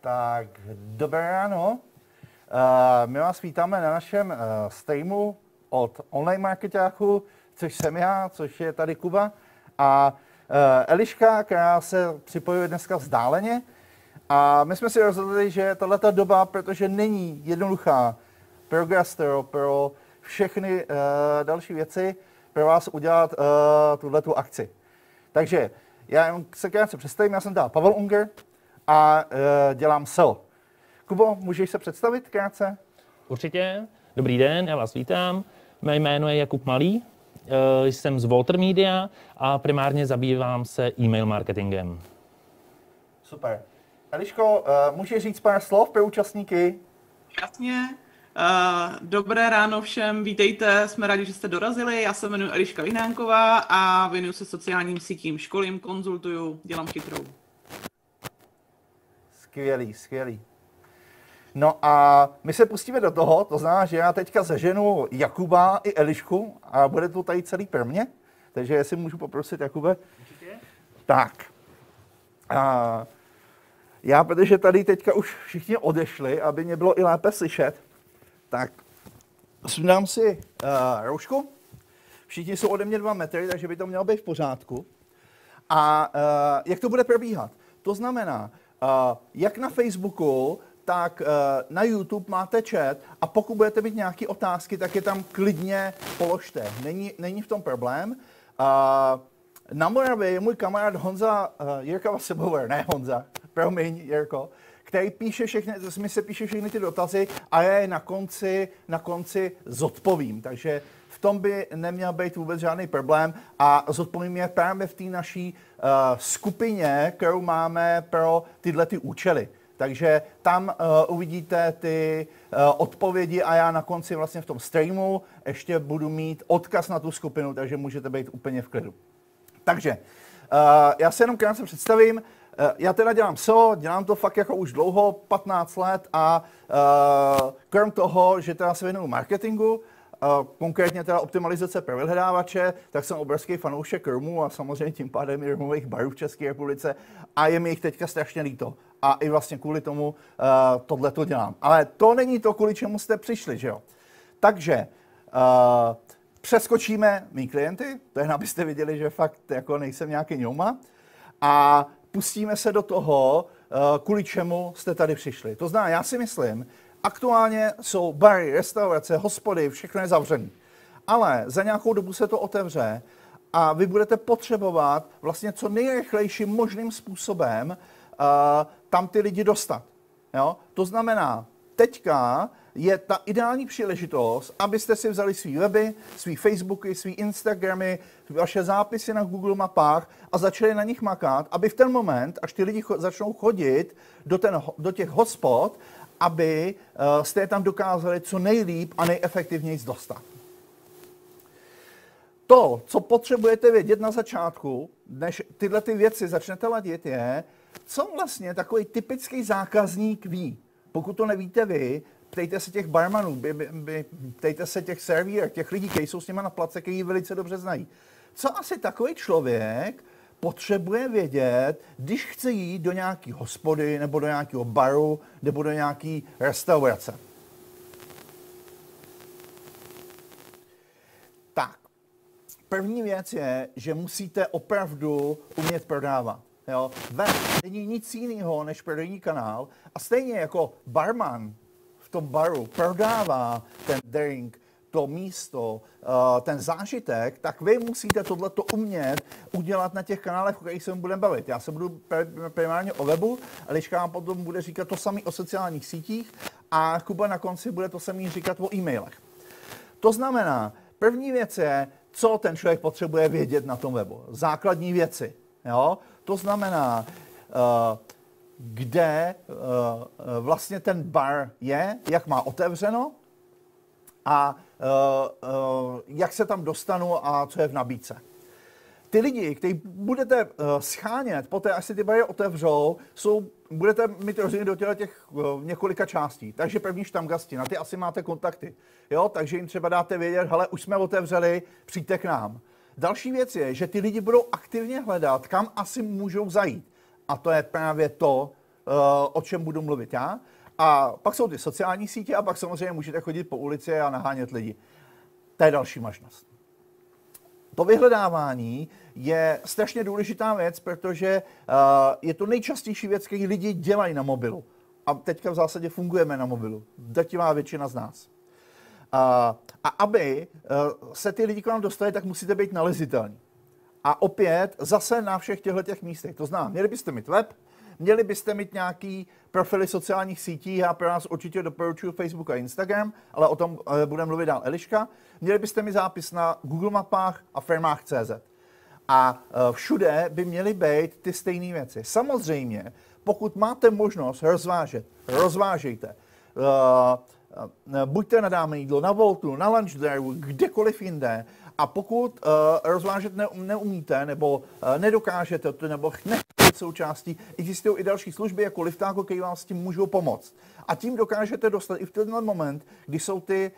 Tak, dobré ráno. My vás vítáme na našem streamu od online marketáku, což jsem já, což je tady Kuba. A Eliška, která se připojuje dneska vzdáleně. A my jsme si rozhodli, že tato doba, protože není jednoduchá pro gastro, pro všechny další věci, pro vás udělat tuhletu akci. Takže já se krátce představím, já jsem tady Pavel Ungr a dělám SEO. Kubo, můžeš se představit krátce? Určitě. Dobrý den, já vás vítám. Mé jméno je Jakub Malý, jsem z Water Media a primárně zabývám se e-mail marketingem. Super. Eliško, můžeš říct pár slov pro účastníky? Jasně. Dobré ráno všem, vítejte, jsme rádi, že jste dorazili. Já se jmenuji Eliška Vyhnánková a věnuju se sociálním sítím, školím, konzultuju, dělám chytrou. Skvělý, skvělý. No a my se pustíme do toho, to znamená, že já teďka zaženu Jakuba i Elišku a bude to tady celý pro mě, takže jestli můžu poprosit, Jakube. Určitě. Tak. Já, protože tady teďka už všichni odešli, aby mě bylo i lépe slyšet, tak sundám si roušku. Všichni jsou ode mě 2 metry, takže by to mělo být v pořádku. A jak to bude probíhat? To znamená, jak na Facebooku, tak na YouTube máte chat a pokud budete mít nějaké otázky, tak je tam klidně položte. Není v tom problém. Na Moravě je můj kamarád Honza, Jirka Vassebower, ne Honza, promiň Jirko, který píše všechny, píše všechny ty dotazy a já je na konci zodpovím. Takže v tom by neměl být vůbec žádný problém a zodpovím je právě v té naší skupině, kterou máme pro tyhle ty účely. Takže tam uvidíte ty odpovědi a já na konci vlastně v tom streamu ještě budu mít odkaz na tu skupinu, takže můžete být úplně v klidu. Takže já se jenom krátce představím. Já teda dělám SEO, dělám to fakt jako už dlouho, 15 let a krom toho, že teda se věnuju marketingu, konkrétně teda optimalizace pro vyhledávače, tak jsem obrovský fanoušek rumů a samozřejmě tím pádem i rumových barů v České republice a je mi jich teďka strašně líto. A i vlastně kvůli tomu tohle to dělám. Ale to není to, kvůli čemu jste přišli, že jo? Takže přeskočíme mý klienty, to jen abyste viděli, že fakt jako nejsem nějaký ňouma, a pustíme se do toho, kvůli čemu jste tady přišli. To znamená, já si myslím, aktuálně jsou bary, restaurace, hospody, všechno je zavřené. Ale za nějakou dobu se to otevře a vy budete potřebovat vlastně co nejrychlejším možným způsobem tam ty lidi dostat. Jo? To znamená, teďka je ta ideální příležitost, abyste si vzali svý weby, svý Facebooky, svý Instagramy, vaše zápisy na Google mapách a začali na nich makat, aby v ten moment, až ty lidi začnou chodit do těch hospod, aby jste je tam dokázali co nejlíp a nejefektivněji dostat. To, co potřebujete vědět na začátku, než tyhle ty věci začnete ladit, je, co vlastně takový typický zákazník ví. Pokud to nevíte vy, ptejte se těch barmanů, ptejte se těch servírek, těch lidí, kteří jsou s nimi na place, kteří ji velice dobře znají. Co asi takový člověk potřebuje vědět, když chce jít do nějaké hospody, nebo do nějakého baru, nebo do nějaké restaurace? Tak, první věc je, že musíte opravdu umět prodávat. Jo, web není nic jiného než prodejní kanál a stejně jako barman v tom baru prodává ten drink, to místo, ten zážitek, tak vy musíte tohleto umět udělat na těch kanálech, o kterých se budeme bavit. Já se budu primárně o webu, Eliška vám potom bude říkat to samé o sociálních sítích a Kuba na konci bude to samé říkat o e-mailech. To znamená, první věc je, co ten člověk potřebuje vědět na tom webu. Základní věci. Jo? To znamená, kde vlastně ten bar je, jak má otevřeno a jak se tam dostanu a co je v nabídce. Ty lidi, kteří budete schánět poté, až si ty bary otevřou, budete mít rozdělit do těch několika částí. Takže první štamgasti, na ty asi máte kontakty. Jo? Takže jim třeba dáte vědět, hele, už jsme otevřeli, přijďte k nám. Další věc je, že ty lidi budou aktivně hledat, kam asi můžou zajít. A to je právě to, o čem budu mluvit já. A pak jsou ty sociální sítě a pak samozřejmě můžete chodit po ulici a nahánět lidi. To je další možnost. To vyhledávání je strašně důležitá věc, protože je to nejčastější věc, který lidi dělají na mobilu. A teďka v zásadě fungujeme na mobilu. Drtivá většina z nás. A aby se ty lidi k vám dostali, tak musíte být nalezitelní. A opět zase na všech těchto místech. To znamená, měli byste mít web, měli byste mít nějaký profily sociálních sítí, já pro nás určitě doporučuji Facebook a Instagram, ale o tom budeme mluvit dál Eliška. Měli byste mít zápis na Google mapách a firmách.cz. A všude by měly být ty stejné věci. Samozřejmě, pokud máte možnost rozvážet, rozvážejte. Buďte na Dáme jídlo, na Voltu, na Lunch Drive, kdekoliv jinde. A pokud rozvážet neumíte, nebo nedokážete, nebo nechcete být součástí, existují i další služby jako Liftago, které vám s tím můžou pomoct. A tím dokážete dostat i v tenhle moment, kdy jsou ty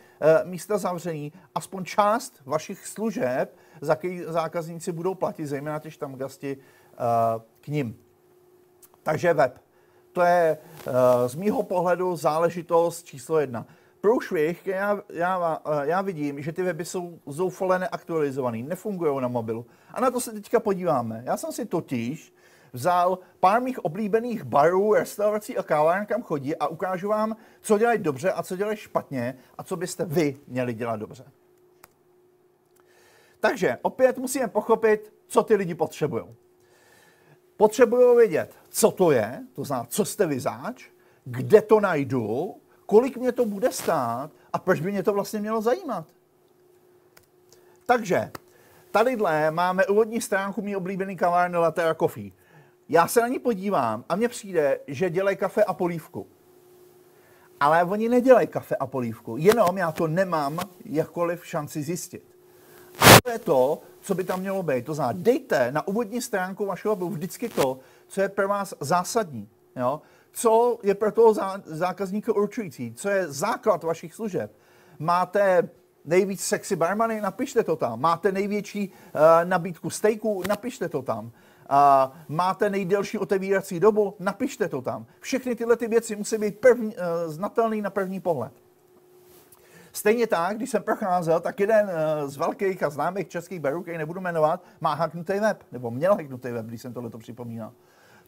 místa zavřený, aspoň část vašich služeb, za který zákazníci budou platit, zejména ty štamgasti, k nim. Takže web. To je z mýho pohledu záležitost číslo 1. Průšvih, já vidím, že ty weby jsou zoufale neaktualizovaný, nefungují na mobilu. A na to se teďka podíváme. Já jsem si totiž vzal pár mých oblíbených barů, restaurací a káváren, kam chodí a ukážu vám, co dělají dobře a co dělají špatně a co byste vy měli dělat dobře. Takže opět musíme pochopit, co ty lidi potřebují. Potřebují vědět, co to je, to znamená, co jste vy zač, kde to najdu, kolik mě to bude stát a proč by mě to vlastně mělo zajímat. Takže, tadyhle máme úvodní stránku mý oblíbený kavárny Latte a Coffee. Já se na ní podívám a mně přijde, že dělají kafe a polívku. Ale oni nedělají kafe a polívku, jenom já to nemám jakkoliv šanci zjistit. A to je to, co by tam mělo být. To znamená, dejte na úvodní stránku vašeho webu vždycky to, co je pro vás zásadní. Jo? Co je pro toho zákazníka určující, co je základ vašich služeb. Máte nejvíc sexy barmany, napište to tam. Máte největší nabídku steaků, napište to tam. Máte nejdelší otevírací dobu, napište to tam. Všechny tyhle ty věci musí být znatelné na první pohled. Stejně tak, když jsem procházel, tak jeden z velkých a známých českých barů, který nebudu jmenovat, má hacknutý web, nebo měl hacknutý web, když jsem tohleto připomínal.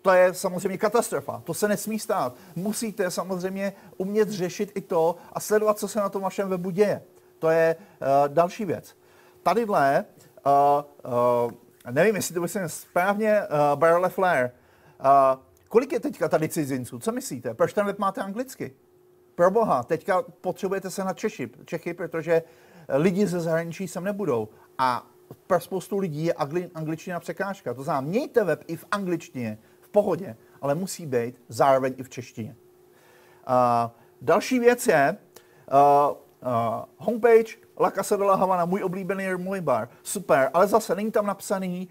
To je samozřejmě katastrofa, to se nesmí stát. Musíte samozřejmě umět řešit i to a sledovat, co se na tom vašem webu děje. To je další věc. Tadyhle, nevím, jestli to myslím správně, bar Leffler. Kolik je teďka tady cizinců? Co myslíte? Proč ten web máte anglicky? Proboha, teďka potřebujete se na Čechy, protože lidi ze zahraničí sem nebudou. A pro spoustu lidí je angličtina překážka. To znamená, mějte web i v angličtině, v pohodě, ale musí být zároveň i v češtině. Další věc je homepage La Casa de la Havana, můj oblíbený můj bar. Super, ale zase není tam napsaný,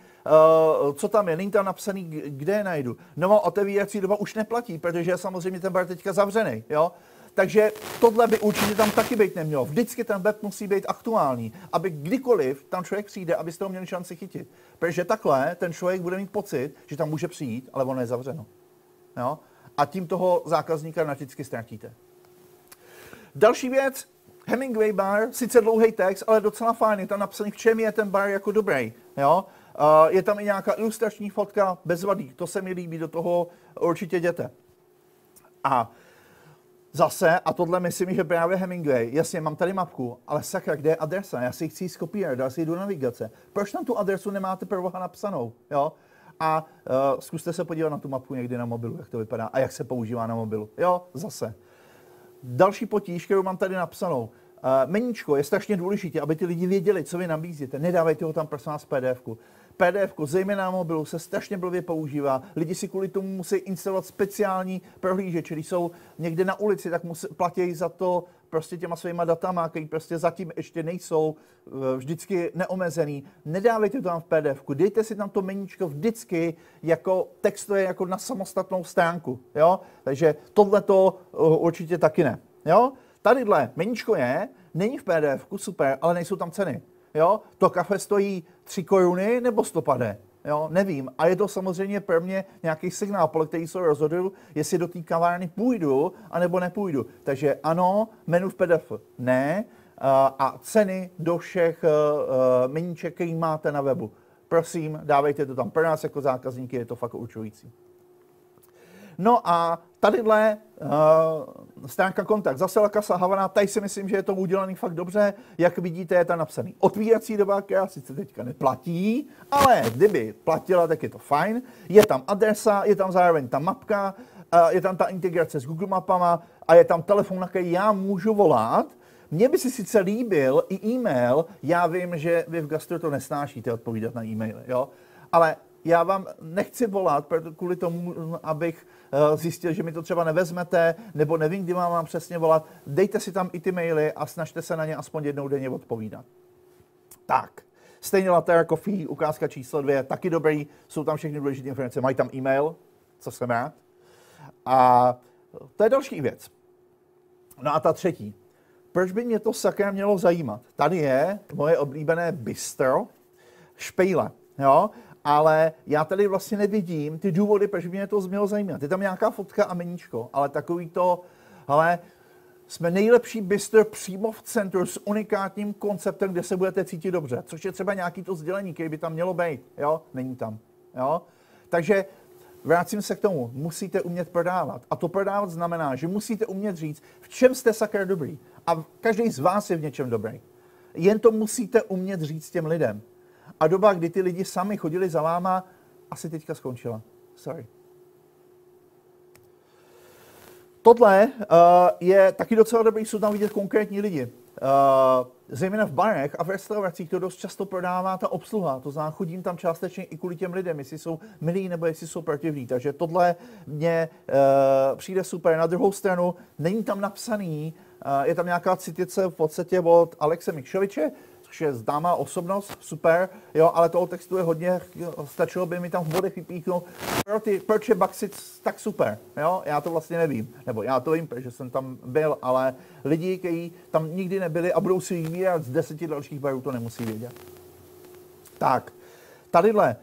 co tam je, není tam napsaný, kde je najdu. Nová otevírací doba už neplatí, protože je samozřejmě ten bar teďka zavřený, jo? Takže tohle by určitě tam taky být nemělo. Vždycky ten web musí být aktuální, aby kdykoliv tam člověk přijde, abyste ho měli šanci chytit. Protože takhle ten člověk bude mít pocit, že tam může přijít, ale ono je zavřeno. Jo? A tím toho zákazníka naticky ztratíte. Další věc, Hemingway bar, sice dlouhý text, ale docela fajn, je tam napsaný, v čem je ten bar jako dobrý. Jo? Je tam i nějaká ilustrační fotka, bezvadí, to se mi líbí, do toho určitě jděte. A zase, a tohle myslím, že právě Hemingway, jasně, mám tady mapku, ale sakra, kde je adresa? Já si ji chci skopírovat, já si jdu do navigace. Proč tam tu adresu nemáte prvoha napsanou? Jo? A zkuste se podívat na tu mapku někdy na mobilu, jak to vypadá a jak se používá na mobilu. Jo, zase. Další potíž, kterou mám tady napsanou. Meníčko je strašně důležité, aby ty lidi věděli, co vy nabízíte. Nedávejte ho tam prosím vás PDF-ku. PDF-ko, zejména na mobilu, se strašně blbě používá. Lidi si kvůli tomu musí instalovat speciální prohlížeč. Když jsou někde na ulici, tak platí za to prostě těma svýma datama, který prostě zatím ještě nejsou vždycky neomezený. Nedávejte to tam v PDF-ku, dejte si tam to meníčko vždycky jako textové, jako na samostatnou stránku. Jo? Takže tohleto určitě taky ne. Jo? Tadyhle meníčko je, není v PDF-ku, super, ale nejsou tam ceny. Jo? To kafe stojí 3 koruny nebo 150? Jo, nevím. A je to samozřejmě pro mě nějaký signál, podle který se rozhoduju, jestli do té kavárny půjdu, anebo nepůjdu. Takže ano, menu v PDF ne a ceny do všech meníček, který máte na webu. Prosím, dávejte to tam. Pro nás jako zákazníky je to fakt určující. No a tadyhle stránka kontakt. Zase La Casa Havana, tady si myslím, že je to udělaný fakt dobře. Jak vidíte, je tam napsaný otvírací doba, která sice teďka neplatí, ale kdyby platila, tak je to fajn. Je tam adresa, je tam zároveň ta mapka, je tam ta integrace s Google Mapama a je tam telefon, na který já můžu volat. Mně by si sice líbil i e-mail, já vím, že vy v gastro to nesnášíte odpovídat na e-maily, jo? Ale já vám nechci volat kvůli tomu, abych zjistil, že mi to třeba nevezmete, nebo nevím, kdy mám přesně volat. Dejte si tam i ty maily a snažte se na ně aspoň jednou denně odpovídat. Tak, stejně Latte Coffee, ukázka číslo 2, taky dobrý, jsou tam všechny důležité informace, mají tam e-mail, co jsem rád. A to je další věc. No a ta třetí. Proč by mě to sakra mělo zajímat? Tady je moje oblíbené bistro, Špejle, jo? Ale já tady vlastně nevidím ty důvody, proč mě to mělo zajímat. Je tam nějaká fotka a meníčko, ale takový to, hele, jsme nejlepší bistro přímo v centru s unikátním konceptem, kde se budete cítit dobře, což je třeba nějaký to sdělení, který by tam mělo být, jo, není tam, jo. Takže vrátím se k tomu, musíte umět prodávat. A to prodávat znamená, že musíte umět říct, v čem jste sakra dobrý. A každý z vás je v něčem dobrý. Jen to musíte umět říct těm lidem. A doba, kdy ty lidi sami chodili za váma, asi teďka skončila. Sorry. Tohle je taky docela dobrý, jsou tam vidět konkrétní lidi. Zejména v barech a v restauracích to dost často prodává ta obsluha. To znamená, chodím tam částečně i kvůli těm lidem, jestli jsou milí nebo jestli jsou protivní. Takže tohle mě přijde super. Na druhou stranu není tam napsaný, je tam nějaká citace v podstatě od Alexe Mikšoviče, což je známá osobnost, super, jo, ale toho textu je hodně, stačilo by mi tam v bodech vypíchnout, proč je Buxus tak super, jo, já to vlastně nevím, nebo já to vím, protože jsem tam byl, ale lidi, kteří tam nikdy nebyli a budou si vybírat z 10 dalších barů, to nemusí vědět. Tak, tadyhle.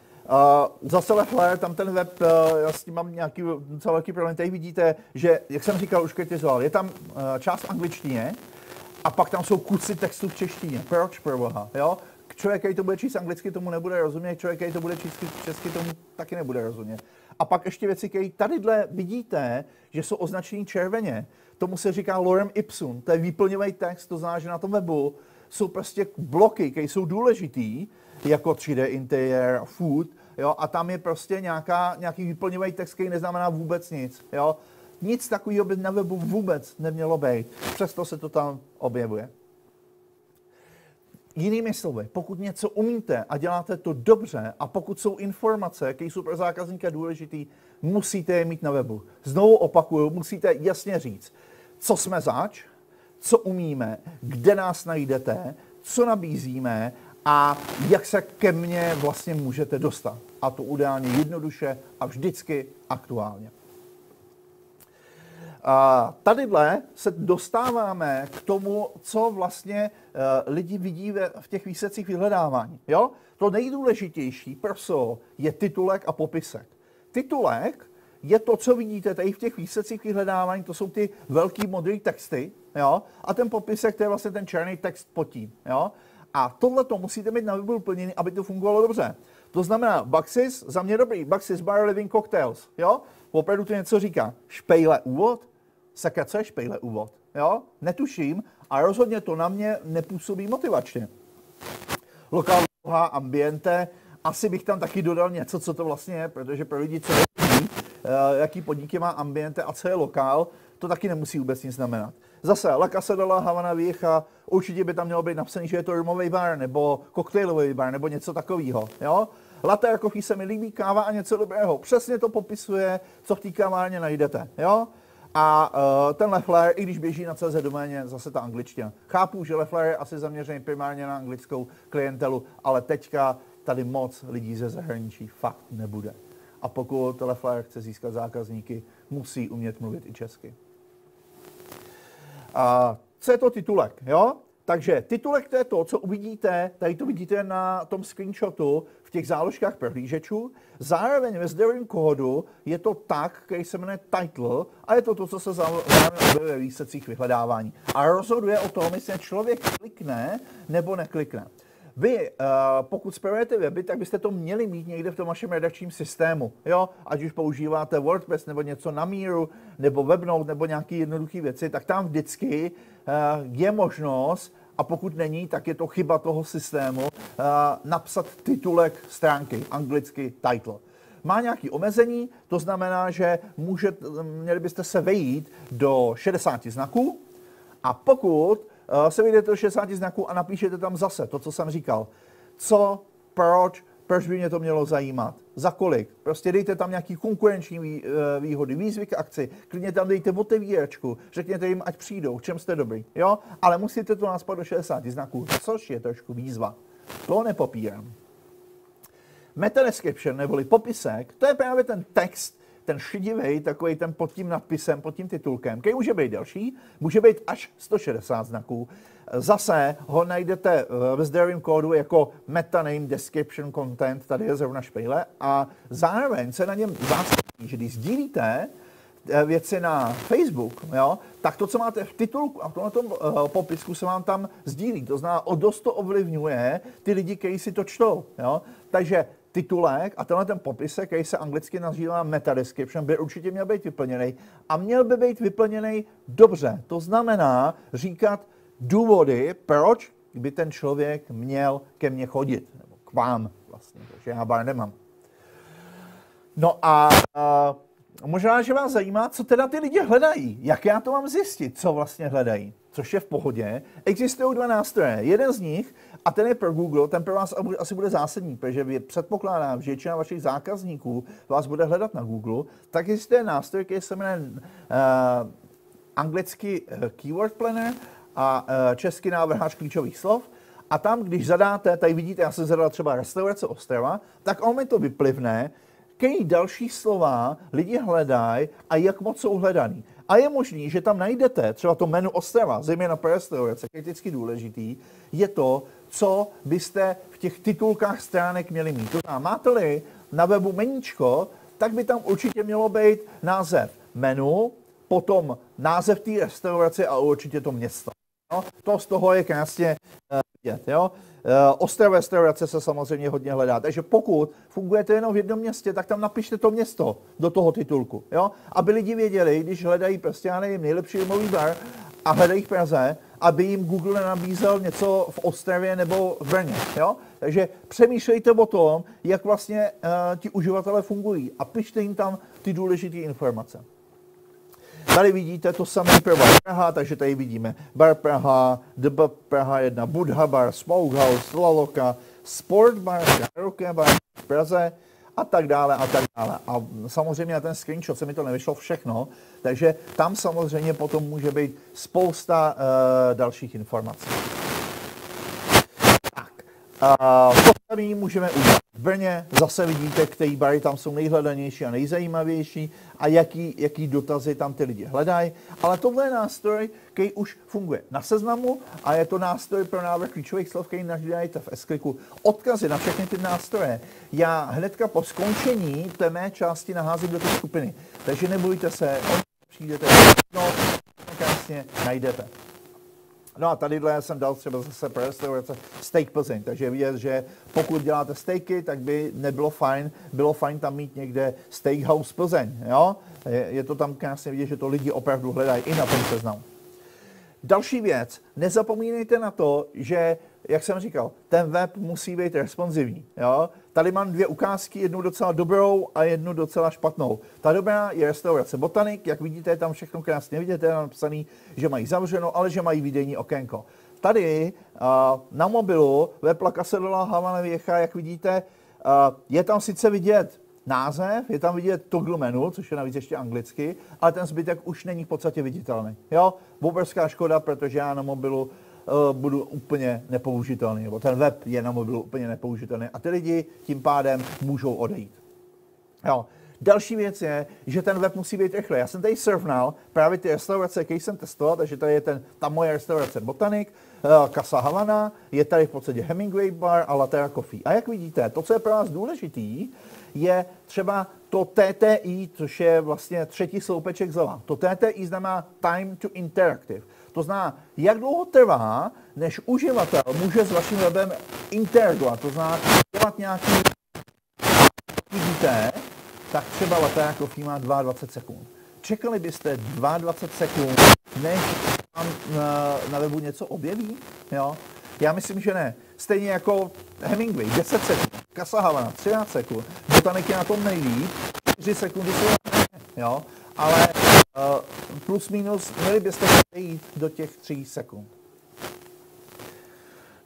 Zase Leffler, tam ten web, já s tím mám nějaký docela velký problém, tady vidíte, že, jak jsem říkal, už kritizoval, je tam část v angličtině a pak tam jsou kusy textu v češtině. Proč, proboha, jo? Člověk, který to bude číst anglicky, tomu nebude rozumět, člověk, který to bude číst česky, tomu taky nebude rozumět. A pak ještě věci, které tadyhle vidíte, že jsou označené červeně, tomu se říká lorem ipsum, to je výplňový text, to znamená, že na tom webu jsou prostě bloky, které jsou důležitý, jako 3D interiér, food, jo, a tam je prostě nějaký výplňový text, který neznamená vůbec nic, jo. Nic takového by na webu vůbec nemělo být, přesto se to tam objevuje. Jinými slovy, pokud něco umíte a děláte to dobře a pokud jsou informace, které jsou pro zákazníka důležitý, musíte je mít na webu. Znovu opakuju, musíte jasně říct, co jsme zač, co umíme, kde nás najdete, co nabízíme a jak se ke mně vlastně můžete dostat. A to udání jednoduše a vždycky aktuálně. Tadyhle se dostáváme k tomu, co vlastně lidi vidí v těch výsledcích vyhledávání. Jo? To nejdůležitější proso je titulek a popisek. Titulek je to, co vidíte tady v těch výsledcích vyhledávání, to jsou ty velký modrý texty, jo? A ten popisek, to je vlastně ten černý text pod tím. Jo? A tohle to musíte mít na webu plněný, aby to fungovalo dobře. To znamená, Buxus, za mě dobrý, Buxus Bar Living Cocktails, jo? Opravdu to něco říká. Špejle úvod? Sakra, co je špejle úvod? Jo? Netuším a rozhodně to na mě nepůsobí motivačně. Lokál dlouhá, ambiente, asi bych tam taky dodal něco, co to vlastně je, protože pro lidi, co neví, jaký podniky má ambiente a co je lokál, to taky nemusí vůbec nic znamenat. Zase, La Casa de la Havana Viecha, určitě by tam mělo být napsaný, že je to rumový bar, nebo koktejlový bar, nebo něco takového, jo? Latte coffee se mi líbí, káva a něco dobrého. Přesně to popisuje, co v té kávárně najdete, jo? A ten Leffler, i když běží na CZ doméně, zase ta angličtina. Chápu, že Leffler je asi zaměřený primárně na anglickou klientelu, ale teďka tady moc lidí ze zahraničí fakt nebude. A pokud Leffler chce získat zákazníky, musí umět mluvit i česky. Co je to titulek, jo? Takže titulek to je to, co uvidíte, tady to vidíte na tom screenshotu v těch záložkách prohlížečů. Zároveň ve zdrojovém kódu je to tak, který se jmenuje title, a je to to, co se zároveň objevuje ve výsledcích vyhledávání. A rozhoduje o tom, jestli člověk klikne nebo neklikne. Vy, pokud spravujete weby, tak byste to měli mít někde v tom vašem redakčním systému. Jo? Ať už používáte WordPress nebo něco na míru, nebo Webnote, nebo nějaké jednoduché věci, tak tam vždycky je možnost, a pokud není, tak je to chyba toho systému, napsat titulek stránky, anglicky title. Má nějaké omezení, to znamená, že měli byste se vejít do 60 znaků, a pokud se vyjdete do 60 znaků a napíšete tam zase to, co jsem říkal. Co, proč by mě to mělo zajímat, za kolik. Prostě dejte tam nějaký konkurenční výhody, výzvy k akci, klidně tam dejte otevíračku, řekněte jim, ať přijdou, v čem jste dobrý, jo? Ale musíte to naspat do 60 znaků, což je trošku výzva. To nepopírám. Meta description, neboli popisek, to je právě ten text, ten šedivej, takový ten pod tím nadpisem, pod tím titulkem, který může být delší, může být až 160 znaků. Zase ho najdete ve zdrojovém kódu jako meta name description content, tady je zrovna Špejle, a zároveň se na něm zásadí, že když sdílíte věci na Facebook, jo, tak to, co máte v titulku a v tom popisku, se vám tam sdílí. To znamená, o dost to ovlivňuje ty lidi, kteří si to čtou. Jo. Takže titulek a tenhle ten popisek, který se anglicky nazývá meta description, by určitě měl být vyplněný. A měl by být vyplněný dobře. To znamená říkat důvody, proč by ten člověk měl ke mně chodit. Nebo k vám vlastně, protože já bar nemám. No a možná, že vás zajímá, co teda ty lidi hledají. Jak já to mám zjistit, co vlastně hledají. Což je v pohodě. Existují dva nástroje. Jeden z nich, a ten je pro Google, ten pro vás asi bude zásadní, protože předpokládám, že většina vašich zákazníků vás bude hledat na Google, tak existuje nástroj, který se jmenuje anglicky Keyword Planner a český návrhář klíčových slov. A tam, když zadáte, tady vidíte, já jsem zadal třeba restaurace Ostrava, tak on mi to vyplivne, který další slova lidi hledají a jak moc jsou hledaný. A je možný, že tam najdete třeba to menu Ostrava, zejména pro restaurace, kriticky důležitý, je to, co byste v těch titulkách stránek měli mít. To znamená, máte-li na webu meníčko, tak by tam určitě mělo být název menu, potom název té restaurace a určitě to město. No, to z toho je krásně vidět. Jo? Ostrava restaurace se samozřejmě hodně hledá, takže pokud fungujete jenom v jednom městě, tak tam napište to město do toho titulku, jo? Aby lidi věděli, když hledají prostě, já nevím, nejlepší domový bar a hledají v Praze, aby jim Google nenabízel něco v Ostravě nebo v Brně, jo? Takže přemýšlejte o tom, jak vlastně ti uživatelé fungují a pište jim tam ty důležité informace. Tady vidíte to samé pro bar Praha, takže tady vidíme bar Praha, DB Praha 1, Budha bar, Smokehouse, Laloka, Sport bar, Karaoke bar v Praze a tak dále a tak dále. A samozřejmě na ten screenshot se mi to nevyšlo všechno, takže tam samozřejmě potom může být spousta dalších informací. Tak, to samé můžeme udělat. V Brně zase vidíte, které bary tam jsou nejhledanější a nejzajímavější a jaký dotazy tam ty lidi hledají. Ale tohle je nástroj, který už funguje na Seznamu a je to nástroj pro návrh klíčových slov, který najdete v S-kliku. Odkazy na všechny ty nástroje já hnedka po skončení té mé části naházím do té skupiny. Takže nebojte se, přijdete krásně najdete. No a tadyhle jsem dal třeba zase pro restaurace steak Plzeň, takže vidět, že pokud děláte steaky, tak by nebylo fajn, bylo fajn tam mít někde steakhouse Plzeň, jo? Je to tam krásně vidět, že to lidi opravdu hledají i na tom seznamu. Další věc, nezapomínejte na to, že, jak jsem říkal, ten web musí být responsivní, jo? Tady mám dvě ukázky, jednu docela dobrou a jednu docela špatnou. Ta dobrá je restaurace Botanik, jak vidíte, je tam všechno krásně vidět, je tam napsaný, že mají zavřeno, ale že mají výdejní okénko. Tady na mobilu web La Casa de la Havana Viecha, jak vidíte, je tam sice vidět název, je tam vidět toggle menu, což je navíc ještě anglicky, ale ten zbytek už není v podstatě viditelný. Jo, obrovská škoda, protože já na mobilu budu úplně nepoužitelný, nebo ten web je na mobilu úplně nepoužitelný a ty lidi tím pádem můžou odejít. Jo. Další věc je, že ten web musí být rychlý. Já jsem tady surfnal právě ty restaurace, když jsem testoval, takže tady je ta moje restaurace Botanik, Casa Havana, je tady v podstatě Hemingway bar a Latte Coffee. A jak vidíte, to, co je pro vás důležitý, je třeba to TTI, což je vlastně třetí sloupeček zleva. To TTI znamená Time to Interactive. To znamená, jak dlouho trvá, než uživatel může s vaším webem interagovat. To znamená, dělat nějaký vidíte, tak třeba Latte Coffee má 22 sekund. Čekali byste 22 sekund, než vám na webu něco objeví? Jo? Já myslím, že ne. Stejně jako Hemingway, 10 sekund, Casa Havana, 13 sekund, Botanik je na tom nejlíp, 4 sekundy jsou na jo? Ale plus minus měli byste jít do těch 3 sekund.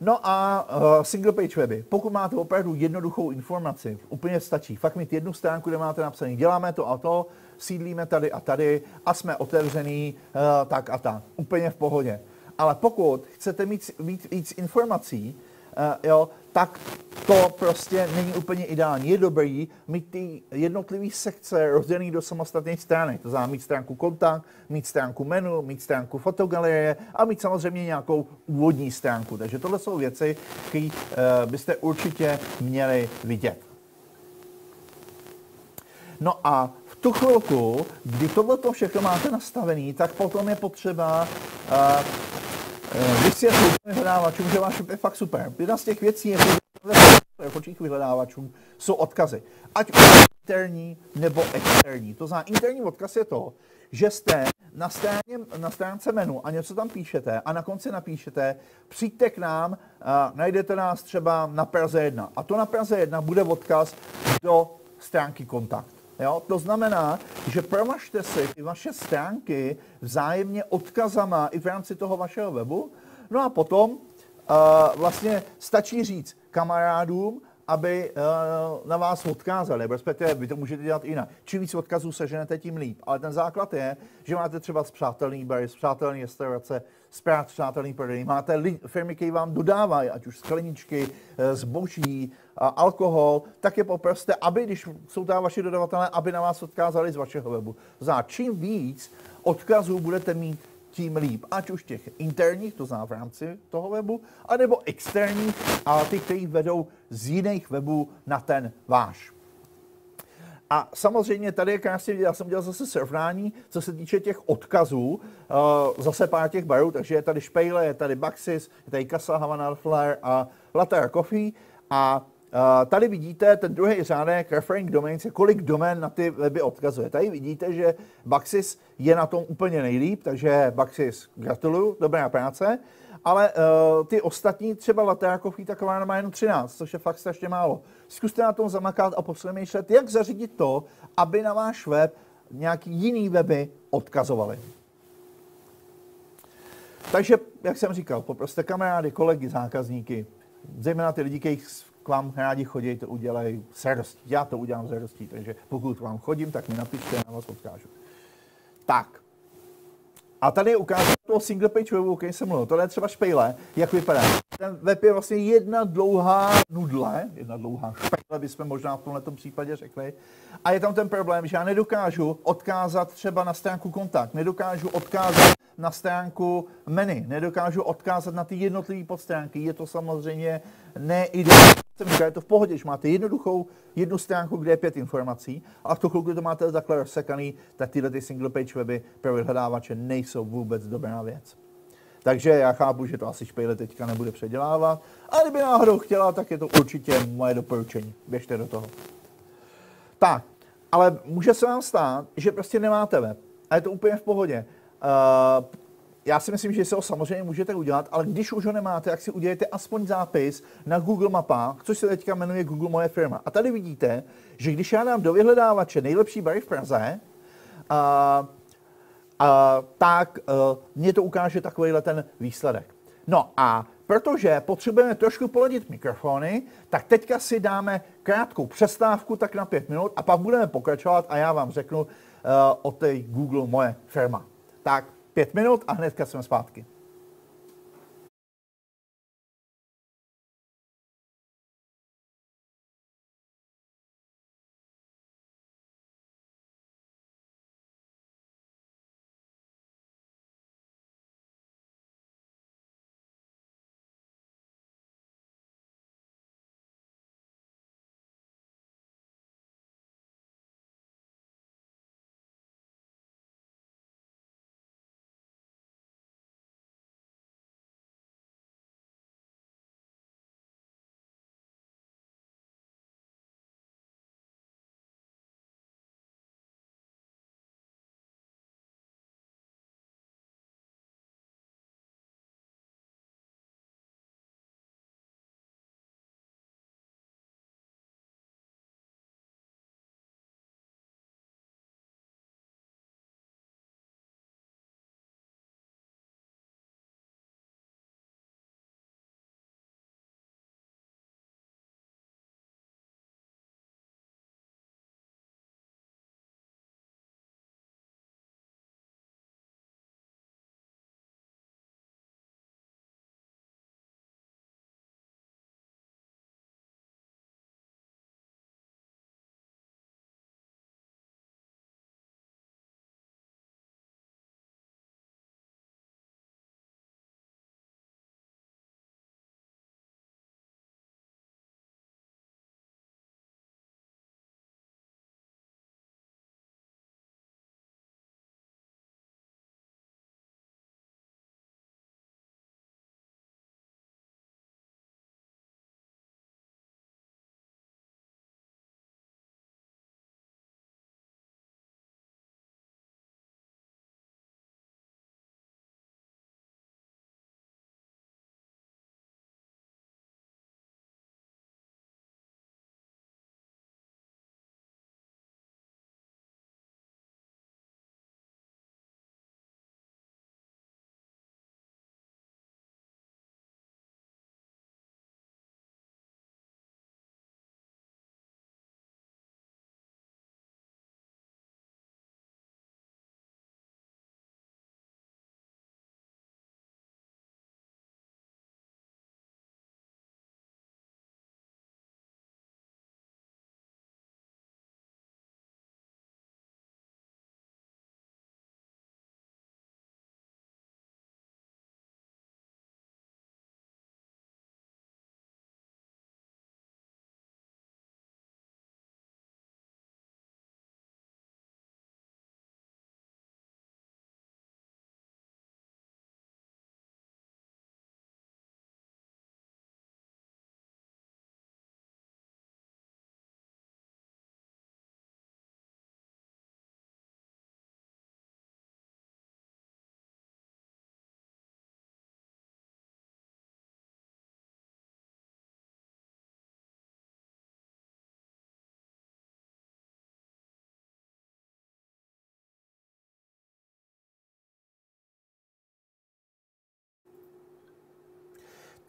No a single page weby. Pokud máte opravdu jednoduchou informaci, úplně stačí. Fakt mít jednu stránku, kde máte napsaný, děláme to a to, sídlíme tady a jsme otevřený tak a tak. Úplně v pohodě. Ale pokud chcete mít víc informací, jo, tak to prostě není úplně ideální. Je dobrý mít ty jednotlivé sekce rozdělené do samostatných stránek. To znamená mít stránku kontakt, mít stránku menu, mít stránku fotogalerie a mít samozřejmě nějakou úvodní stránku. Takže tohle jsou věci, které byste určitě měli vidět. No a v tu chvilku, kdy tohleto všechno máte nastavené, tak potom je potřeba vysvětlit vyhledávačům, že váš web je fakt super. Jedna z těch věcí je, že v očích vyhledávačů jsou odkazy. Ať interní nebo externí. To znamená, interní odkaz je to, že jste na stránce menu a něco tam píšete a na konci napíšete, přijďte k nám, najdete nás třeba na Praze 1. A to na Praze 1 bude odkaz do stránky kontakt. Jo? To znamená, že promažte si ty vaše stránky vzájemně odkazama i v rámci toho vašeho webu. No a potom vlastně stačí říct kamarádům, aby na vás odkázali, respektive vy to můžete dělat jinak. Čím víc odkazů seženete, tím líp. Ale ten základ je, že máte třeba spřátelný bary, spřátelný restaurace, spřátelný prodej. Máte firmy, které vám dodávají, ať už skleničky, zboží, alkohol, tak je poproste, aby, když jsou tam vaši dodavatelé, aby na vás odkázali z vašeho webu. Za čím víc odkazů budete mít, tím líp. Ať už těch interních, to znamená v rámci toho webu, anebo externích, ale ty, kteří vedou z jiných webů na ten váš. A samozřejmě tady je krásně vidět, já jsem dělal zase srovnání, co se týče těch odkazů, zase pár těch barů, takže je tady Špejle, je tady Buxus, je tady Casa Havana, Leffler a Latte Coffee a tady vidíte ten druhý řádek referring domains, kolik domén na ty weby odkazuje. Tady vidíte, že Buxus je na tom úplně nejlíp, takže Buxus gratuluju, dobrá práce, ale ty ostatní, třeba Latte Coffee, taková má jenom 13, což je fakt strašně málo. Zkuste na tom zamakat a popřemýšlet, jak zařídit to, aby na váš web nějaký jiný weby odkazovaly. Takže, jak jsem říkal, poproste kamarády, kolegy, zákazníky, zejména ty lidi, kteří k vám rádi chodí, to udělají s radostí. Já to udělám s radostí, takže pokud k vám chodím, tak mi napište, já vás odkážu. Tak. A tady je ukázat toho single page webu, o kterém jsem mluvil. Tohle je třeba Špejle, jak vypadá. Ten web je vlastně jedna dlouhá nudle, jedna dlouhá špejle, bychom možná v tomto případě řekli. A je tam ten problém, že já nedokážu odkázat třeba na stránku kontakt, nedokážu odkázat na stránku menu, nedokážu odkázat na ty jednotlivé podstránky. Je to samozřejmě neideální. Je to v pohodě, že máte jednu stránku, kde je 5 informací, a v tu chvilku to máte takhle rozsekaný, tak tyhle ty single page weby pro vyhledávače nejsou vůbec dobrá věc. Takže já chápu, že to asi Špejle teďka nebude předělávat, a kdyby náhodou chtěla, tak je to určitě moje doporučení. Běžte do toho. Tak, ale může se vám stát, že prostě nemáte web a je to úplně v pohodě. Já si myslím, že se ho samozřejmě můžete udělat, ale když už ho nemáte, tak si udělejte aspoň zápis na Google Mapách, což se teďka jmenuje Google Moje firma. A tady vidíte, že když já dám do vyhledávače nejlepší bary v Praze, tak mě to ukáže takovýhle ten výsledek. No a protože potřebujeme trošku poladit mikrofony, tak teďka si dáme krátkou přestávku, tak na 5 minut, a pak budeme pokračovat a já vám řeknu o té Google Moje firma. Tak 5 minut a hnedka jsme zpátky.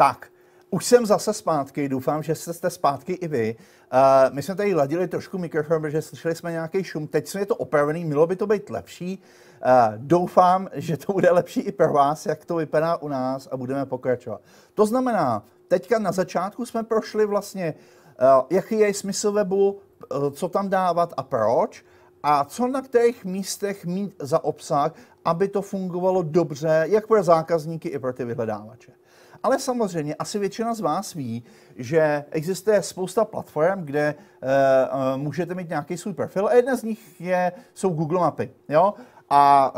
Tak, už jsem zase zpátky, doufám, že jste zpátky i vy. My jsme tady ladili trošku mikrofon, protože slyšeli jsme nějaký šum. Teď je to opravený, mělo by to být lepší. Doufám, že to bude lepší i pro vás, jak to vypadá u nás, a budeme pokračovat. To znamená, teďka na začátku jsme prošli vlastně, jaký je smysl webu, co tam dávat a proč, a co na kterých místech mít za obsah, aby to fungovalo dobře, jak pro zákazníky i pro ty vyhledávače. Ale samozřejmě asi většina z vás ví, že existuje spousta platform, kde můžete mít nějaký svůj profil, a jedna z nich jsou Google mapy. Jo? A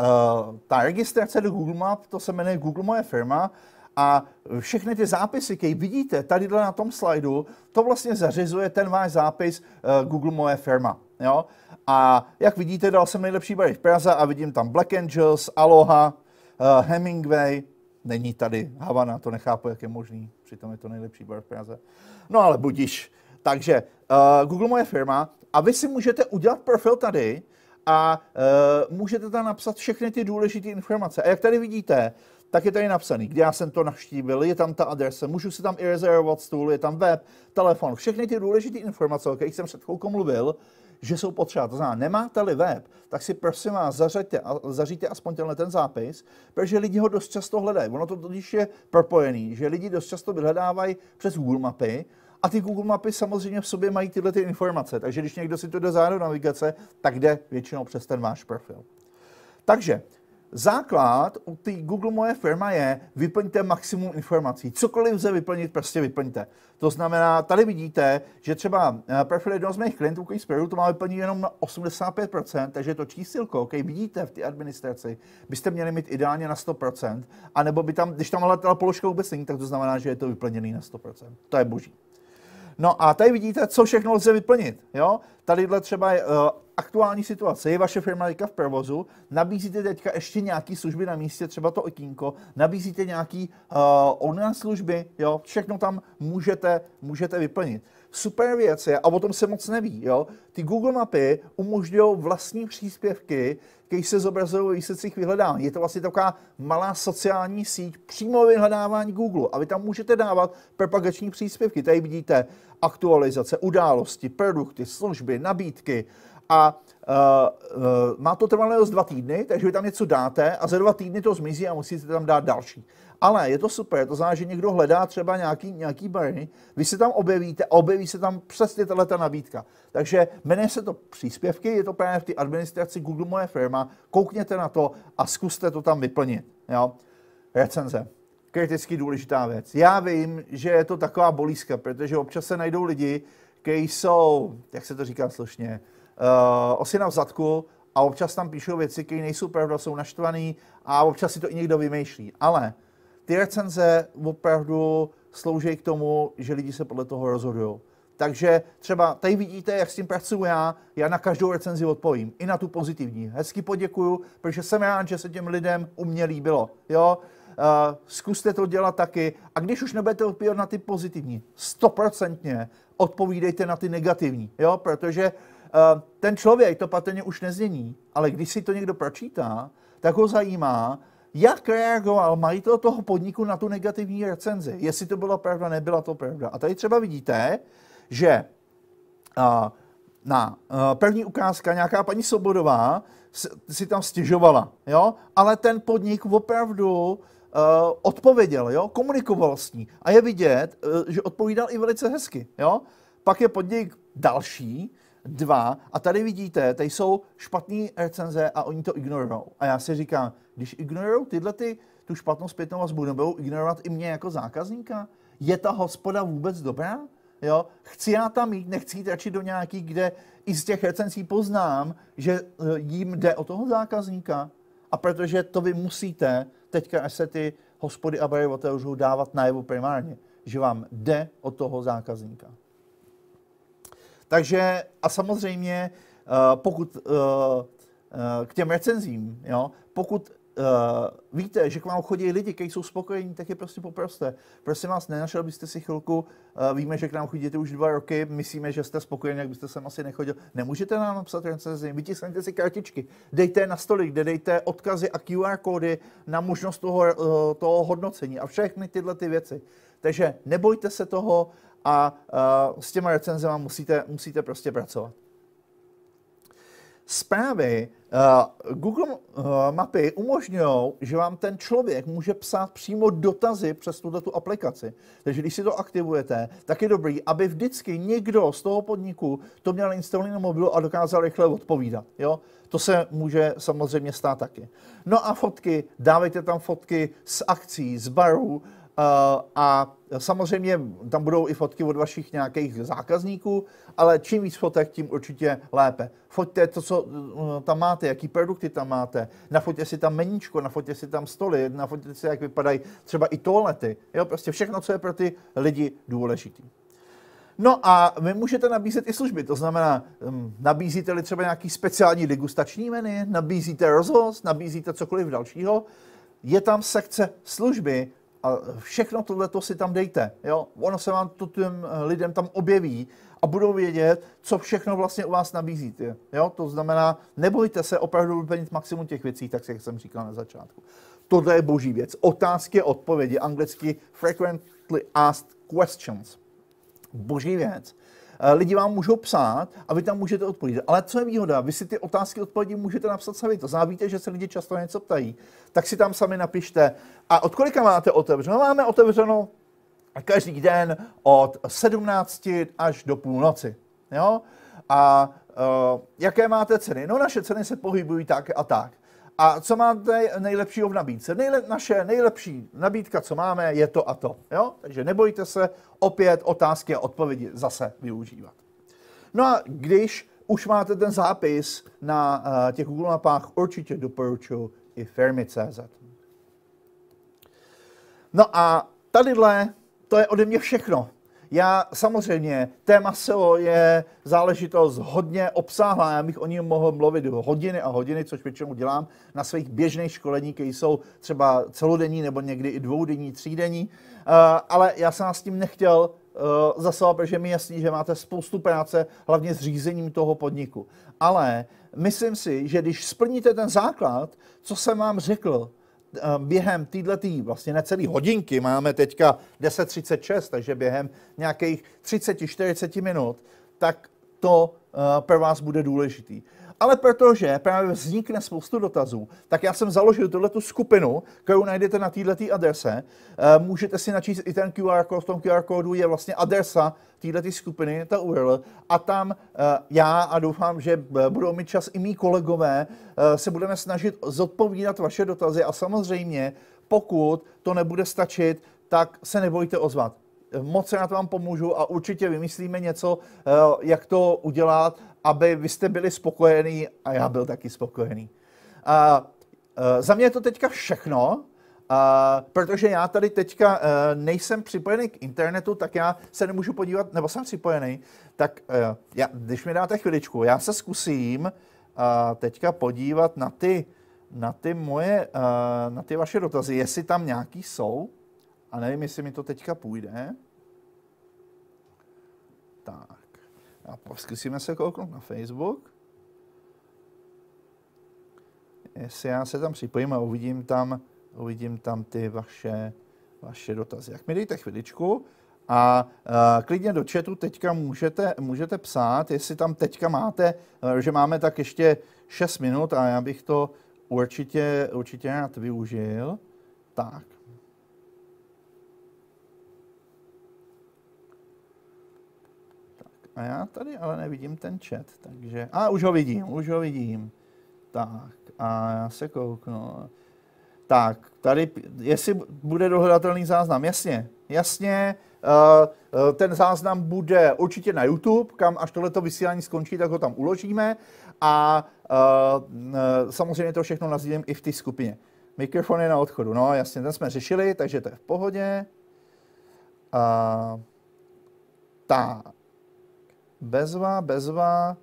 ta registrace do Google Map, to se jmenuje Google Moje firma, a všechny ty zápisy, které vidíte tady na tom slajdu, to vlastně zařizuje ten váš zápis Google Moje firma. Jo? A jak vidíte, dal jsem nejlepší bary v Praze a vidím tam Black Angels, Aloha, Hemingway, není tady Havana, to nechápu, jak je možný, přitom je to nejlepší bar v Praze. No ale budiš. Takže Google Moje firma, a vy si můžete udělat profil tady a můžete tam napsat všechny ty důležité informace. A jak tady vidíte, tak je tady napsaný, kde já jsem to navštívil, je tam ta adresa, můžu si tam i rezervovat stůl, je tam web, telefon, všechny ty důležité informace, o kterých jsem před chvilkou mluvil, že jsou potřeba. To znamená, nemáte-li web, tak si prosím vás zařiďte aspoň tenhle ten zápis, protože lidi ho dost často hledají. Ono to totiž je propojený, že lidi dost často vyhledávají přes Google mapy, a ty Google mapy samozřejmě v sobě mají tyhle ty informace, takže když někdo si to jde do navigace, tak jde většinou přes ten váš profil. Takže základ u té Google Moje firma je, vyplňte maximum informací. Cokoliv lze vyplnit, prostě vyplňte. To znamená, tady vidíte, že třeba profil jednoho z mých klientů, který zprvu, to má vyplnit jenom na 85%, takže to čísilko, který vidíte v té administraci, byste měli mít ideálně na 100%, anebo by tam, když tam ale ta položka vůbec není, tak to znamená, že je to vyplněný na 100%. To je boží. No a tady vidíte, co všechno lze vyplnit. Jo? Tadyhle třeba je aktuální situace, je vaše firma teďka v provozu, nabízíte teďka ještě nějaké služby na místě, třeba to okýnko, nabízíte nějaké online služby, jo? Všechno tam můžete vyplnit. Super věc je, a o tom se moc neví, jo? Ty Google mapy umožňují vlastní příspěvky, které se zobrazují v výsledcích vyhledávání. Je to vlastně taková malá sociální síť přímo vyhledávání Google, a vy tam můžete dávat propagační příspěvky. Tady vidíte aktualizace, události, produkty, služby, nabídky, a má to trvalo 2 týdny, takže vy tam něco dáte a za 2 týdny to zmizí a musíte tam dát další. Ale je to super, to znamená, že někdo hledá třeba nějaký bary, vy se tam objevíte a objeví se tam přesně tato nabídka. Takže jmenuje se to příspěvky, je to právě v té administraci Google Moje firma, koukněte na to a zkuste to tam vyplnit. Jo? Recenze. Kriticky důležitá věc. Já vím, že je to taková bolízka, protože občas se najdou lidi, kteří jsou, jak se to říká slušně, osina v zadku, a občas tam píšou věci, které nejsou pravda, jsou naštvaný, a občas si to i někdo vymýšlí. Ale ty recenze opravdu slouží k tomu, že lidi se podle toho rozhodují. Takže třeba tady vidíte, jak s tím pracuji já na každou recenzi odpovím, i na tu pozitivní. Hezky poděkuju, protože jsem rád, že se těm lidem u mě líbilo. Jo? Zkuste to dělat taky, a když už nebudete odpovídat na ty pozitivní, 100% odpovídejte na ty negativní, jo? Protože ten člověk to patrně už nezmění, ale když si to někdo pročítá, tak ho zajímá, jak reagoval majitel toho podniku na tu negativní recenzi. Jestli to byla pravda, nebyla to pravda. A tady třeba vidíte, že na první ukázka nějaká paní Sobodová si tam stěžovala, jo? Ale ten podnik opravdu odpověděl, jo? Komunikoval s ní, a je vidět, že odpovídal i velice hezky. Jo? Pak je podnik další, 2, a tady vidíte, tady jsou špatné recenze a oni to ignorují. A já si říkám, když ignorují tu špatnou zpětnou vazbu, nebudou ignorovat i mě jako zákazníka? Je ta hospoda vůbec dobrá? Jo? Chci já tam jít, nechci jít radši do nějaký, kde i z těch recenzí poznám, že jim jde o toho zákazníka. A protože to vy musíte teďka, až se ty hospody a bary otevřou, dávat najevo primárně, že vám jde o toho zákazníka. Takže a samozřejmě, pokud k těm recenzím, jo, pokud víte, že k vám chodí lidi, kteří jsou spokojení, tak je prostě poproste. Prosím vás, nenašel byste si chvilku, víme, že k nám chodíte už 2 roky, myslíme, že jste spokojeni, jak byste sem asi nechodil. Nemůžete nám napsat recenzi, vytiskněte si kartičky, dejte je na stolik, kde dejte odkazy a QR kódy na možnost toho hodnocení a všechny tyhle ty věci. Takže nebojte se toho a s těma recenzema musíte prostě pracovat. Zprávy Google mapy umožňují, že vám ten člověk může psát přímo dotazy přes tuto aplikaci. Takže když si to aktivujete, tak je dobrý, aby vždycky někdo z toho podniku to měl instalovaný na mobilu a dokázal rychle odpovídat. Jo? To se může samozřejmě stát taky. No a fotky, dávejte tam fotky z akcí, z barů, a samozřejmě tam budou i fotky od vašich nějakých zákazníků, ale čím víc fotek, tím určitě lépe. Foťte to, co tam máte, jaký produkty tam máte, nafoťte si tam meníčko, nafoťte si tam stoly, nafoťte si, jak vypadají třeba i toalety, jo, prostě všechno, co je pro ty lidi důležitý. No a vy můžete nabízet i služby, to znamená, nabízíte-li třeba nějaký speciální degustační menu, nabízíte rozvoz, nabízíte cokoliv dalšího, je tam sekce služby, a všechno tohleto si tam dejte. Jo? Ono se vám to těm lidem tam objeví a budou vědět, co všechno vlastně u vás nabízíte. Jo? To znamená, nebojte se opravdu vyplnit maximum těch věcí, tak jak jsem říkal na začátku. Tohle je boží věc. Otázky, odpovědi. Anglicky frequently asked questions. Boží věc. Lidi vám můžou psát a vy tam můžete odpovědět. Ale co je výhoda? Vy si ty otázky odpovědi můžete napsat sami. To znamená, víte, že se lidi často něco ptají. Tak si tam sami napište. A od kolika máte otevřeno? Máme otevřeno každý den od 17 až do půlnoci. Jo? A jaké máte ceny? No, naše ceny se pohybují tak a tak. A co máte nejlepšího v nabídce? Naše nejlepší nabídka, co máme, je to a to. Jo? Takže nebojte se opět otázky a odpovědi zase využívat. No a když už máte ten zápis na těch Google mapách, určitě doporučuji i firmy.cz. No a tadyhle, to je ode mě všechno. Já samozřejmě, téma SEO je záležitost hodně obsáhlá, já bych o ní mohl mluvit hodiny a hodiny, což většinou dělám na svých běžných školeních, které jsou třeba celodenní nebo někdy i dvoudenní, třídenní, ale já jsem s tím nechtěl zasahovat, protože mi je jasný, že máte spoustu práce, hlavně s řízením toho podniku. Ale myslím si, že když splníte ten základ, co jsem vám řekl, během této vlastně necelé hodinky, máme teďka 10:36, takže během nějakých 30-40 minut, tak to pro vás bude důležitý. Ale protože právě vznikne spoustu dotazů, tak já jsem založil tuto skupinu, kterou najdete na této adrese. Můžete si načíst i ten QR kód, v tom QR kódu je vlastně adresa této skupiny, ta URL. A tam já, a doufám, že budou mít čas i mý kolegové, se budeme snažit zodpovídat vaše dotazy a samozřejmě, pokud to nebude stačit, tak se nebojte ozvat. Moc rád vám pomůžu a určitě vymyslíme něco, jak to udělat, aby vy jste byli spokojení a já byl taky spokojený. Za mě je to teďka všechno, protože já tady teďka nejsem připojený k internetu, tak já se nemůžu podívat, nebo jsem připojený, tak když mi dáte chviličku, já se zkusím teďka podívat na ty vaše dotazy, jestli tam nějaký jsou. A nevím, jestli mi to teďka půjde. Tak. A zkusíme se kouknout na Facebook. Jestli já se tam připojím a uvidím tam ty vaše dotazy. Tak mi dejte chviličku a klidně do chatu teďka můžete psát, jestli tam teďka máte, že máme tak ještě 6 minut a já bych to určitě rád využil. Tak. A já tady ale nevidím ten chat, takže... A už ho vidím. Tak, a já se kouknu. Tak, tady, jestli bude dohledatelný záznam, jasně. Ten záznam bude určitě na YouTube, kam až tohleto vysílání skončí, tak ho tam uložíme. A samozřejmě to všechno nazdílím i v té skupině. Mikrofon je na odchodu, no jasně, ten jsme řešili, takže to je v pohodě. Tak. Bezva.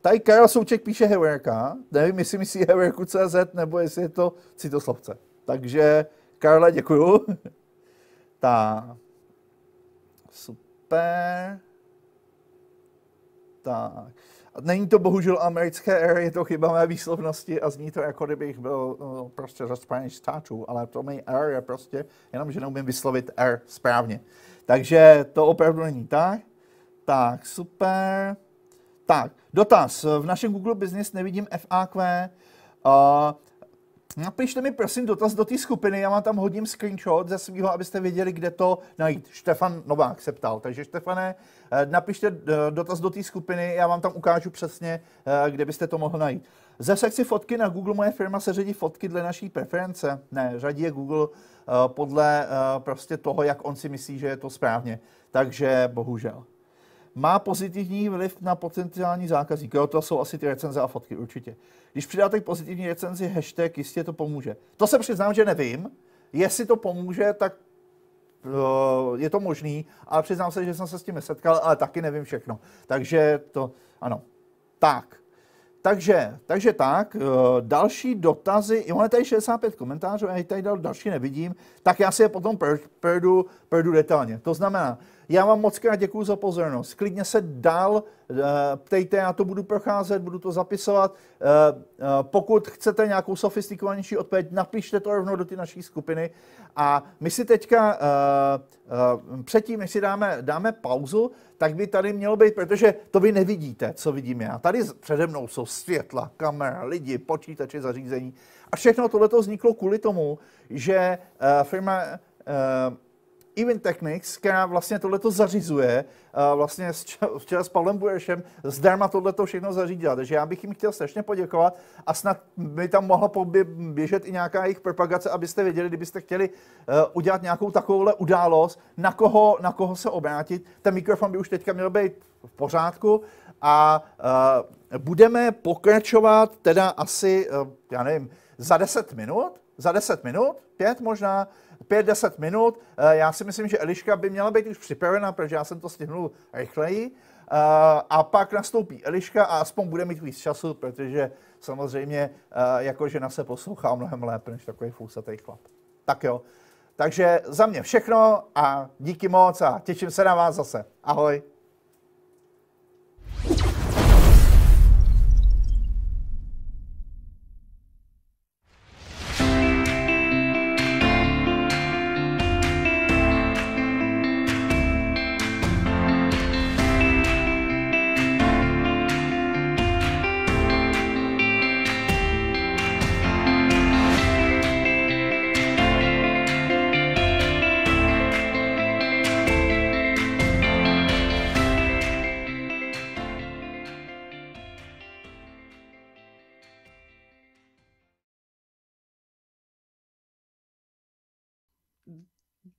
Tady Karel Souček píše Heureka. Nevím, jestli myslí Heureku.cz, nebo jestli je to citoslovce. Takže, Karle, děkuju. Ta. Super. Tak. Není to bohužel americké R, je to chyba mé výslovnosti a zní to, jako kdybych byl prostě ze Spojených států, ale to mé R je prostě, jenom že neumím vyslovit R správně. Takže to opravdu není tak. Tak, super. Tak, dotaz. V našem Google Business nevidím FAQ. Napište mi prosím dotaz do té skupiny, já mám tam hodím screenshot ze svýho, abyste věděli, kde to najít. Štefan Novák se ptal, takže Štefane, napište dotaz do té skupiny, já vám tam ukážu přesně, kde byste to mohli najít. Ze sekci fotky na Google Moje firma se řadí fotky dle naší preference. Ne, řadí je Google podle prostě toho, jak on si myslí, že je to správně. Takže bohužel. Má pozitivní vliv na potenciální zákazník. Jo, to jsou asi ty recenze a fotky, určitě. Když přidáte k pozitivní recenzi hashtag, jistě to pomůže. To se přiznám, že nevím. Jestli to pomůže, tak je to možný, ale přiznám se, že jsem se s tím nesetkal, ale taky nevím všechno. Takže to, ano. Tak. Takže tak, další dotazy, on je tady 65 komentářů, já tady další nevidím, tak já si je potom projdu detailně. To znamená, já vám moc krát děkuju za pozornost, klidně se dál ptejte, já to budu procházet, budu to zapisovat. Pokud chcete nějakou sofistikovanější odpověď, napište to rovnou do té naší skupiny. A my si teďka, předtím, než si dáme pauzu, tak by tady mělo být, protože to vy nevidíte, co vidím já. Tady přede mnou jsou světla, kamera, lidi, počítače, zařízení. A všechno tohleto vzniklo kvůli tomu, že firma Eventechnix, která vlastně tohleto zařizuje, vlastně včera s Pavlem Burešem zdarma tohleto všechno zařídila. Takže já bych jim chtěl strašně poděkovat a snad by tam mohla běžet i nějaká jejich propagace, abyste věděli, kdybyste chtěli udělat nějakou takovouhle událost, na koho se obrátit. Ten mikrofon by už teďka měl být v pořádku a budeme pokračovat teda asi, já nevím, za 10 minut, 5 možná, 5-10 minut. Já si myslím, že Eliška by měla být už připravena, protože já jsem to stihnul rychleji. A pak nastoupí Eliška a aspoň bude mít víc času, protože samozřejmě jako žena se poslouchá mnohem lépe, než takový fousatý chlap. Tak jo. Takže za mě všechno a díky moc a těším se na vás zase. Ahoj.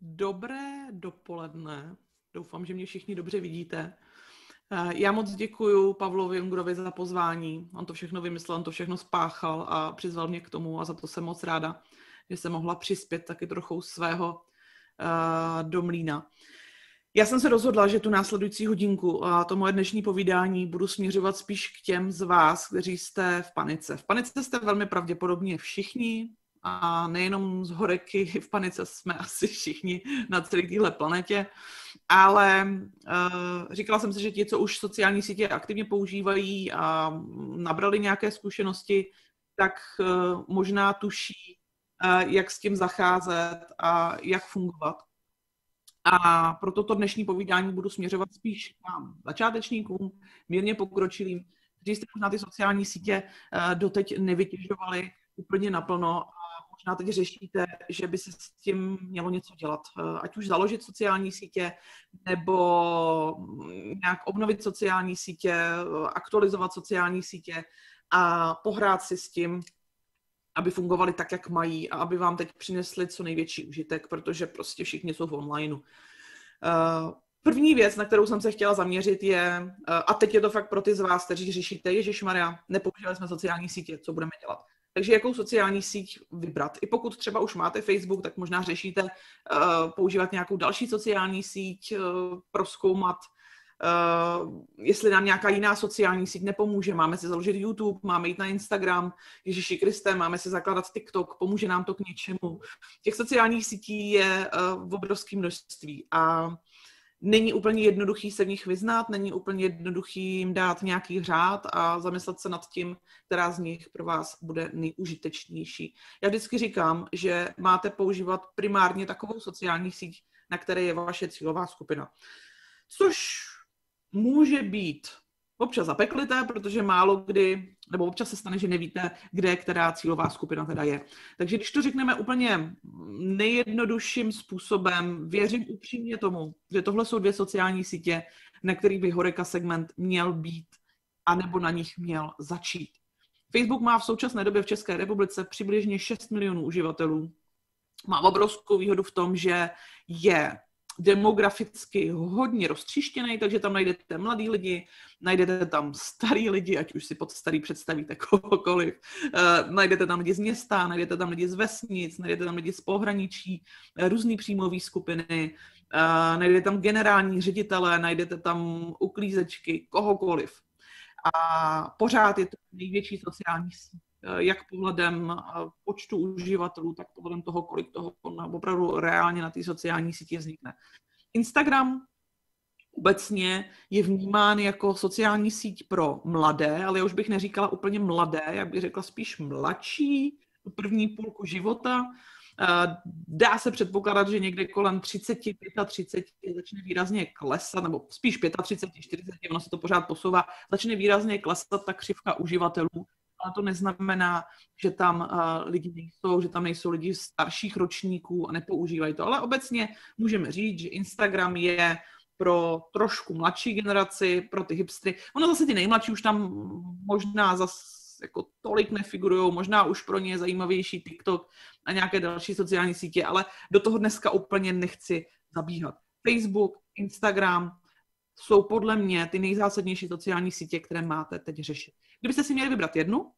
Dobré dopoledne, doufám, že mě všichni dobře vidíte. Já moc děkuji Pavlovi Ungrovi za pozvání, on to všechno vymyslel, on to všechno spáchal a přizval mě k tomu a za to jsem moc ráda, že jsem mohla přispět taky trochu svého do mlýna. Já jsem se rozhodla, že tu následující hodinku a to moje dnešní povídání budu směřovat spíš k těm z vás, kteří jste v panice. V panice jste velmi pravděpodobně všichni, a nejenom z horeky v panice jsme asi všichni na celé téhle planetě, ale říkala jsem si, že ti, co už sociální sítě aktivně používají a nabrali nějaké zkušenosti, tak možná tuší, jak s tím zacházet a jak fungovat. A proto to dnešní povídání budu směřovat spíš k začátečníkům, mírně pokročilým, kteří jste možná ty sociální sítě doteď nevytěžovali úplně naplno. Možná teď řešíte, že by se s tím mělo něco dělat. Ať už založit sociální sítě, nebo nějak obnovit sociální sítě, aktualizovat sociální sítě a pohrát si s tím, aby fungovaly tak, jak mají a aby vám teď přinesli co největší užitek, protože prostě všichni jsou v onlineu. První věc, na kterou jsem se chtěla zaměřit je, a teď je to fakt pro ty z vás, kteří řešíte, ježišmarja, nepoužívali jsme sociální sítě, co budeme dělat? Takže jakou sociální síť vybrat? I pokud třeba už máte Facebook, tak možná řešíte používat nějakou další sociální síť, prozkoumat, jestli nám nějaká jiná sociální síť nepomůže. Máme si založit YouTube, máme jít na Instagram, Ježíši Kriste, máme si zakládat TikTok, pomůže nám to k něčemu. Těch sociálních sítí je v obrovském množství a není úplně jednoduchý se v nich vyznat, není úplně jednoduchý jim dát nějaký řád a zamyslet se nad tím, která z nich pro vás bude nejužitečnější. Já vždycky říkám, že máte používat primárně takovou sociální síť, na které je vaše cílová skupina. Což může být občas zapeklité, protože málo kdy, nebo občas se stane, že nevíte, kde která cílová skupina teda je. Takže když to řekneme úplně nejjednodušším způsobem, věřím upřímně tomu, že tohle jsou dvě sociální sítě, na kterých by HoReCa segment měl být, anebo na nich měl začít. Facebook má v současné době v České republice přibližně 6 milionů uživatelů. Má obrovskou výhodu v tom, že je demograficky hodně roztříštěný, takže tam najdete mladý lidi, najdete tam starý lidi, ať už si pod starý představíte kohokoliv, najdete tam lidi z města, najdete tam lidi z vesnic, najdete tam lidi z pohraničí, různý příjmové skupiny, najdete tam generální ředitele, najdete tam uklízečky, kohokoliv. A pořád je to největší sociální síť, jak pohledem počtu uživatelů, tak pohledem toho, kolik toho opravdu reálně na té sociální síti vznikne. Instagram obecně je vnímán jako sociální síť pro mladé, ale já už bych neříkala úplně mladé, já bych řekla spíš mladší, první půlku života. Dá se předpokládat, že někde kolem 30, 35 začne výrazně klesat, nebo spíš 35, 40, ono se to pořád posouvá, začne výrazně klesat ta křivka uživatelů. Ale to neznamená, že tam lidi nejsou, že tam nejsou lidi starších ročníků a nepoužívají to. Ale obecně můžeme říct, že Instagram je pro trošku mladší generaci, pro ty hipstry. Ono zase ty nejmladší už tam možná zase jako tolik nefigurujou, možná už pro ně je zajímavější TikTok a nějaké další sociální sítě, ale do toho dneska úplně nechci zabíhat. Facebook, Instagram jsou podle mě ty nejzásadnější sociální sítě, které máte teď řešit. Kdybyste si měli vybrat jednu,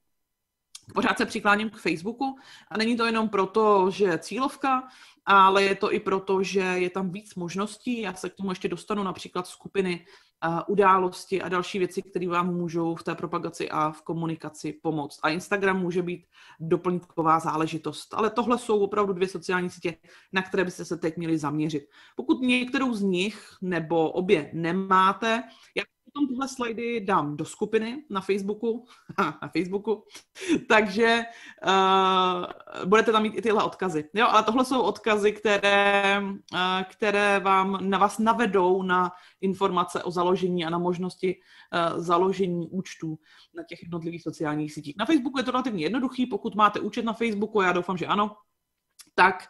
pořád se přikláním k Facebooku a není to jenom proto, že je cílovka, ale je to i proto, že je tam víc možností. Já se k tomu ještě dostanu, například skupiny, události a další věci, které vám můžou v té propagaci a v komunikaci pomoct. A Instagram může být doplňková záležitost. Ale tohle jsou opravdu dvě sociální sítě, na které byste se teď měli zaměřit. Pokud některou z nich nebo obě nemáte, já potom tyhle slajdy dám do skupiny na Facebooku, takže budete tam mít i tyhle odkazy. Jo, ale tohle jsou odkazy, které vám na vás navedou na informace o založení a na možnosti založení účtů na těch jednotlivých sociálních sítích. Na Facebooku je to relativně jednoduchý, pokud máte účet na Facebooku, já doufám, že ano, tak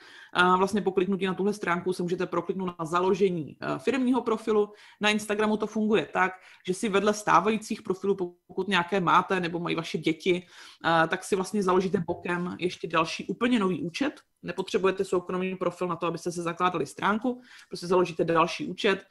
vlastně po kliknutí na tuhle stránku se můžete prokliknout na založení firemního profilu. Na Instagramu to funguje tak, že si vedle stávajících profilů, pokud nějaké máte nebo mají vaše děti, tak si vlastně založíte bokem ještě další úplně nový účet. Nepotřebujete soukromý profil na to, abyste se zakládali stránku, prostě založíte další účet,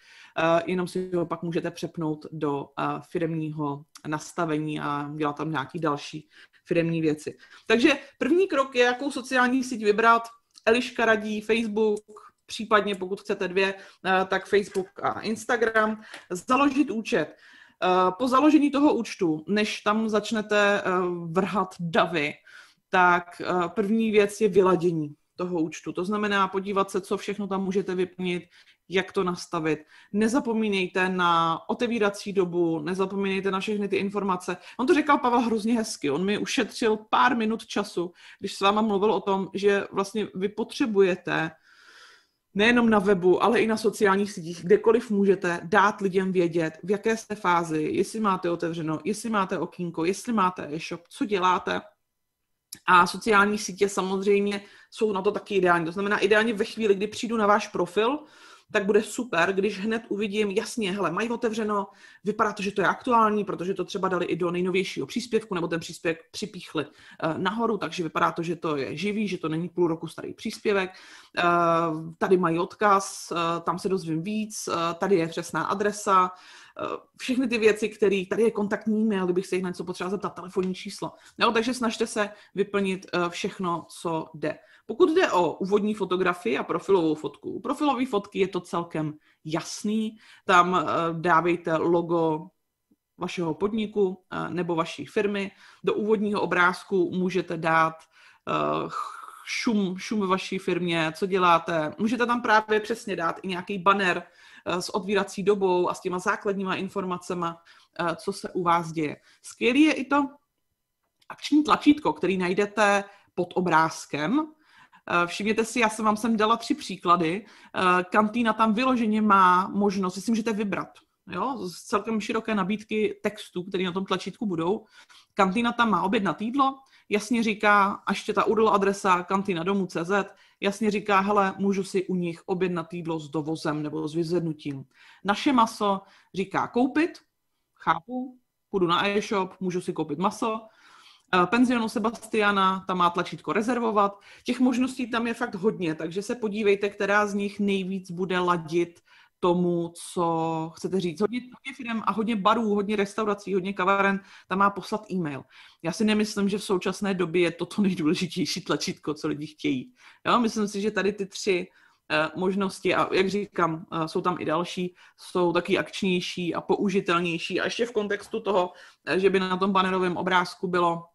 jenom si ho pak můžete přepnout do firemního nastavení a dělat tam nějaké další firemní věci. Takže první krok je, jakou sociální síť vybrat. Eliška radí Facebook, případně pokud chcete dvě, tak Facebook a Instagram. Založit účet. Po založení toho účtu, než tam začnete vrhat davy, tak první věc je vyladění toho účtu. To znamená podívat se, co všechno tam můžete vyplnit, jak to nastavit. Nezapomínejte na otevírací dobu, nezapomínejte na všechny ty informace. On to říkal Pavel hrozně hezky, on mi ušetřil pár minut času, když s váma mluvil o tom, že vlastně vy potřebujete nejenom na webu, ale i na sociálních sítích, kdekoliv můžete dát lidem vědět, v jaké jste fázi, jestli máte otevřeno, jestli máte okýnko, jestli máte e-shop, co děláte. A sociální sítě samozřejmě jsou na to taky ideální. To znamená, ideálně ve chvíli, kdy přijdu na váš profil, tak bude super, když hned uvidím, jasně, hele, mají otevřeno, vypadá to, že to je aktuální, protože to třeba dali i do nejnovějšího příspěvku, nebo ten příspěvek připíchli nahoru, takže vypadá to, že to je živý, že to není půl roku starý příspěvek. Tady mají odkaz, tam se dozvím víc, tady je přesná adresa, všechny ty věci, které tady je kontaktní e-mail, kdybych se jich na něco potřeba zeptat, telefonní číslo. No, takže snažte se vyplnit všechno, co jde. Pokud jde o úvodní fotografii a profilovou fotku, u profilové fotky je to celkem jasný. Tam dávejte logo vašeho podniku nebo vaší firmy. Do úvodního obrázku můžete dát šum ve vaší firmě, co děláte. Můžete tam právě přesně dát i nějaký banner, s otvírací dobou a s těma základníma informacema, co se u vás děje. Skvělý je i to akční tlačítko, který najdete pod obrázkem. Všimněte si, já jsem vám sem dala 3 příklady. Kantýna tam vyloženě má možnost, si můžete vybrat, jo, z celkem široké nabídky textů, které na tom tlačítku budou. Kantýna tam má objednat jídlo, jasně říká, až je ta URL adresa kantinadomu.cz, jasně říká, hele, můžu si u nich objednat jídlo s dovozem nebo s vyzvednutím. Naše maso říká koupit, chápu, půjdu na e-shop, můžu si koupit maso. Penzionu Sebastiana, tam má tlačítko rezervovat. Těch možností tam je fakt hodně, takže se podívejte, která z nich nejvíc bude ladit tomu, co chcete říct. Hodně firem a hodně barů, hodně restaurací, hodně kavaren, tam má poslat e-mail. Já si nemyslím, že v současné době je to to nejdůležitější tlačítko, co lidi chtějí. Jo? Myslím si, že tady ty 3 možnosti, a jak říkám, jsou tam i další, jsou taky akčnější a použitelnější. A ještě v kontextu toho, že by na tom bannerovém obrázku bylo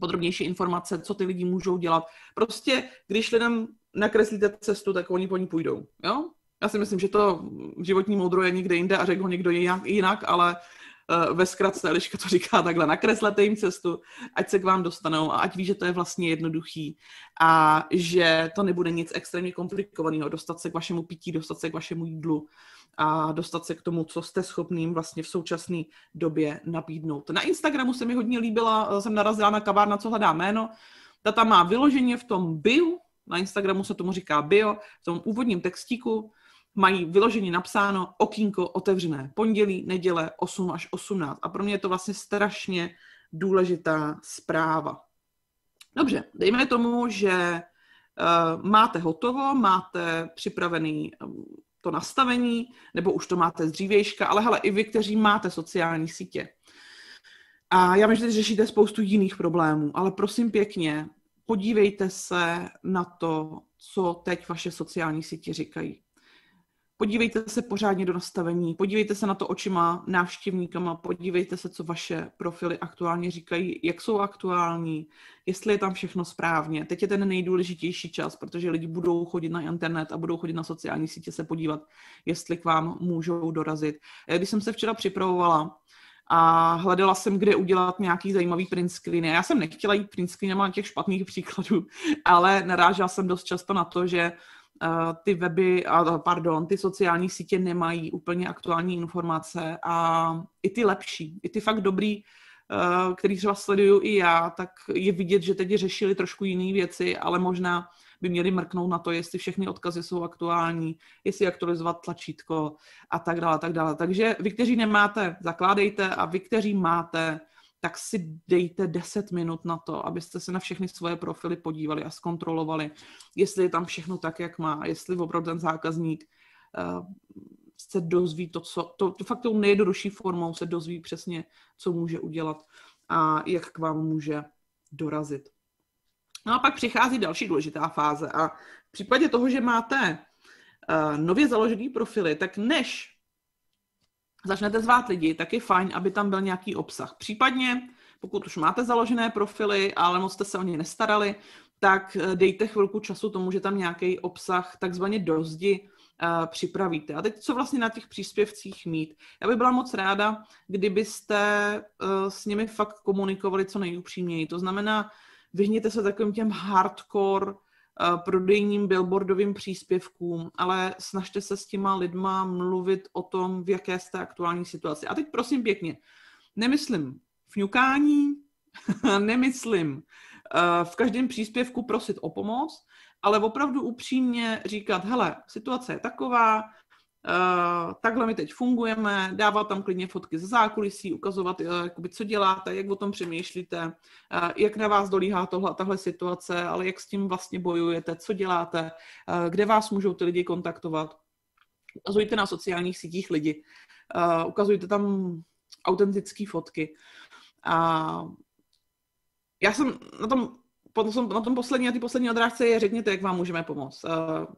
podrobnější informace, co ty lidi můžou dělat. Prostě, když lidem nakreslíte cestu, tak oni po ní půjdou. Jo? Já si myslím, že to životní moudro je někde jinde a řekl ho někdo jinak, ale ve zkratce Eliška to říká takhle, nakreslete jim cestu, ať se k vám dostanou a ať ví, že to je vlastně jednoduchý a že to nebude nic extrémně komplikovaného, dostat se k vašemu pití, dostat se k vašemu jídlu a dostat se k tomu, co jste schopným vlastně v současné době nabídnout. Na Instagramu se mi hodně líbila, jsem narazila na kavárna, co hledá jméno, ta tam má vyloženě v tom bio, na Instagramu se tomu říká bio, v tom úvodním textíku, mají vyloženě napsáno okýnko otevřené pondělí, neděle 8 až 18. A pro mě je to vlastně strašně důležitá zpráva. Dobře, dejme tomu, že máte hotovo, máte připravený to nastavení, nebo už to máte z dřívějška, ale hele, i vy, kteří máte sociální sítě. A já vím, že řešíte spoustu jiných problémů, ale prosím pěkně, podívejte se na to, co teď vaše sociální sítě říkají. Podívejte se pořádně do nastavení, podívejte se na to očima návštěvníkama, podívejte se, co vaše profily aktuálně říkají, jak jsou aktuální, jestli je tam všechno správně. Teď je ten nejdůležitější čas, protože lidi budou chodit na internet a budou chodit na sociální sítě se podívat, jestli k vám můžou dorazit. Když jsem se včera připravovala a hledala jsem, kde udělat nějaký zajímavý print screeny. Já jsem nechtěla jít print screenama těch špatných příkladů, ale narážela jsem dost často na to, že ty sociální sítě nemají úplně aktuální informace a i ty lepší, i ty fakt dobrý, který třeba sleduju i já, tak je vidět, že teď řešili trošku jiné věci, ale možná by měli mrknout na to, jestli všechny odkazy jsou aktuální, jestli aktualizovat tlačítko a tak dále, tak dále. Takže vy, kteří nemáte, zakládejte a vy, kteří máte, tak si dejte 10 minut na to, abyste se na všechny svoje profily podívali a zkontrolovali, jestli je tam všechno tak, jak má, jestli opravdu ten zákazník se dozví to fakt tou nejjednodušší formou se dozví přesně, co může udělat a jak k vám může dorazit. No a pak přichází další důležitá fáze a v případě toho, že máte nově založený profily, tak než začnete zvát lidi, tak je fajn, aby tam byl nějaký obsah. Případně, pokud už máte založené profily, ale moc jste se o ně nestarali, tak dejte chvilku času tomu, že tam nějaký obsah takzvaně do zdi připravíte. A teď co vlastně na těch příspěvcích mít? Já bych byla moc ráda, kdybyste s nimi fakt komunikovali co nejupřímněji. To znamená, vyhněte se takovým těm hardcore prodejním billboardovým příspěvkům, ale snažte se s těma lidma mluvit o tom, v jaké jste aktuální situaci. A teď prosím pěkně, nemyslím fňukání, nemyslím v každém příspěvku prosit o pomoc, ale opravdu upřímně říkat, hele, situace je taková, takhle my teď fungujeme, dávat tam klidně fotky ze zákulisí, ukazovat, jakoby, co děláte, jak o tom přemýšlíte, jak na vás dolíhá tahle situace, ale jak s tím vlastně bojujete, co děláte, kde vás můžou ty lidi kontaktovat. Ukazujte na sociálních sítích lidi, ukazujte tam autentické fotky. A já jsem na tom poslední a ty poslední odrážce je řekněte, jak vám můžeme pomoct.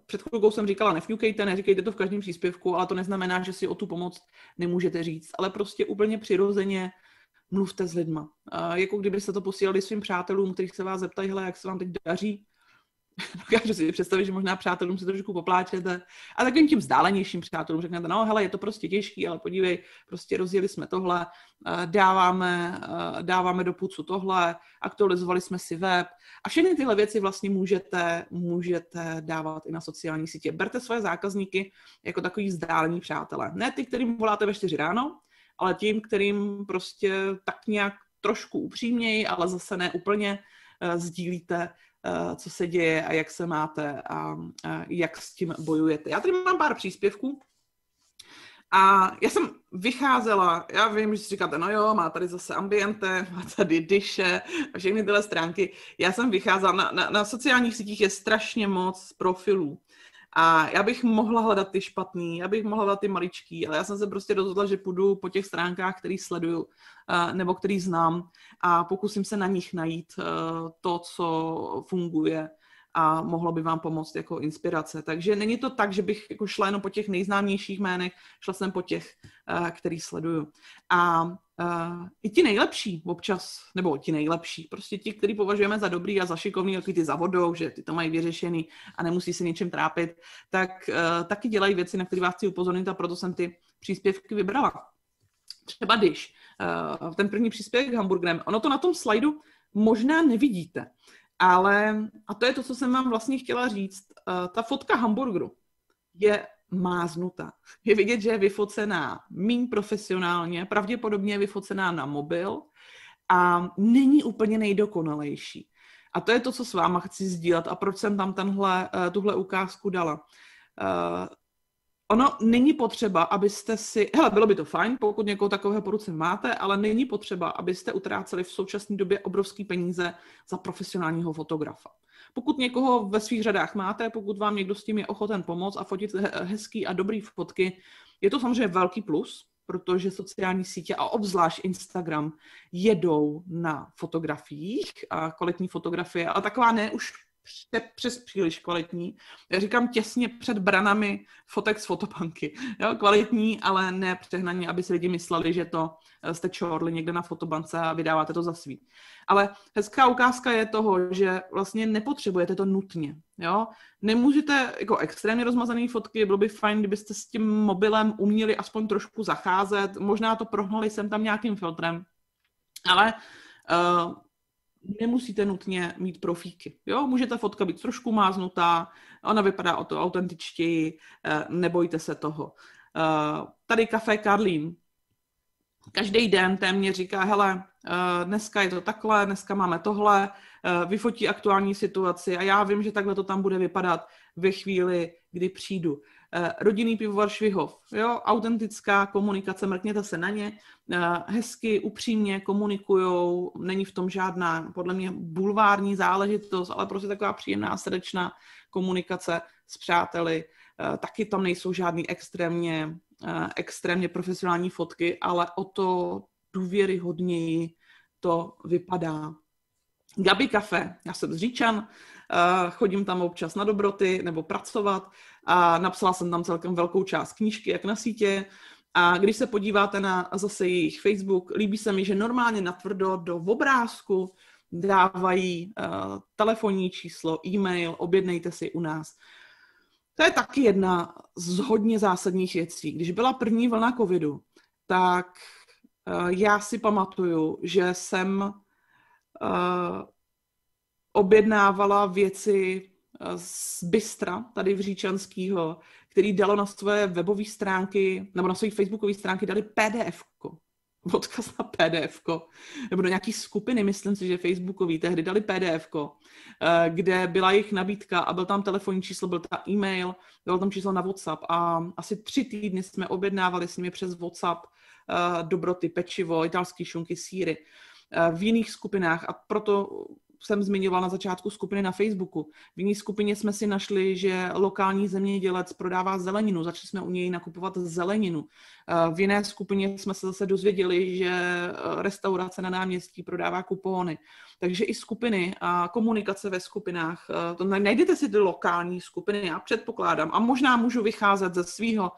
Před chvilkou jsem říkala, nefňukejte, neříkejte to v každém příspěvku, ale to neznamená, že si o tu pomoc nemůžete říct, ale prostě úplně přirozeně mluvte s lidma. Jako kdybyste to posílali svým přátelům, kteří se vás zeptají, hele, jak se vám teď daří, Dokážu si představit, že možná přátelům se trošku popláčete a takovým tím vzdálenějším přátelům řeknete, no hele, je to prostě těžký, ale podívej, prostě rozjeli jsme tohle, dáváme do pucu tohle, aktualizovali jsme si web a všechny tyhle věci vlastně můžete dávat i na sociální sítě. Berte své zákazníky jako takový vzdálení přátelé. Ne ty, kterým voláte ve 4 ráno, ale tím, kterým prostě tak nějak trošku upřímněji, ale zase ne úplně sdílíte, co se děje a jak se máte a jak s tím bojujete. Já tady mám pár příspěvků a já jsem vycházela, já vím, že si říkáte, no jo, má tady zase ambiente, má tady dyše a všechny tyhle stránky. Já jsem vycházela, na sociálních sítích je strašně moc profilů. A já bych mohla hledat ty špatný, já bych mohla hledat ty maličký, ale já jsem se prostě rozhodla, že půjdu po těch stránkách, který sleduju nebo který znám a pokusím se na nich najít to, co funguje a mohlo by vám pomoct jako inspirace. Takže není to tak, že bych jako šla jenom po těch nejznámějších jménech, šla jsem po těch, který sleduju. A i ti nejlepší občas, nebo ti nejlepší, prostě ti, který považujeme za dobrý a za šikovný, jako ty za vodou, že ty to mají vyřešený a nemusí se ničím trápit, tak taky dělají věci, na které vás chci upozornit a proto jsem ty příspěvky vybrala. Třeba když ten první příspěvek hamburgerem, ono to na tom slajdu možná nevidíte, ale, a to je to, co jsem vám vlastně chtěla říct, ta fotka hamburgeru je máznutá. Je vidět, že je vyfocená míň profesionálně, pravděpodobně je vyfocená na mobil a není úplně nejdokonalejší. A to je to, co s váma chci sdílet a proč jsem tam tuhle ukázku dala. Ono není potřeba, abyste si... Hele, bylo by to fajn, pokud někoho takového po ruce máte, ale není potřeba, abyste utráceli v současné době obrovský peníze za profesionálního fotografa. Pokud někoho ve svých řadách máte, pokud vám někdo s tím je ochoten pomoct a fotit hezký a dobrý fotky, je to samozřejmě velký plus, protože sociální sítě a obzvlášť Instagram jedou na fotografiích a kvalitní fotografie, ale taková ne už přes příliš kvalitní. Já říkám těsně před branami fotek z fotobanky. Jo, kvalitní, ale ne přehnaně, aby si lidi mysleli, že to jste čorli někde na fotobance a vydáváte to za svý. Ale hezká ukázka je toho, že vlastně nepotřebujete to nutně. Jo? Nemůžete jako extrémně rozmazané fotky, bylo by fajn, kdybyste s tím mobilem uměli aspoň trošku zacházet, možná to prohnali sem tam nějakým filtrem, ale... nemusíte nutně mít profíky. Jo? Může ta fotka být trošku máznutá, ona vypadá o to autentičtěji, nebojte se toho. Tady Café Karlín. Každý den téměř říká, hele, dneska je to takhle, dneska máme tohle, vyfotí aktuální situaci a já vím, že takhle to tam bude vypadat ve chvíli, kdy přijdu. Rodinný pivovar Švihov, jo, autentická komunikace, mrkněte se na ně, hezky, upřímně komunikujou, není v tom žádná, podle mě, bulvární záležitost, ale prostě taková příjemná, srdečná komunikace s přáteli. Taky tam nejsou žádný extrémně profesionální fotky, ale o to důvěryhodněji to vypadá. Gabi Café, já jsem z Říčan, chodím tam občas na dobroty nebo pracovat a napsala jsem tam celkem velkou část knížky, jak na sítě. A když se podíváte na zase jejich Facebook, líbí se mi, že normálně natvrdo do obrázku dávají telefonní číslo, e-mail, objednejte si u nás. To je taky jedna z hodně zásadních věcí. Když byla první vlna covidu, tak já si pamatuju, že jsem objednávala věci z Bystra, tady v Říčanskýho, který dalo na své webové stránky, nebo na své facebookové stránky dali PDF-ko. Odkaz na PDF-ko. Nebo do nějaký skupiny, myslím si, že facebookový, tehdy dali PDF-ko, kde byla jejich nabídka a byl tam telefonní číslo, byl tam e-mail, bylo tam číslo na WhatsApp a asi 3 týdny jsme objednávali s nimi přes WhatsApp dobroty, pečivo, italský šunky, sýry v jiných skupinách a proto jsem zmiňovala na začátku skupiny na Facebooku. V jiné skupině jsme si našli, že lokální zemědělec prodává zeleninu, začali jsme u něj nakupovat zeleninu. V jiné skupině jsme se zase dozvěděli, že restaurace na náměstí prodává kupóny. Takže i skupiny a komunikace ve skupinách, to najdete si ty lokální skupiny, já předpokládám, a možná můžu vycházet ze svého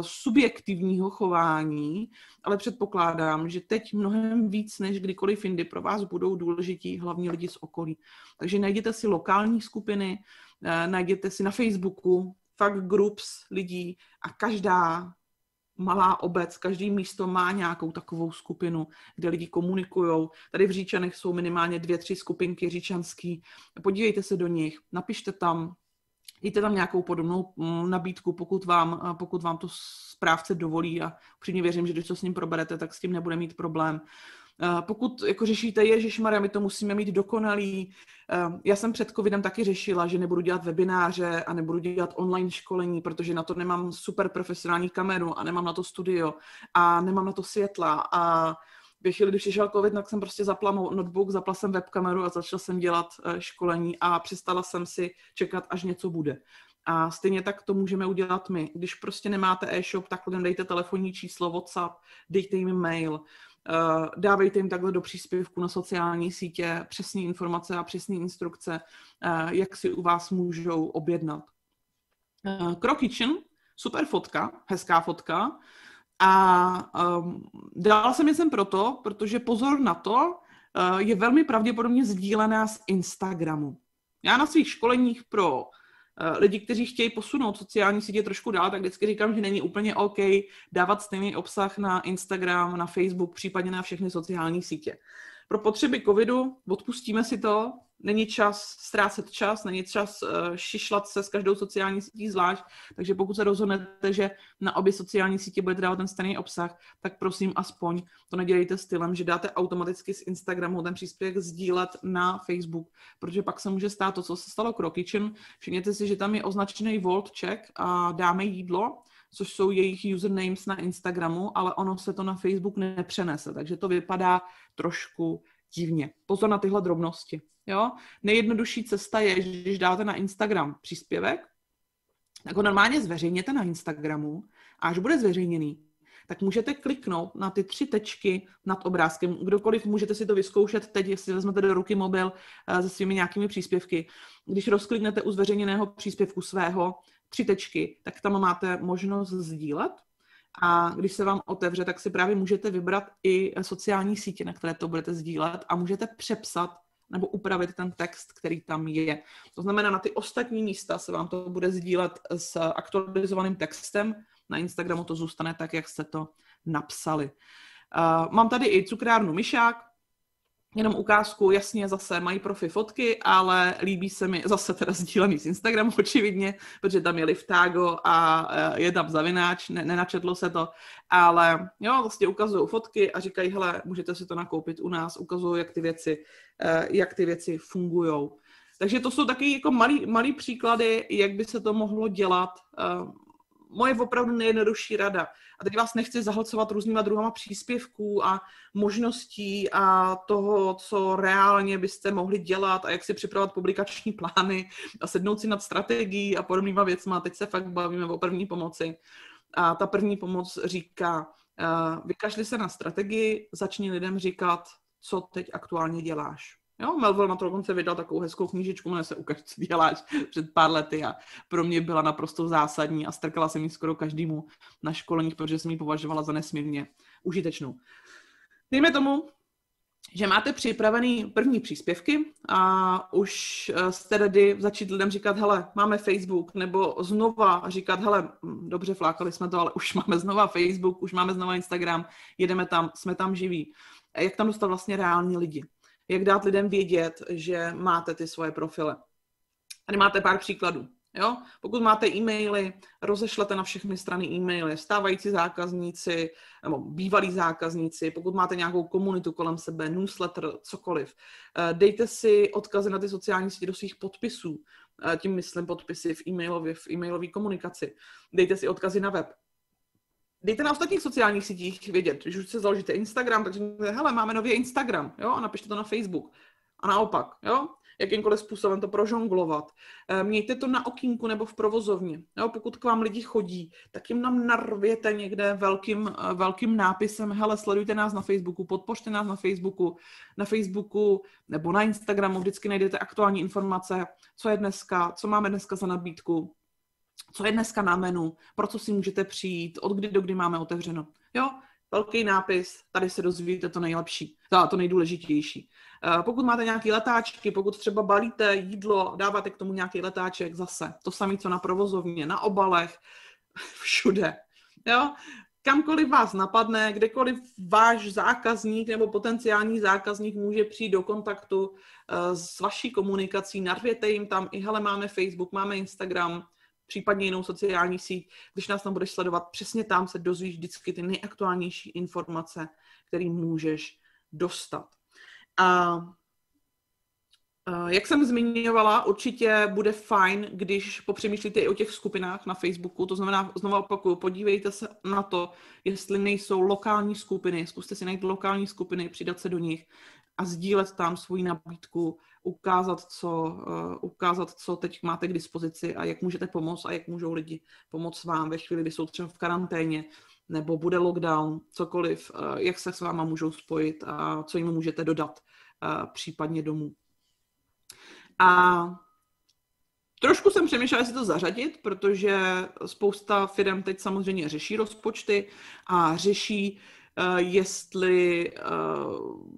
subjektivního chování, ale předpokládám, že teď mnohem víc než kdykoliv jindy pro vás budou důležití hlavně lidi z okolí. Takže najděte si lokální skupiny, najděte si na Facebooku fakt groups lidí a každá malá obec, každý místo má nějakou takovou skupinu, kde lidi komunikují. Tady v Říčanech jsou minimálně 2-3 skupinky říčanský. Podívejte se do nich, napište tam, dejte tam nějakou podobnou nabídku, pokud vám to správce dovolí, a upřímně věřím, že když to s ním proberete, tak s tím nebude mít problém. Pokud jako řešíte, ježišmarja, my to musíme mít dokonalý. Já jsem před covidem taky řešila, že nebudu dělat webináře a nebudu dělat online školení, protože na to nemám super profesionální kameru a nemám na to studio a nemám na to světla. A ve chvíli, kdy přišel covid, tak jsem prostě zapla notebook, zapla jsem webkameru a začala jsem dělat školení a přestala jsem si čekat, až něco bude. A stejně tak to můžeme udělat my. Když prostě nemáte e-shop, tak lidem dejte telefonní číslo, WhatsApp, dejte jim mail, dávejte jim takhle do příspěvku na sociální sítě přesné informace a přesné instrukce, jak si u vás můžou objednat. Crow Kitchen, super fotka, hezká fotka. A dala jsem je sem proto, protože pozor na to, je velmi pravděpodobně sdílená z Instagramu. Já na svých školeních pro lidi, kteří chtějí posunout sociální sítě trošku dál, tak vždycky říkám, že není úplně OK dávat stejný obsah na Instagram, na Facebook, případně na všechny sociální sítě. Pro potřeby covidu odpustíme si to, není čas ztrácet čas, není čas šišlat se s každou sociální sítí zvlášť, takže pokud se rozhodnete, že na obě sociální sítě budete dávat ten stejný obsah, tak prosím aspoň to nedělejte stylem, že dáte automaticky z Instagramu ten příspěvek sdílet na Facebook, protože pak se může stát to, co se stalo Crow Kitchen. Všimněte si, že tam je označený World Check a Dáme jídlo, což jsou jejich usernames na Instagramu, ale ono se to na Facebook nepřenese, takže to vypadá trošku divně. Pozor na tyhle drobnosti. Jo? Nejjednodušší cesta je, že když dáte na Instagram příspěvek, tak ho normálně zveřejněte na Instagramu a až bude zveřejněný, tak můžete kliknout na ty 3 tečky nad obrázkem. Kdokoliv, můžete si to vyzkoušet teď, jestli vezmete do ruky mobil se svými nějakými příspěvky. Když rozkliknete u zveřejněného příspěvku svého 3 tečky, tak tam máte možnost sdílet. A když se vám otevře, tak si právě můžete vybrat i sociální sítě, na které to budete sdílet, a můžete přepsat nebo upravit ten text, který tam je. To znamená, na ty ostatní místa se vám to bude sdílet s aktualizovaným textem, na Instagramu to zůstane tak, jak jste to napsali. Mám tady i cukrárnu Myšák, jenom ukázku, jasně zase mají profi fotky, ale líbí se mi zase teda sdílený z Instagramu očividně, protože tam je Liftago a je tam zavináč, nenačetlo se to, ale jo, vlastně ukazují fotky a říkají, hele, můžete si to nakoupit u nás, ukazují, jak ty věci fungujou. Takže to jsou taky jako malý příklady, jak by se to mohlo dělat. Moje opravdu nejjednodušší rada. A teď vás nechci zahlcovat různýma druhama příspěvků a možností a toho, co reálně byste mohli dělat a jak si připravovat publikační plány a sednout si nad strategií a podobnýma věcma. Teď se fakt bavíme o první pomoci. A ta první pomoc říká, vykašli se na strategii, začni lidem říkat, co teď aktuálně děláš. Jo, Melville na to dokonce vydal takovou hezkou knížičku, jmenuje se Ukaž, co děláš, před pár lety, a pro mě byla naprosto zásadní a strkala jsem ji skoro každému na školeních, protože jsem ji považovala za nesmírně užitečnou. Dejme tomu, že máte připravený první příspěvky a už jste ready začít lidem říkat, hele, máme Facebook, nebo znova říkat, hele, dobře, flákali jsme to, ale už máme znova Facebook, už máme znova Instagram, jedeme tam, jsme tam živí. Jak tam dostat vlastně reální lidi? Jak dát lidem vědět, že máte ty svoje profily. Tady máte pár příkladů. Jo? Pokud máte e-maily, rozešlete na všechny strany e-maily, stávající zákazníci nebo bývalí zákazníci, pokud máte nějakou komunitu kolem sebe, newsletter, cokoliv. Dejte si odkazy na ty sociální sítě do svých podpisů, tím myslím podpisy v e-mailové komunikaci. Dejte si odkazy na web. Dejte na ostatních sociálních sítích vědět, když už se založíte Instagram, takže hele, máme nově Instagram, jo, a napište to na Facebook. A naopak, jo, jakýmkoliv způsobem to prožonglovat. Mějte to na okýnku nebo v provozovně. Jo, pokud k vám lidi chodí, tak jim nám narvěte někde velkým nápisem, hele, sledujte nás na Facebooku, podpořte nás na Facebooku nebo na Instagramu, vždycky najdete aktuální informace, co je dneska, co máme dneska za nabídku. co je dneska na menu, pro co si můžete přijít, od kdy do kdy máme otevřeno. Jo, velký nápis, tady se dozvíte to nejlepší, to nejdůležitější. Pokud máte nějaké letáčky, pokud třeba balíte jídlo, dáváte k tomu nějaký letáček zase. To samé, co na provozovně, na obalech, všude. Jo? Kamkoliv vás napadne, kdekoliv váš zákazník nebo potenciální zákazník může přijít do kontaktu s vaší komunikací, narvěte jim tam, i hele, máme Facebook, máme Instagram, případně jinou sociální síť, když nás tam budeš sledovat, přesně tam se dozvíš vždycky ty nejaktuálnější informace, které můžeš dostat. A jak jsem zmiňovala, určitě bude fajn, když popřemýšlíte i o těch skupinách na Facebooku, to znamená, znovu opakuju, podívejte se na to, jestli nejsou lokální skupiny, zkuste si najít lokální skupiny, přidat se do nich a sdílet tam svou nabídku, ukázat, co teď máte k dispozici a jak můžete pomoct a jak můžou lidi pomoct vám ve chvíli, kdy jsou třeba v karanténě nebo bude lockdown, cokoliv, jak se s váma můžou spojit a co jim můžete dodat, případně domů. A trošku jsem přemýšlela, jestli to zařadit, protože spousta firem teď samozřejmě řeší rozpočty a řeší, jestli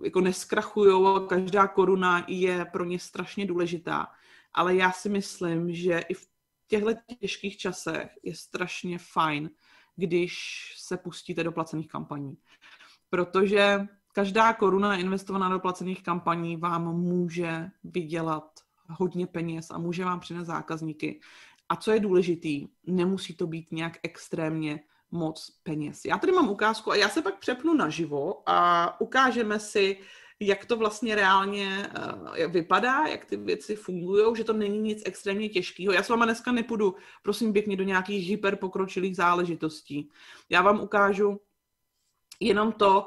jako neskrachujou a každá koruna je pro ně strašně důležitá. Ale já si myslím, že i v těchto těžkých časech je strašně fajn, když se pustíte do placených kampaní. Protože každá koruna investovaná do placených kampaní vám může vydělat hodně peněz a může vám přinést zákazníky. A co je důležitý, nemusí to být nějak extrémně moc peněz. Já tady mám ukázku a já se pak přepnu naživo a ukážeme si, jak to vlastně reálně vypadá, jak ty věci fungují, že to není nic extrémně těžkého. Já s váma dneska nepůjdu, prosím pěkně, do nějakých hyperpokročilých záležitostí. Já vám ukážu jenom to,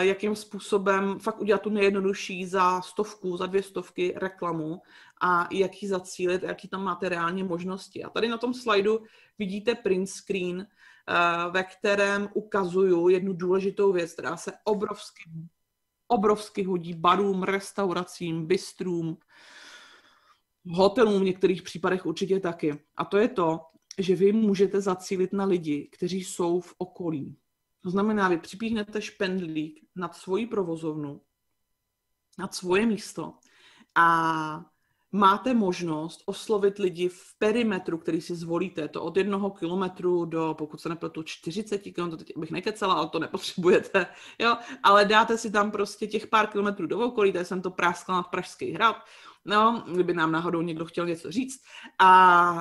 jakým způsobem fakt udělat tu nejjednodušší za 100, za 200 reklamu a jak ji zacílit, jaký tam máte reálně možnosti. A tady na tom slajdu vidíte print screen, ve kterém ukazuju jednu důležitou věc, která se obrovsky hodí barům, restauracím, bistrům, hotelům v některých případech určitě taky. A to je to, že vy můžete zacílit na lidi, kteří jsou v okolí. To znamená, vy připíchnete špendlík nad svoji provozovnu, nad svoje místo a máte možnost oslovit lidi v perimetru, který si zvolíte. To od 1 kilometru do, pokud se nepletu, 40 kilometrů, teď bych nekecela, ale to nepotřebujete. Jo? Ale dáte si tam prostě těch pár kilometrů do okolí, tady jsem to práskla nad Pražský hrad, no, kdyby nám náhodou někdo chtěl něco říct. A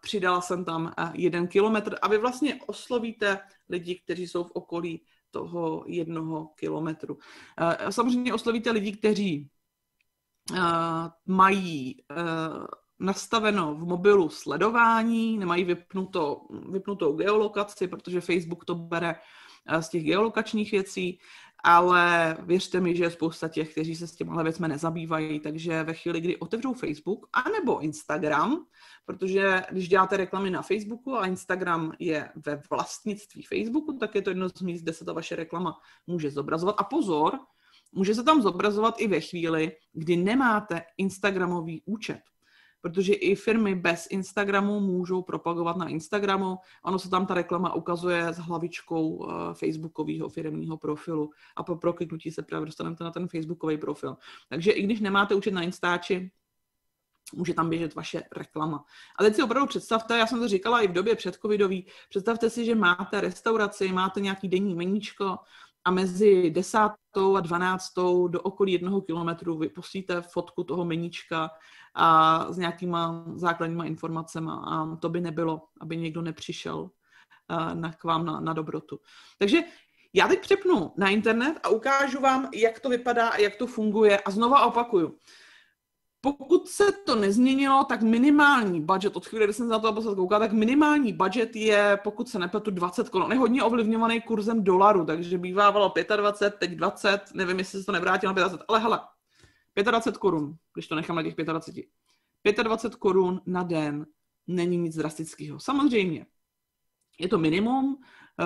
přidala jsem tam 1 kilometr a vy vlastně oslovíte lidi, kteří jsou v okolí toho 1 kilometru. Samozřejmě oslovíte lidi, kteří mají nastaveno v mobilu sledování, nemají vypnutou geolokaci, protože Facebook to bere z těch geolokačních věcí, ale věřte mi, že je spousta těch, kteří se s těmhle věcmi nezabývají, takže ve chvíli, kdy otevřou Facebook anebo Instagram, protože když děláte reklamy na Facebooku a Instagram je ve vlastnictví Facebooku, tak je to jedno z míst, kde se ta vaše reklama může zobrazovat. A pozor, může se tam zobrazovat i ve chvíli, kdy nemáte Instagramový účet, protože i firmy bez Instagramu můžou propagovat na Instagramu. Ono se tam ta reklama ukazuje s hlavičkou facebookového firemního profilu a po prokliknutí se právě dostanete na ten facebookový profil. Takže i když nemáte účet na Instači, může tam běžet vaše reklama. A teď si opravdu představte, já jsem to říkala i v době předcovidový, představte si, že máte restauraci, máte nějaký denní meníčko, a mezi 10. a 12. do okolí 1 kilometru vy posíte fotku toho meníčka a s nějakýma základníma informacemi a to by nebylo, aby někdo nepřišel k vám na dobrotu. Takže já teď přepnu na internet a ukážu vám, jak to vypadá a jak to funguje a znova opakuju. Pokud se to nezměnilo, tak minimální budget, od chvíli, kdy jsem za to posledně koukala, tak minimální budget je, pokud se nepletu, 20 korun. Je hodně ovlivňovaný kurzem dolaru, takže bývávalo 25, teď 20, nevím, jestli se to nevrátilo na 25, ale hele, 25 korun, když to nechám na těch 25. 25 korun na den není nic drastického. Samozřejmě, je to minimum,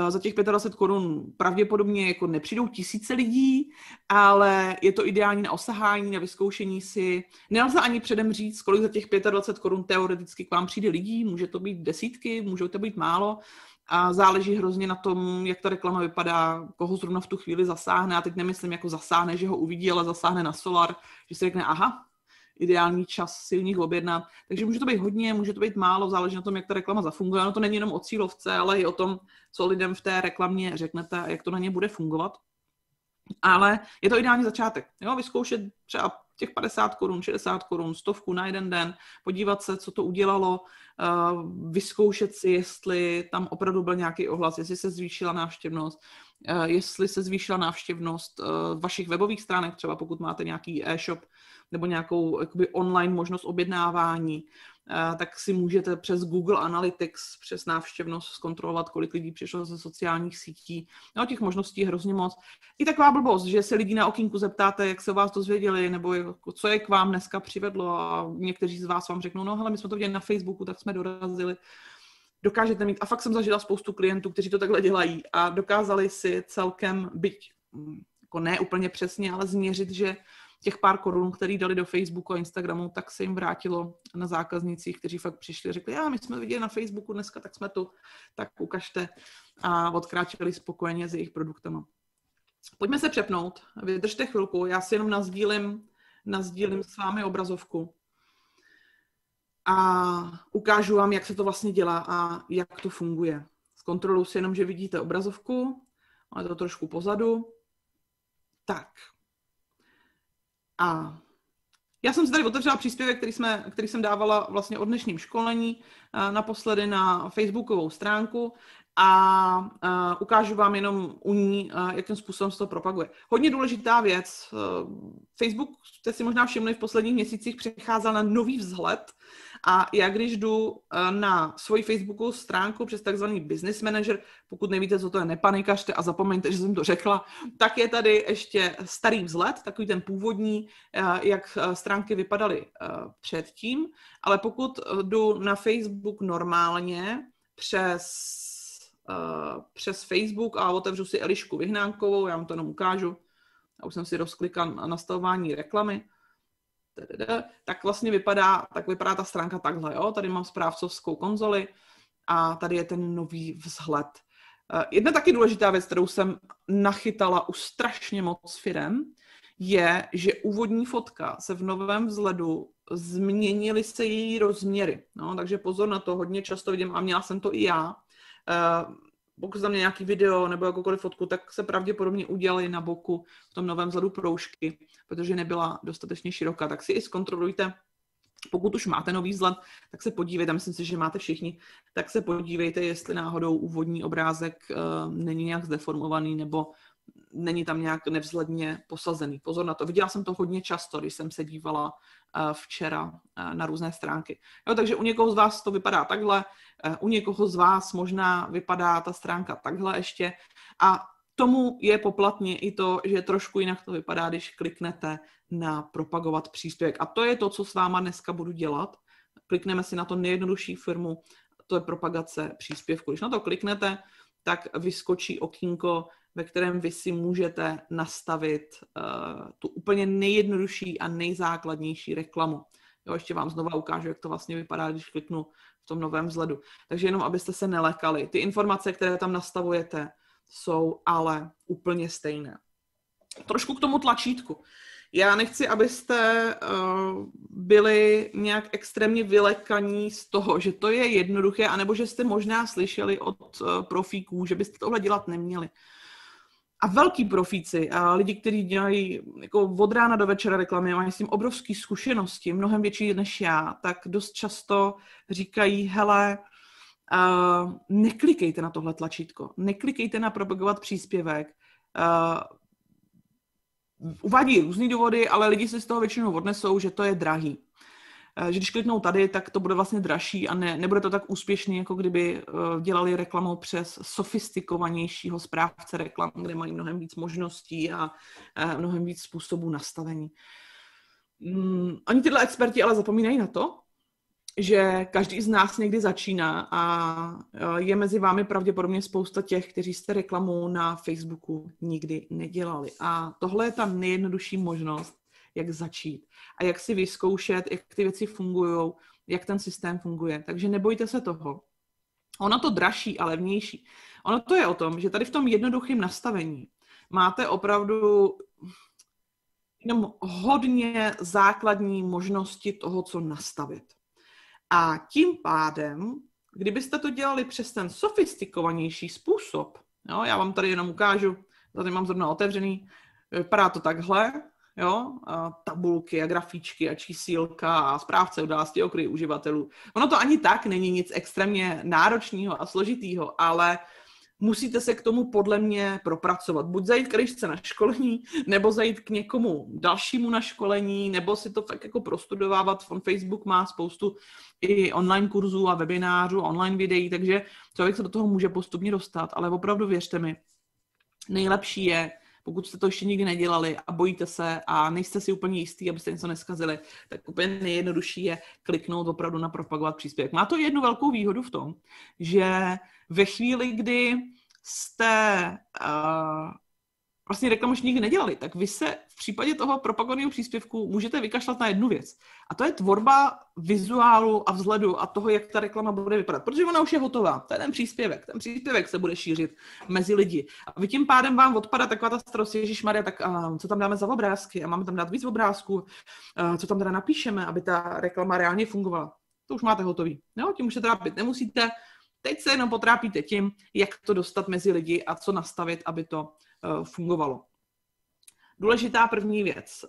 Za těch 25 Kč pravděpodobně jako nepřijdou tisíce lidí, ale je to ideální na osahání, na vyzkoušení si. Nelze ani předem říct, kolik za těch 25 Kč teoreticky k vám přijde lidí, může to být desítky, můžou to být málo a záleží hrozně na tom, jak ta reklama vypadá, koho zrovna v tu chvíli zasáhne. A teď nemyslím jako zasáhne, že ho uvidí, ale zasáhne na solar, že si řekne, aha, ideální čas si u nich objednat. Takže může to být hodně, může to být málo, záleží na tom, jak ta reklama zafunguje. No to není jenom o cílovce, ale i o tom, co lidem v té reklamě řeknete a jak to na ně bude fungovat. Ale je to ideální začátek. Jo, vyzkoušet třeba těch 50 Kč, 60 Kč, 100 Kč na jeden den, podívat se, co to udělalo, vyzkoušet si, jestli tam opravdu byl nějaký ohlas, jestli se zvýšila návštěvnost, vašich webových stránek, třeba pokud máte nějaký e-shop nebo nějakou jakoby online možnost objednávání, tak si můžete přes Google Analytics, přes návštěvnost zkontrolovat, kolik lidí přišlo ze sociálních sítí. No, těch možností je hrozně moc. I taková blbost, že se lidí na okýnku zeptáte, jak se o vás dozvěděli, nebo co je k vám dneska přivedlo a někteří z vás vám řeknou, no hele, my jsme to viděli na Facebooku, tak jsme dorazili. Dokážete mít, a fakt jsem zažila spoustu klientů, kteří to takhle dělají a dokázali si celkem, byť jako ne úplně přesně, ale změřit, že těch pár korun, který dali do Facebooku a Instagramu, tak se jim vrátilo na zákaznicích, kteří fakt přišli a řekli, já, my jsme viděli na Facebooku dneska, tak jsme tu, tak ukažte, a odkráčeli spokojeně s jejich produktama. Pojďme se přepnout, vydržte chvilku, já si jenom nazdílím s vámi obrazovku a ukážu vám, jak se to vlastně dělá a jak to funguje. Zkontroluji si jenom, že vidíte obrazovku, ale to trošku pozadu. Tak. A já jsem si tady otevřela příspěvek, který jsem dávala vlastně o dnešním školení naposledy na facebookovou stránku a ukážu vám jenom u ní, jakým způsobem se to propaguje. Hodně důležitá věc. Facebook, jste si možná všimli, v posledních měsících přecházel na nový vzhled a já když jdu na svoji facebookovou stránku přes takzvaný business manager, pokud nevíte, co to je, nepanikařte a zapomeňte, že jsem to řekla, tak je tady ještě starý vzhled, takový ten původní, jak stránky vypadaly předtím, ale pokud jdu na Facebook normálně přes Facebook a otevřu si Elišku Vyhnánkovou, já vám to jenom ukážu, já už jsem si rozklikal na nastavování reklamy, tak vlastně vypadá ta stránka takhle, jo? Tady mám správcovskou konzoli a tady je ten nový vzhled. Jedna taky důležitá věc, kterou jsem nachytala u strašně moc firem, je, že úvodní fotka se v novém vzhledu změnily se její rozměry. No, takže pozor na to, hodně často vidím, a měla jsem to i já, pokud tam je nějaký video nebo jakoukoliv fotku, tak se pravděpodobně udělaly na boku v tom novém vzhledu proužky, protože nebyla dostatečně široká. Tak si i zkontrolujte, pokud už máte nový vzhled, tak se podívejte, myslím si, že máte všichni, tak se podívejte, jestli náhodou úvodní obrázek není nějak zdeformovaný nebo není tam nějak nevzhledně posazený. Pozor na to. Viděla jsem to hodně často, když jsem se dívala včera na různé stránky. Jo, takže u někoho z vás to vypadá takhle, u někoho z vás možná vypadá ta stránka takhle ještě a tomu je poplatně i to, že trošku jinak to vypadá, když kliknete na propagovat příspěvek. A to je to, co s váma dneska budu dělat. Klikneme si na to nejjednodušší firmu, to je propagace příspěvku. Když na to kliknete, tak vyskočí okýnko, ve kterém vy si můžete nastavit tu úplně nejjednodušší a nejzákladnější reklamu. Jo, ještě vám znova ukážu, jak to vlastně vypadá, když kliknu v tom novém vzhledu. Takže jenom, abyste se nelekali. Ty informace, které tam nastavujete, jsou ale úplně stejné. Trošku k tomu tlačítku. Já nechci, abyste byli nějak extrémně vylekaní z toho, že to je jednoduché, anebo že jste možná slyšeli od profíků, že byste tohle dělat neměli. A velký profíci a lidi, kteří dělají jako od rána do večera reklamy, mají s tím obrovské zkušenosti, mnohem větší než já, tak dost často říkají, hele, neklikejte na tohle tlačítko, neklikejte na propagovat příspěvek. Uvádí různý důvody, ale lidi si z toho většinou odnesou, že to je drahý. Že když kliknou tady, tak to bude vlastně dražší a nebude to tak úspěšný, jako kdyby dělali reklamu přes sofistikovanějšího správce reklam, kde mají mnohem víc možností a mnohem víc způsobů nastavení. Oni tyhle experti ale zapomínají na to, že každý z nás někdy začíná a je mezi vámi pravděpodobně spousta těch, kteří jste reklamu na Facebooku nikdy nedělali. A tohle je ta nejjednodušší možnost, jak začít a jak si vyzkoušet, jak ty věci fungují, jak ten systém funguje. Takže nebojte se toho. Ono to dražší a levnější. Ono to je o tom, že tady v tom jednoduchém nastavení máte opravdu jenom hodně základní možnosti toho, co nastavit. A tím pádem, kdybyste to dělali přes ten sofistikovanější způsob, jo, já vám tady jenom ukážu, tady mám zrovna otevřený, vypadá to takhle, jo, a tabulky a grafíčky a čísílka a správce události, okruhy uživatelů. Ono to ani tak není nic extrémně náročného a složitýho, ale musíte se k tomu podle mě propracovat. Buď zajít k Elišce na školení, nebo zajít k někomu dalšímu na školení, nebo si to tak jako prostudovávat. On Facebook má spoustu i online kurzů a webinářů, online videí, takže člověk se do toho může postupně dostat, ale opravdu věřte mi, nejlepší je, pokud jste to ještě nikdy nedělali a bojíte se a nejste si úplně jistý, abyste něco neskazili, tak úplně nejjednodušší je kliknout opravdu na propagovat příspěvek. Má to jednu velkou výhodu v tom, že ve chvíli, kdy jste vlastně reklamu už nikdy nedělali, tak vy se v případě toho propagovaného příspěvku můžete vykašlat na jednu věc. A to je tvorba vizuálu a vzhledu a toho, jak ta reklama bude vypadat. Protože ona už je hotová. To je ten příspěvek. Ten příspěvek se bude šířit mezi lidi. A vy tím pádem vám odpadá taková ta starost, ježišmarja, tak co tam dáme za obrázky? A máme tam dát víc obrázků? Co tam teda napíšeme, aby ta reklama reálně fungovala? To už máte hotový. No, tím už se trápit nemusíte. Teď se jenom potrápíte tím, jak to dostat mezi lidi a co nastavit, aby to fungovalo. Důležitá první věc.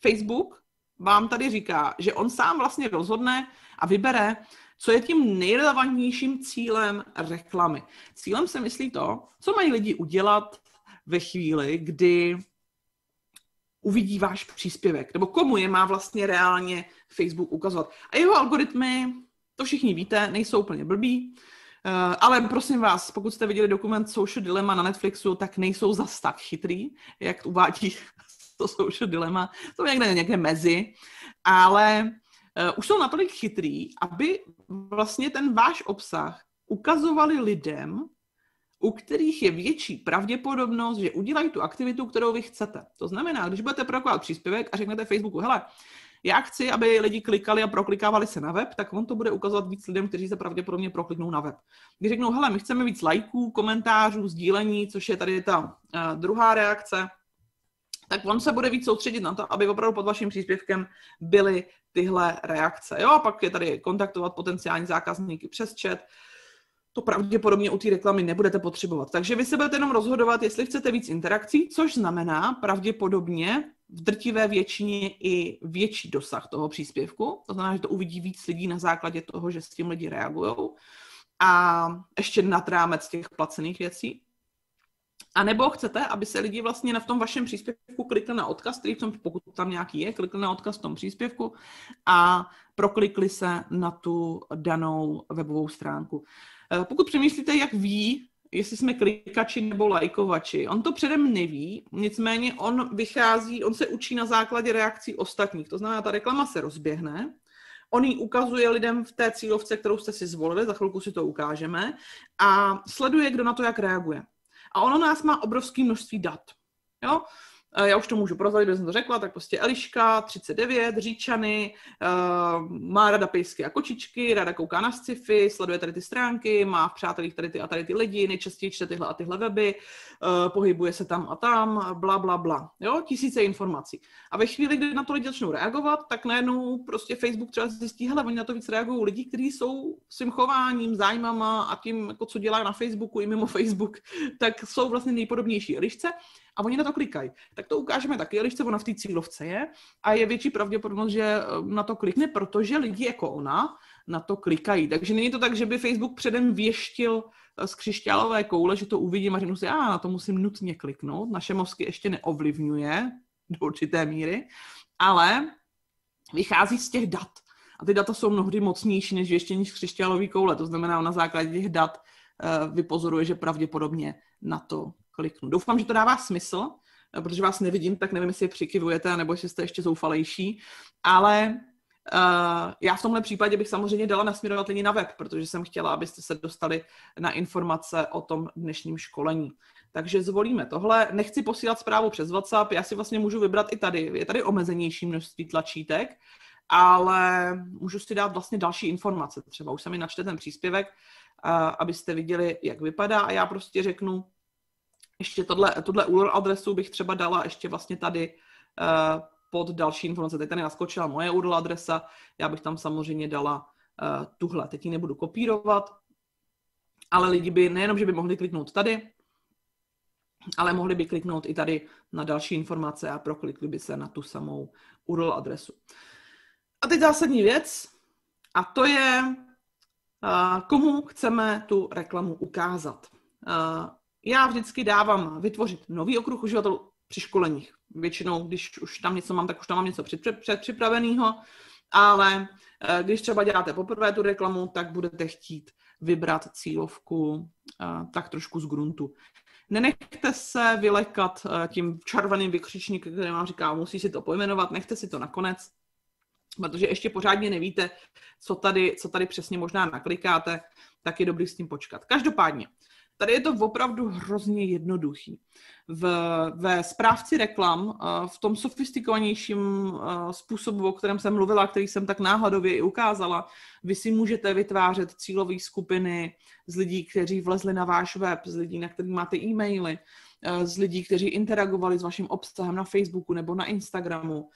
Facebook vám tady říká, že on sám vlastně rozhodne a vybere, co je tím nejrelevantnějším cílem reklamy. Cílem se myslí to, co mají lidi udělat ve chvíli, kdy uvidí váš příspěvek, nebo komu je má vlastně reálně Facebook ukazovat. A jeho algoritmy, to všichni víte, nejsou úplně blbí. Ale prosím vás, pokud jste viděli dokument Social Dilemma na Netflixu, tak nejsou zas tak chytrý, jak to uvádí to Social Dilemma. To je někde mezi, ale už jsou natolik chytrý, aby vlastně ten váš obsah ukazovali lidem, u kterých je větší pravděpodobnost, že udělají tu aktivitu, kterou vy chcete. To znamená, když budete produkovat příspěvek a řeknete Facebooku, hele, já chci, aby lidi klikali a proklikávali se na web, tak on to bude ukazovat víc lidem, kteří se pravděpodobně prokliknou na web. Když řeknou, hele, my chceme víc lajků, komentářů, sdílení, což je tady ta druhá reakce, tak on se bude víc soustředit na to, aby opravdu pod vaším příspěvkem byly tyhle reakce. Jo, a pak je tady kontaktovat potenciální zákazníky přes chat. To pravděpodobně u té reklamy nebudete potřebovat. Takže vy se budete jenom rozhodovat, jestli chcete víc interakcí, což znamená pravděpodobně v drtivé většině i větší dosah toho příspěvku. To znamená, že to uvidí víc lidí na základě toho, že s tím lidi reagujou. A ještě nad rámec těch placených věcí. A nebo chcete, aby se lidi vlastně v tom vašem příspěvku klikli na odkaz, který v tom, pokud tam nějaký je, klikli na odkaz v tom příspěvku a proklikli se na tu danou webovou stránku. Pokud přemýšlíte, jak ví, jestli jsme klikači nebo lajkovači, on to předem neví, nicméně on vychází, on se učí na základě reakcí ostatních. To znamená, ta reklama se rozběhne, on ji ukazuje lidem v té cílovce, kterou jste si zvolili, za chvilku si to ukážeme, a sleduje, kdo na to jak reaguje. A ono nás má obrovské množství dat. Jo? Já už to můžu prozradit, když jsem to řekla, tak prostě Eliška, 39, Říčany, má rada pejsky a kočičky, ráda kouká na sci-fi, sleduje tady ty stránky, má v přátelích tady ty lidi, nejčastěji čte tyhle a tyhle weby, pohybuje se tam a tam, bla, bla, bla. Jo? Tisíce informací. A ve chvíli, kdy na to lidi začnou reagovat, tak najednou prostě Facebook třeba zjistí, hele, oni na to víc reagují lidi, kteří jsou svým chováním, zájmama a tím, jako co dělá na Facebooku i mimo Facebook, tak jsou vlastně nejpodobnější Elišce. A oni na to klikají. Tak to ukážeme taky, Elišce, ona v té cílovce je a je větší pravděpodobnost, že na to klikne, protože lidi jako ona na to klikají. Takže není to tak, že by Facebook předem věštil z křišťálové koule, že to uvidím a řeknu si, na to musím nutně kliknout. Naše mozky ještě neovlivňuje do určité míry, ale vychází z těch dat. A ty data jsou mnohdy mocnější než věštění z křišťálové koule. To znamená, na základě těch dat vypozoruje, že pravděpodobně na to kliknu. Doufám, že to dává smysl, protože vás nevidím, tak nevím, jestli přikyvujete, nebo jestli jste ještě zoufalejší, ale Já v tomhle případě bych samozřejmě dala nasměrovat lidi na web, protože jsem chtěla, abyste se dostali na informace o tom dnešním školení. Takže zvolíme tohle. Nechci posílat zprávu přes WhatsApp, já si vlastně můžu vybrat i tady. Je tady omezenější množství tlačítek, ale můžu si dát vlastně další informace. Třeba už se mi načte ten příspěvek, abyste viděli, jak vypadá, a já prostě řeknu, ještě tohle URL adresu bych třeba dala ještě vlastně tady pod další informace. Teď tady naskočila moje URL adresa, já bych tam samozřejmě dala tuhle. Teď ji nebudu kopírovat, ale lidi by nejenom, že by mohli kliknout tady, ale mohli by kliknout i tady na další informace a proklikli by se na tu samou URL adresu. A teď zásadní věc, a to je, komu chceme tu reklamu ukázat. Já vždycky dávám vytvořit nový okruh uživatelů při školeních. Většinou, když už tam něco mám, tak už tam mám něco předpřipraveného, ale když třeba děláte poprvé tu reklamu, tak budete chtít vybrat cílovku tak trošku z gruntu. Nenechte se vylekat tím červeným vykřičníkem, který vám říká, musí si to pojmenovat, nechte si to nakonec, protože ještě pořádně nevíte, co tady přesně možná naklikáte, tak je dobrý s tím počkat. Každopádně, tady je to opravdu hrozně jednoduchý. Ve správci reklam, v tom sofistikovanějším způsobu, o kterém jsem mluvila, který jsem tak náhodově i ukázala, vy si můžete vytvářet cílové skupiny z lidí, kteří vlezli na váš web, z lidí, na kterých máte e-maily, z lidí, kteří interagovali s vaším obsahem na Facebooku nebo na Instagramu.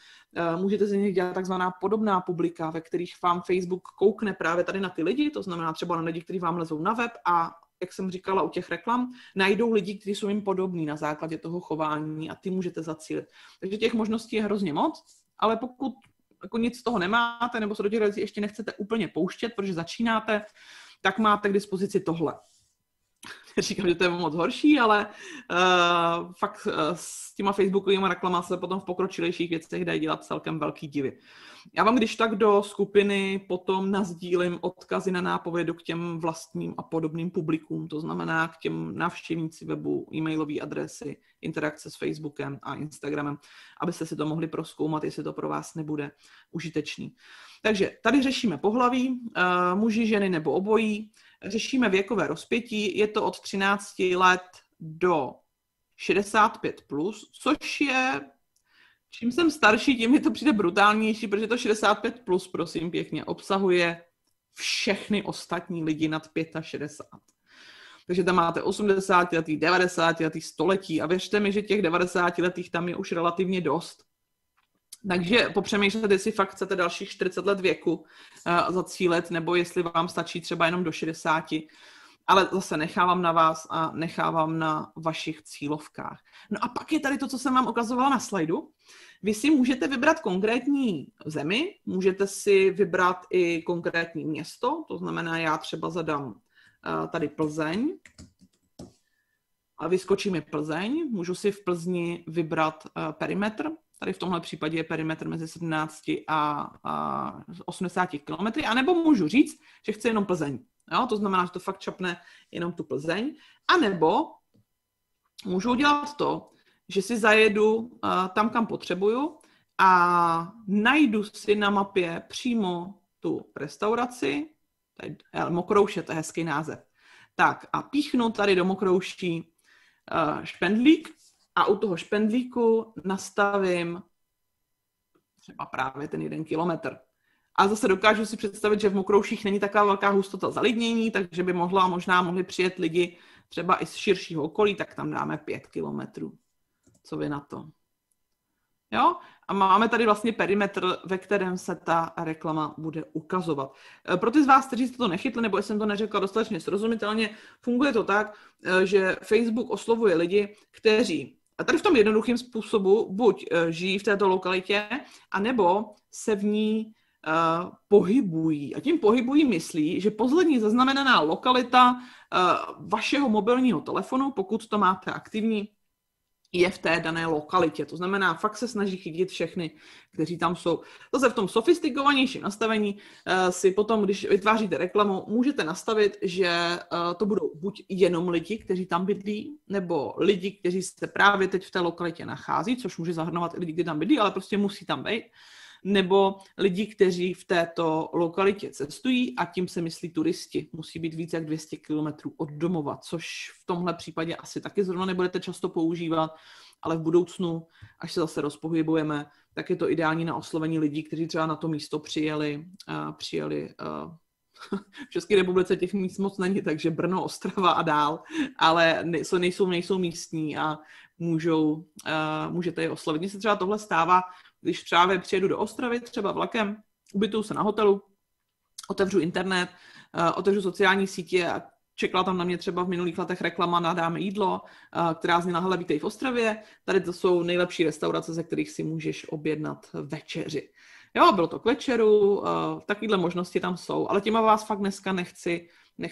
Můžete z nich dělat takzvaná podobná publika, ve kterých vám Facebook koukne právě tady na ty lidi, to znamená třeba na lidi, kteří vám lezou na web, a jak jsem říkala u těch reklam, najdou lidi, kteří jsou jim podobní na základě toho chování, a ty můžete zacílit. Takže těch možností je hrozně moc, ale pokud jako nic z toho nemáte nebo se do těch věcí ještě nechcete úplně pouštět, protože začínáte, tak máte k dispozici tohle. Říkám, že to je moc horší, ale fakt s těma facebookovými reklamami se potom v pokročilejších věcech dají dělat celkem velký divy. Já vám když tak do skupiny potom nasdílím odkazy na nápovědu k těm vlastním a podobným publikům, to znamená k těm návštěvníci webu, e-mailové adresy, interakce s Facebookem a Instagramem, abyste si to mohli prozkoumat, jestli to pro vás nebude užitečný. Takže tady řešíme pohlaví, muži, ženy nebo obojí, řešíme věkové rozpětí, je to od 13 let do 65+, což je, čím jsem starší, tím mi to přijde brutálnější, protože to 65+, prosím pěkně, obsahuje všechny ostatní lidi nad 65. Takže tam máte 80letý, 90letý, 100letý, a věřte mi, že těch 90letých tam je už relativně dost. Takže popřemýšlete, jestli fakt chcete dalších 40 let věku zacílit, nebo jestli vám stačí třeba jenom do 60. Ale zase nechávám na vás a nechávám na vašich cílovkách. No a pak je tady to, co jsem vám ukazovala na slajdu. Vy si můžete vybrat konkrétní zemi, můžete si vybrat i konkrétní město, to znamená, já třeba zadám tady Plzeň a vyskočí mi Plzeň, můžu si v Plzni vybrat perimetr. Tady v tomhle případě je perimetr mezi 17 a 80 kilometry, anebo můžu říct, že chci jenom Plzeň. Jo, to znamená, že to fakt čapne jenom tu Plzeň. A nebo můžu udělat to, že si zajedu tam, kam potřebuju, a najdu si na mapě přímo tu restauraci, tady Mokrouše, to je hezký název. Tak a píchnu tady do Mokrouší špendlík, a u toho špendlíku nastavím třeba právě ten 1 kilometr. A zase dokážu si představit, že v Mokrouších není taková velká hustota zalidnění, takže by možná mohli přijet lidi třeba i z širšího okolí, tak tam dáme 5 kilometrů. Co vy na to? Jo? A máme tady vlastně perimetr, ve kterém se ta reklama bude ukazovat. Pro ty z vás, kteří jste to nechytli, nebo jsem to neřekla dostatečně srozumitelně, funguje to tak, že Facebook oslovuje lidi, kteří a tady v tom jednoduchým způsobu buď žijí v této lokalitě, anebo se v ní pohybují. A tím pohybují myslí, že poslední zaznamenaná lokalita vašeho mobilního telefonu, pokud to máte aktivní, je v té dané lokalitě. To znamená, fakt se snaží chytit všechny, kteří tam jsou. Zase v tom sofistikovanějším nastavení si potom, když vytváříte reklamu, můžete nastavit, že to budou buď jenom lidi, kteří tam bydlí, nebo lidi, kteří se právě teď v té lokalitě nachází, což může zahrnovat i lidi, kteří tam bydlí, ale prostě musí tam být. nebo lidi, kteří v této lokalitě cestují, a tím se myslí turisti. Musí být více jak 200 kilometrů od domova, což v tomhle případě asi taky zrovna nebudete často používat, ale v budoucnu, až se zase rozpohybujeme, tak je to ideální na oslovení lidí, kteří třeba na to místo přijeli. V České republice těch míst moc není, takže Brno, Ostrava a dál, ale nejsou místní a můžete je oslovit. Mně se třeba tohle stává, když třeba přijedu do Ostravy, třeba vlakem, ubytuju se na hotelu, otevřu internet, otevřu sociální sítě a čekala tam na mě třeba v minulých letech reklama na Dáme jídlo, která zněla: hele, vítej v Ostravě, tady to jsou nejlepší restaurace, ze kterých si můžeš objednat večeři. Jo, bylo to k večeru, takovéhle možnosti tam jsou, ale těma vás fakt dneska nechci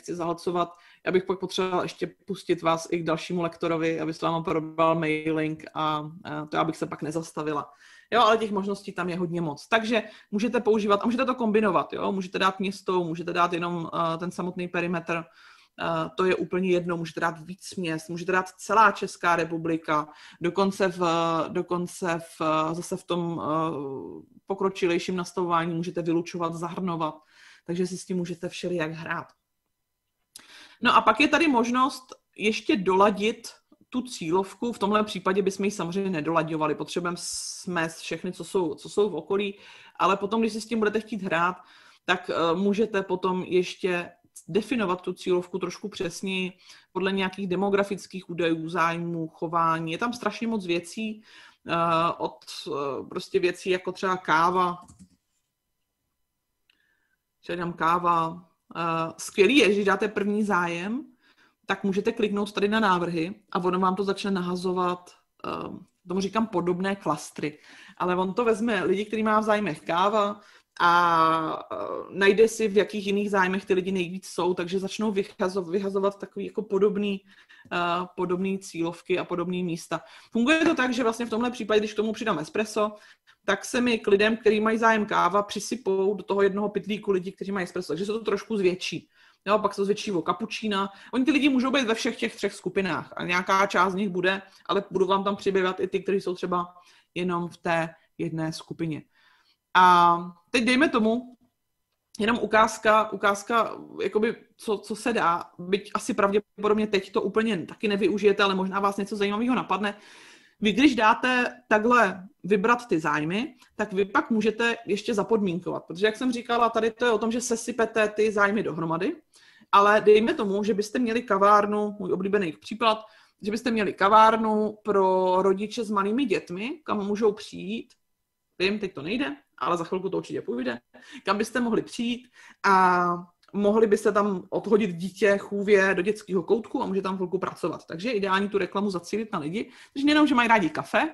zahlcovat. Já bych pak potřebovala ještě pustit vás i k dalšímu lektorovi, aby s váma probral mailing a to já bych se pak nezastavila. Jo, ale těch možností tam je hodně moc. Takže můžete používat a můžete to kombinovat, jo? Můžete dát město, můžete dát jenom ten samotný perimetr, to je úplně jedno, můžete dát víc měst, můžete dát celá Česká republika, dokonce zase v tom pokročilejším nastavování můžete vylučovat, zahrnovat, takže si s tím můžete všelijak hrát. No a pak je tady možnost ještě doladit tu cílovku, v tomhle případě bychom ji samozřejmě nedolaďovali, potřebujeme smést všechny, co jsou v okolí, ale potom, když si s tím budete chtít hrát, tak můžete potom ještě definovat tu cílovku trošku přesněji podle nějakých demografických údajů, zájmů, chování. Je tam strašně moc věcí, od prostě věcí jako třeba káva. Předám káva. Skvělý je, že dáte první zájem, tak můžete kliknout tady na návrhy a ono vám to začne nahazovat, tomu říkám podobné klastry, ale on to vezme lidi, který má v zájmech káva, a najde si, v jakých jiných zájmech ty lidi nejvíc jsou, takže začnou vyhazovat takový jako podobný cílovky a podobný místa. Funguje to tak, že vlastně v tomhle případě, když k tomu přidám espresso, tak se mi k lidem, kteří mají zájem káva, přisypou do toho jednoho pytlíku lidi, kteří mají espresso, takže se to trošku zvětší. Jo, pak se to zvětší o kapučína. Oni ty lidi můžou být ve všech těch třech skupinách a nějaká část z nich bude, ale budou vám tam přibývat i ty, kteří jsou třeba jenom v té jedné skupině. A teď dejme tomu jenom ukázka jakoby co se dá, byť asi pravděpodobně teď to úplně taky nevyužijete, ale možná vás něco zajímavého napadne. Vy když dáte takhle vybrat ty zájmy, tak vy pak můžete ještě zapodmínkovat, protože jak jsem říkala, tady to je o tom, že sesypete ty zájmy dohromady, ale dejme tomu, že byste měli kavárnu, můj oblíbený příklad, že byste měli kavárnu pro rodiče s malými dětmi, kam můžou přijít, vím, teď to nejde, ale za chvilku to určitě půjde, kam byste mohli přijít a mohli byste tam odhodit dítě chůvě do dětského koutku a může tam chvilku pracovat. Takže je ideální tu reklamu zacílit na lidi, takže nejenom, že mají rádi kafe,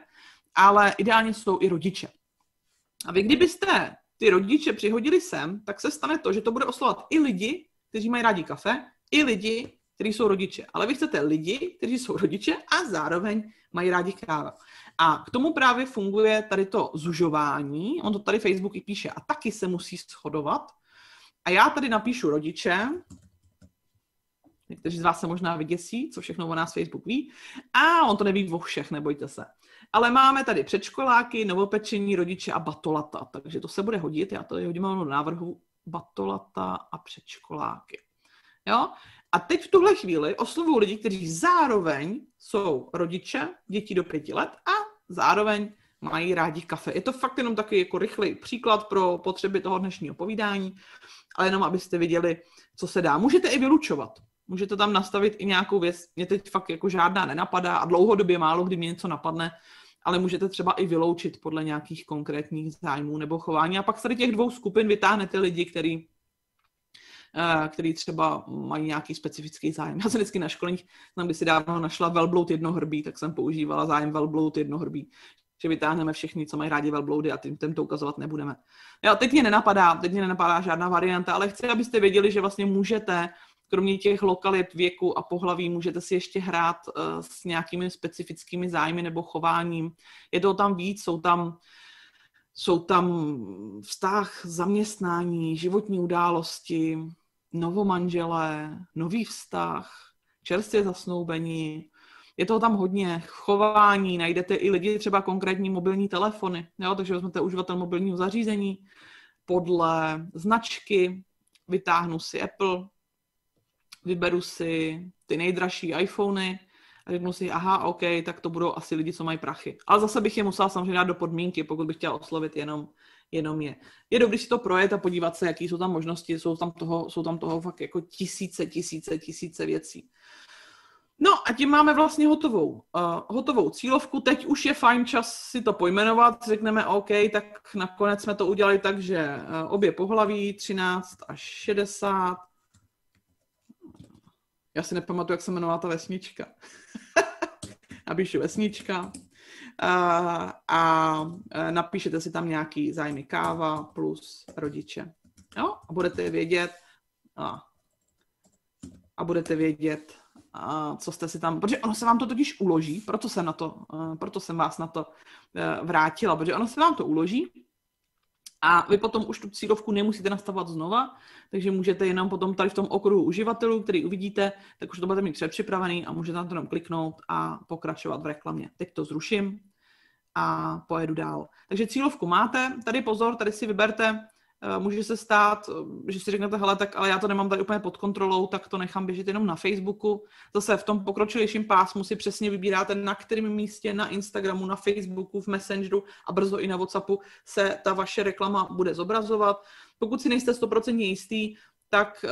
ale ideálně jsou i rodiče. A vy kdybyste ty rodiče přihodili sem, tak se stane to, že to bude oslovat i lidi, kteří mají rádi kafe, i lidi, kteří jsou rodiče. Ale vy chcete lidi, kteří jsou rodiče a zároveň mají rádi kávu. A k tomu právě funguje tady to zužování, on to tady Facebook i píše, a taky se musí shodovat. A já tady napíšu rodiče, někteří z vás se možná vyděsí, co všechno o nás Facebook ví, a on to neví o všech, nebojte se. Ale máme tady předškoláky, novopečení, rodiče a batolata, takže to se bude hodit, já tady hodím do návrhu batolata a předškoláky. Jo? A teď v tuhle chvíli oslovuju lidi, kteří zároveň jsou rodiče dětí do 5 let a zároveň mají rádi kafe. Je to fakt jenom takový jako rychlý příklad pro potřeby toho dnešního povídání, ale jenom abyste viděli, co se dá. Můžete i vylučovat. Můžete tam nastavit i nějakou věc. Mě teď fakt jako žádná nenapadá a dlouhodobě málo kdy mě něco napadne, ale můžete třeba i vyloučit podle nějakých konkrétních zájmů nebo chování. A pak z tady těch dvou skupin vytáhnete lidi, který třeba mají nějaký specifický zájem. Já jsem vždycky na školeních, když si dávno našla velbloud jednohrbí, tak jsem používala zájem velbloud jednohrbí, že vytáhneme všichni, co mají rádi velbloudy a tím to ukazovat nebudeme. Jo, teď mě nenapadá žádná varianta, ale chci, abyste věděli, že vlastně můžete, kromě těch lokalit, věku a pohlaví, můžete si ještě hrát s nějakými specifickými zájmy nebo chováním. Je toho tam víc, jsou tam vztah, zaměstnání, životní události, novomanželé, nový vztah, čerstvě zasnoubení, Je toho tam hodně, chování, najdete i lidi třeba konkrétní mobilní telefony, jo? Takže vezmete uživatel mobilního zařízení, podle značky, vytáhnu si Apple, vyberu si ty nejdražší iPhony a řeknu si, aha, OK, tak to budou asi lidi, co mají prachy. Ale zase bych je musela samozřejmě dát do podmínky, pokud bych chtěla oslovit jenom je. Je dobré si to projet a podívat se, jaký jsou tam možnosti, jsou tam toho fakt jako tisíce věcí. No a tím máme vlastně hotovou cílovku. Teď už je fajn čas si to pojmenovat. Řekneme OK, tak nakonec jsme to udělali tak, že obě pohlaví 13 až 60. Já si nepamatuju, jak se jmenovala ta vesnička. Napíšu vesnička a napíšete si tam nějaký zájmy, káva plus rodiče. Jo? A budete vědět co jste si tam, protože ono se vám to totiž uloží, proto jsem vás na to vrátila, protože ono se vám to uloží a vy potom už tu cílovku nemusíte nastavovat znova, takže můžete jenom potom tady v tom okruhu uživatelů, který uvidíte, tak už to budete mít předpřipravený a můžete na to jenom kliknout a pokračovat v reklamě. Teď to zruším a pojedu dál. Takže cílovku máte, tady pozor, tady si vyberte. Může se stát, že si řeknete, hele, tak ale já to nemám tady úplně pod kontrolou, tak to nechám běžet jenom na Facebooku. Zase v tom pokročilejším pásmu si přesně vybíráte, na kterém místě, na Instagramu, na Facebooku, v Messengeru a brzo i na WhatsAppu se ta vaše reklama bude zobrazovat. Pokud si nejste 100% jistý, tak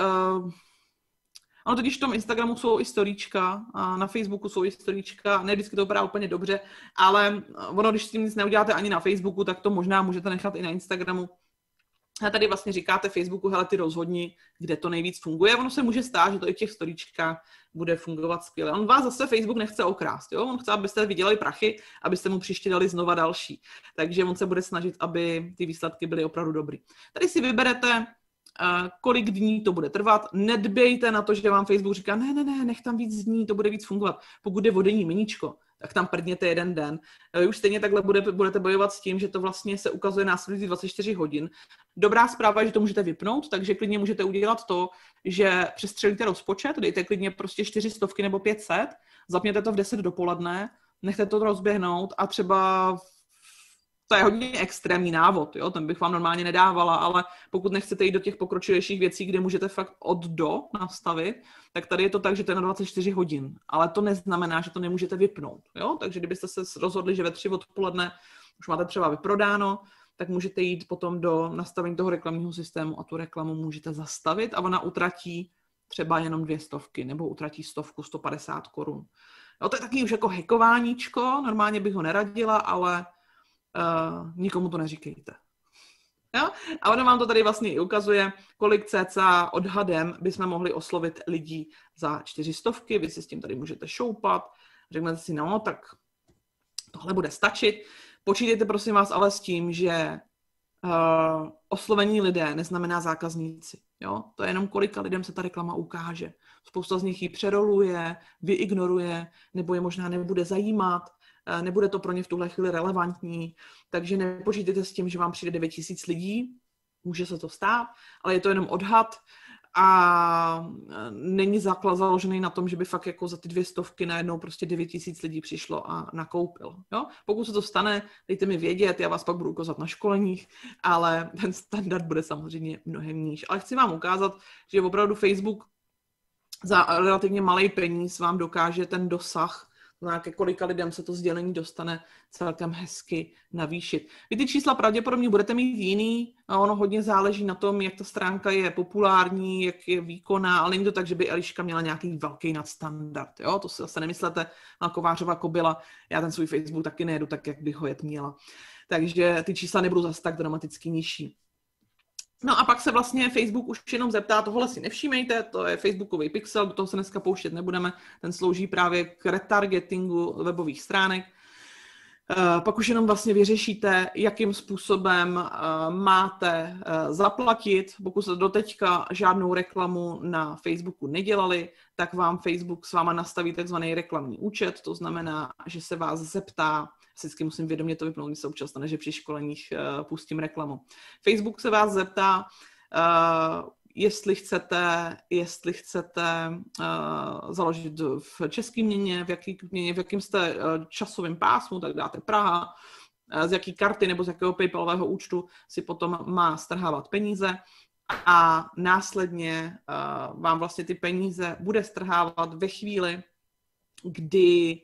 ano, totiž v tom Instagramu jsou i storíčka, a na Facebooku jsou i storíčka, ne vždycky to vypadá úplně dobře, ale ono, když s tím nic neuděláte ani na Facebooku, tak to možná můžete nechat i na Instagramu. A tady vlastně říkáte Facebooku, hele, ty rozhodni, kde to nejvíc funguje. Ono se může stát, že to i v těch storíčkách bude fungovat skvěle. On vás zase Facebook nechce okrást, jo? On chce, abyste vydělali prachy, abyste mu příště dali znova další. Takže on se bude snažit, aby ty výsledky byly opravdu dobrý. Tady si vyberete, kolik dní to bude trvat. Nedbejte na to, že vám Facebook říká, ne, nech tam víc dní, to bude víc fungovat. Pokud je o denní miníčko, tak tam prdněte jeden den. Už stejně takhle budete bojovat s tím, že to vlastně se ukazuje následující 24 hodin. Dobrá zpráva je, že to můžete vypnout, takže klidně můžete udělat to, že přestřelíte rozpočet, dejte klidně prostě 400 nebo 500, zapněte to v 10 dopoledne, nechte to rozběhnout a třeba to je hodně extrémní návod, jo? Ten bych vám normálně nedávala, ale pokud nechcete jít do těch pokročilejších věcí, kde můžete fakt od do nastavit, tak tady je to tak, že to je na 24 hodin, ale to neznamená, že to nemůžete vypnout. Jo? Takže kdybyste se rozhodli, že ve 3 odpoledne už máte třeba vyprodáno, tak můžete jít potom do nastavení toho reklamního systému a tu reklamu můžete zastavit a ona utratí třeba jenom 200 nebo utratí 100, 150 korun. Jo? To je taky už jako hackováníčko, normálně bych ho neradila, ale nikomu to neříkejte. Jo? A ono vám to tady vlastně i ukazuje, kolik cca odhadem bychom mohli oslovit lidí za 400, vy si s tím tady můžete šoupat, řeknete si, no tak tohle bude stačit. Počítejte prosím vás ale s tím, že oslovení lidé neznamená zákazníci. Jo? To je jenom kolika lidem se ta reklama ukáže. Spousta z nich ji přeroluje, vyignoruje, nebo je možná nebude zajímat, nebude to pro ně v tuhle chvíli relevantní, takže nepočítejte s tím, že vám přijde 9000 lidí, může se to stát, ale je to jenom odhad a není základ založený na tom, že by fakt jako za ty 200 najednou prostě 9000 lidí přišlo a nakoupil. Jo? Pokud se to stane, dejte mi vědět, já vás pak budu ukazovat na školeních, ale ten standard bude samozřejmě mnohem níž. Ale chci vám ukázat, že opravdu Facebook za relativně malý peníz vám dokáže ten dosah, ke kolika lidem se to sdělení dostane, celkem hezky navýšit. Vy ty čísla pravděpodobně budete mít jiný a ono hodně záleží na tom, jak ta stránka je populární, jak je výkonná, ale není to tak, že by Eliška měla nějaký velký nadstandard. Jo? To si zase nemyslete, na Kovářova kobyla, já ten svůj Facebook taky nejedu tak, jak bych ho jet měla. Takže ty čísla nebudou zase tak dramaticky nižší. No a pak se vlastně Facebook už jenom zeptá, tohle si nevšímejte, to je Facebookový pixel, do toho se dneska pouštět nebudeme, ten slouží právě k retargetingu webových stránek. Pak už jenom vlastně vyřešíte, jakým způsobem máte zaplatit. Pokud jste doteďka žádnou reklamu na Facebooku nedělali, tak vám Facebook s váma nastaví takzvaný reklamní účet, to znamená, že se vás zeptá, vždycky musím vědomě to vypnout, když se občas stane, že při školeních pustím reklamu. Facebook se vás zeptá, jestli chcete založit v české měně, v jakém jste časovém pásmu, tak dáte Praha, z jaký karty nebo z jakého PayPalového účtu si potom má strhávat peníze a následně vám vlastně ty peníze bude strhávat ve chvíli, kdy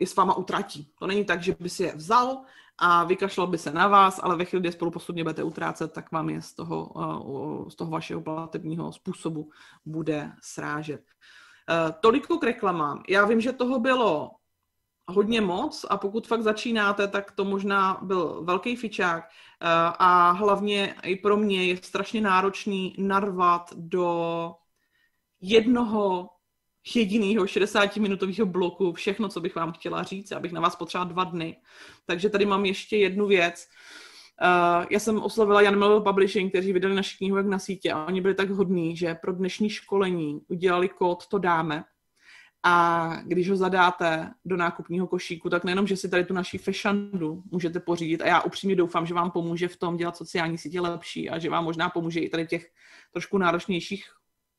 je s váma utratí. To není tak, že by si je vzal a vykašlal by se na vás, ale ve chvíli, kdy spolu postupně budete utrácet, tak vám je z toho vašeho platebního způsobu bude srážet. Toliko k reklamám. Já vím, že toho bylo hodně moc a pokud fakt začínáte, tak to možná byl velký fičák a hlavně i pro mě je strašně náročný narvat do jednoho jedinýho 60-minutového bloku všechno, co bych vám chtěla říct. Já bych na vás potřebovala 2 dny. Takže tady mám ještě jednu věc. Já jsem oslovila Jan Melville Publishing, kteří vydali naši knihu Jak na sítě a oni byli tak hodní, že pro dnešní školení udělali kód To dáme. A když ho zadáte do nákupního košíku, tak nejenom, že si tady tu naši fešandu můžete pořídit a já upřímně doufám, že vám pomůže v tom dělat sociální sítě lepší a že vám možná pomůže i tady těch trošku náročnějších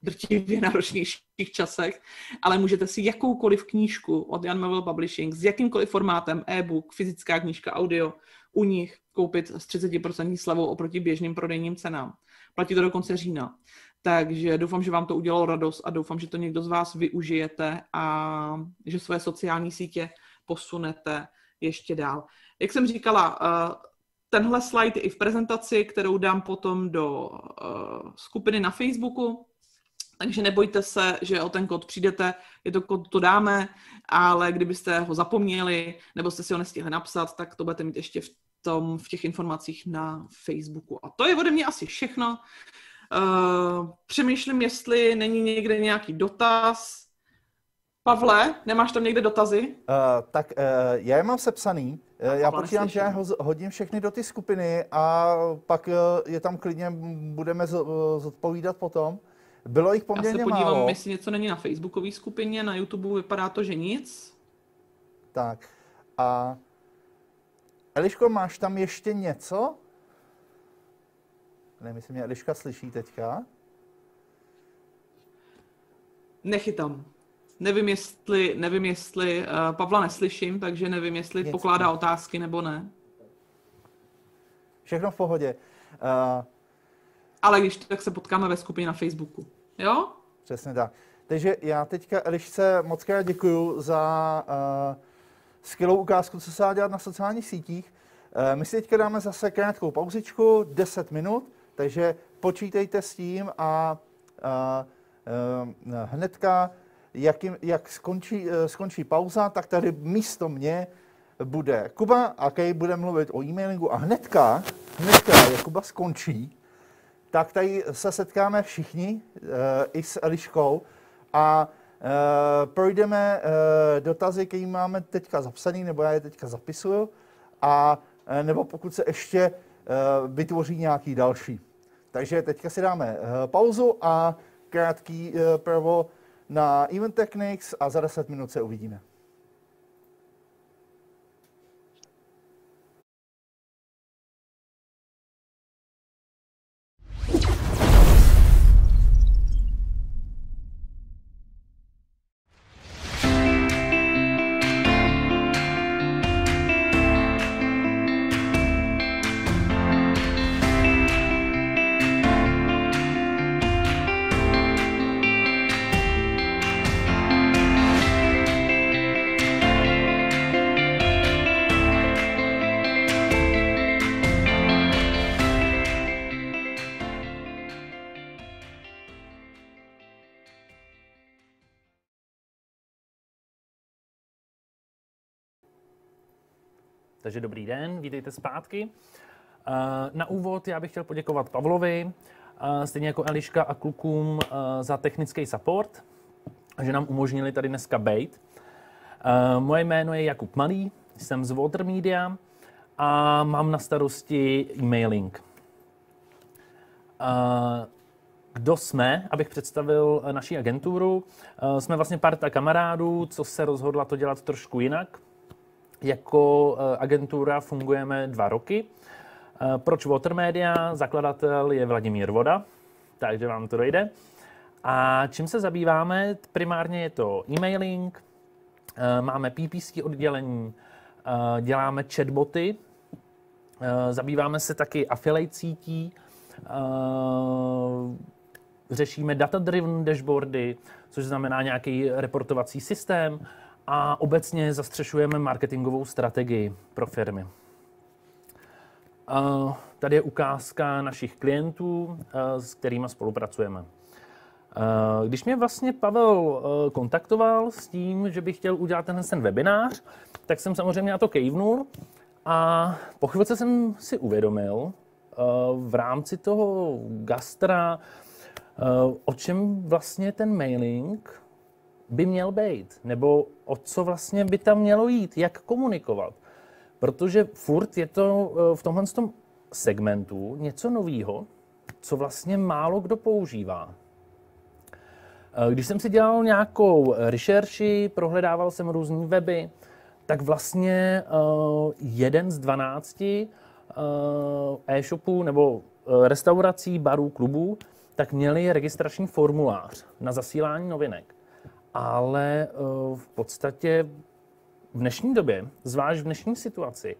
drtivě náročnějších časech, ale můžete si jakoukoliv knížku od Jan Melville Publishing s jakýmkoliv formátem, e-book, fyzická knížka, audio, u nich koupit s 30% slevou oproti běžným prodejním cenám. Platí to do konce října. Takže doufám, že vám to udělalo radost a doufám, že to někdo z vás využijete a že své sociální sítě posunete ještě dál. Jak jsem říkala, tenhle slide je i v prezentaci, kterou dám potom do skupiny na Facebooku. Takže nebojte se, že o ten kód přijdete, je to kód To dáme, ale kdybyste ho zapomněli nebo jste si ho nestihli napsat, tak to budete mít ještě v těch informacích na Facebooku. A to je ode mě asi všechno. Přemýšlím, jestli není někde nějaký dotaz. Pavle, nemáš tam někde dotazy? Já je mám sepsaný. Já počítám, že já hodím všechny do ty skupiny a pak je tam klidně budeme zodpovídat potom. Bylo jich poměrně málo. Já se podívám, jestli něco není na facebookové skupině, na YouTube vypadá to, že nic. Tak a Eliško, máš tam ještě něco? Nemyslím, že Eliška slyší teďka. Nechytám. Nevím, jestli Pavla neslyším, takže nevím, jestli něco pokládá otázky nebo ne. Všechno v pohodě. Ale když tak se potkáme ve skupině na Facebooku. Jo? Přesně tak. Takže já teďka Elišce moc krát děkuju za skvělou ukázku, co se dá dělat na sociálních sítích. My si teďka dáme zase krátkou pauzičku, 10 minut, takže počítejte s tím a hnedka, jak skončí pauza, tak tady místo mě bude Kuba a Kej bude mluvit o e-mailingu a hnedka, jak Kuba skončí, tak tady se setkáme všichni i s Eliškou a projdeme dotazy, které máme teďka zapsané, nebo já je teďka zapisuju, a nebo pokud se ještě vytvoří nějaký další. Takže teďka si dáme pauzu a krátký provo na Eventechnix a za 10 minut se uvidíme. Takže dobrý den, vítejte zpátky. Na úvod já bych chtěl poděkovat Pavlovi, stejně jako Eliška a klukům za technický support, že nám umožnili tady dneska bejt. Moje jméno je Jakub Malý, jsem z Water Media a mám na starosti e-mailing. Kdo jsme, abych představil naši agenturu? Jsme vlastně parta kamarádů, co se rozhodla to dělat trošku jinak. Jako agentura fungujeme 2 roky. Proč Water Media? Zakladatel je Vladimír Voda, takže vám to dojde. A čím se zabýváme? Primárně je to e-mailing, máme PPC oddělení, děláme chatboty, zabýváme se taky affiliate sítí, řešíme data-driven dashboardy, což znamená nějaký reportovací systém a obecně zastřešujeme marketingovou strategii pro firmy. Tady je ukázka našich klientů, s kterými spolupracujeme. Když mě vlastně Pavel kontaktoval s tím, že bych chtěl udělat ten webinář, tak jsem samozřejmě na to kejvnul a po chvilce jsem si uvědomil v rámci toho gastra, o čem vlastně ten mailing by měl být, nebo o co vlastně by tam mělo jít, jak komunikovat. Protože furt je to v tomhle segmentu něco novýho, co vlastně málo kdo používá. Když jsem si dělal nějakou rešerši, prohledával jsem různé weby, tak vlastně jeden z 12 e-shopů nebo restaurací, barů, klubů, tak měli registrační formulář na zasílání novinek. Ale v podstatě v dnešní době, zvlášť v dnešní situaci,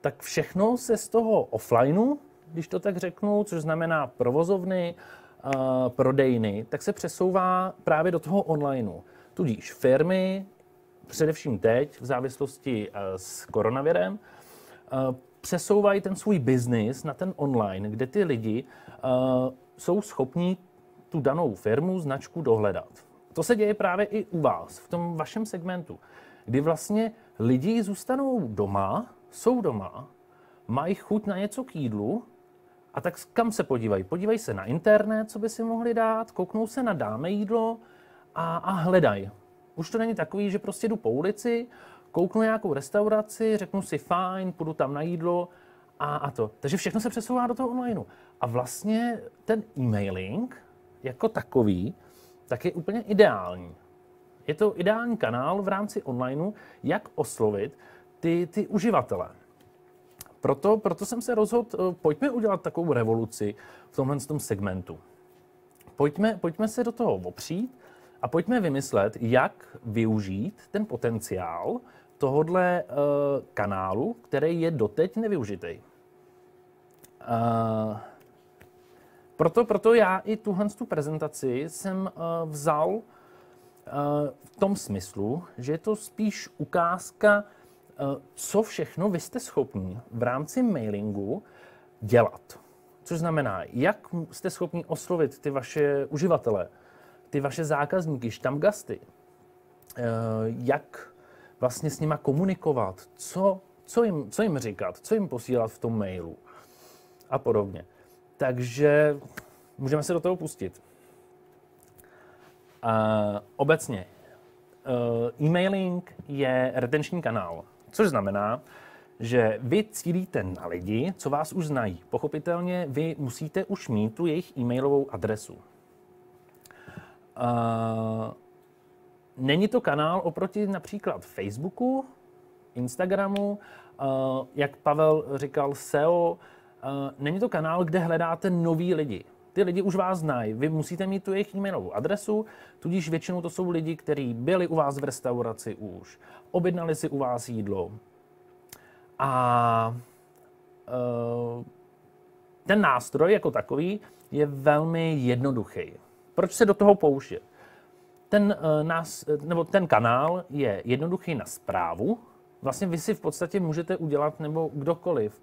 tak všechno se z toho offlineu, když to tak řeknu, což znamená provozovny, prodejny, tak se přesouvá právě do toho onlineu. Tudíž firmy, především teď, v závislosti s koronavirem, přesouvají ten svůj biznis na ten online, kde ty lidi jsou schopni tu danou firmu, značku dohledat. To se děje právě i u vás, v tom vašem segmentu, kdy vlastně lidi zůstanou doma, jsou doma, mají chuť na něco k jídlu, a tak kam se podívají? Podívají se na internet, co by si mohli dát, kouknou se na Dáme jídlo a hledají. Už to není takový, že prostě jdu po ulici, kouknu nějakou restauraci, řeknu si fajn, půjdu tam na jídlo a to. Takže všechno se přesouvá do toho onlineu. A vlastně ten e-mailing jako takový, tak je úplně ideální. Je to ideální kanál v rámci onlineu, jak oslovit ty uživatele. Proto jsem se rozhodl, pojďme udělat takovou revoluci v tomhle segmentu. Pojďme se do toho opřít a pojďme vymyslet, jak využít ten potenciál tohodle kanálu, který je doteď nevyužitý. Proto já i tuhle prezentaci jsem vzal v tom smyslu, že je to spíš ukázka, co všechno vy jste schopni v rámci mailingu dělat. Což znamená, jak jste schopni oslovit ty vaše uživatele, ty vaše zákazníky, štamgasty, jak vlastně s nima komunikovat, co jim říkat, co jim posílat v tom mailu a podobně. Takže můžeme se do toho pustit. Obecně e-mailing je retenční kanál. Což znamená, že vy cílíte na lidi, co vás už znají. Pochopitelně vy musíte už mít tu jejich e-mailovou adresu. Není to kanál oproti například Facebooku, Instagramu, jak Pavel říkal, SEO. Není to kanál, kde hledáte nový lidi. Ty lidi už vás znají. Vy musíte mít tu jejich e-mailovou adresu, tudíž většinou to jsou lidi, kteří byli u vás v restauraci už, objednali si u vás jídlo. A ten nástroj jako takový je velmi jednoduchý. Proč se do toho pouštět? Ten kanál je jednoduchý na správu. Vlastně vy si v podstatě můžete udělat, nebo kdokoliv,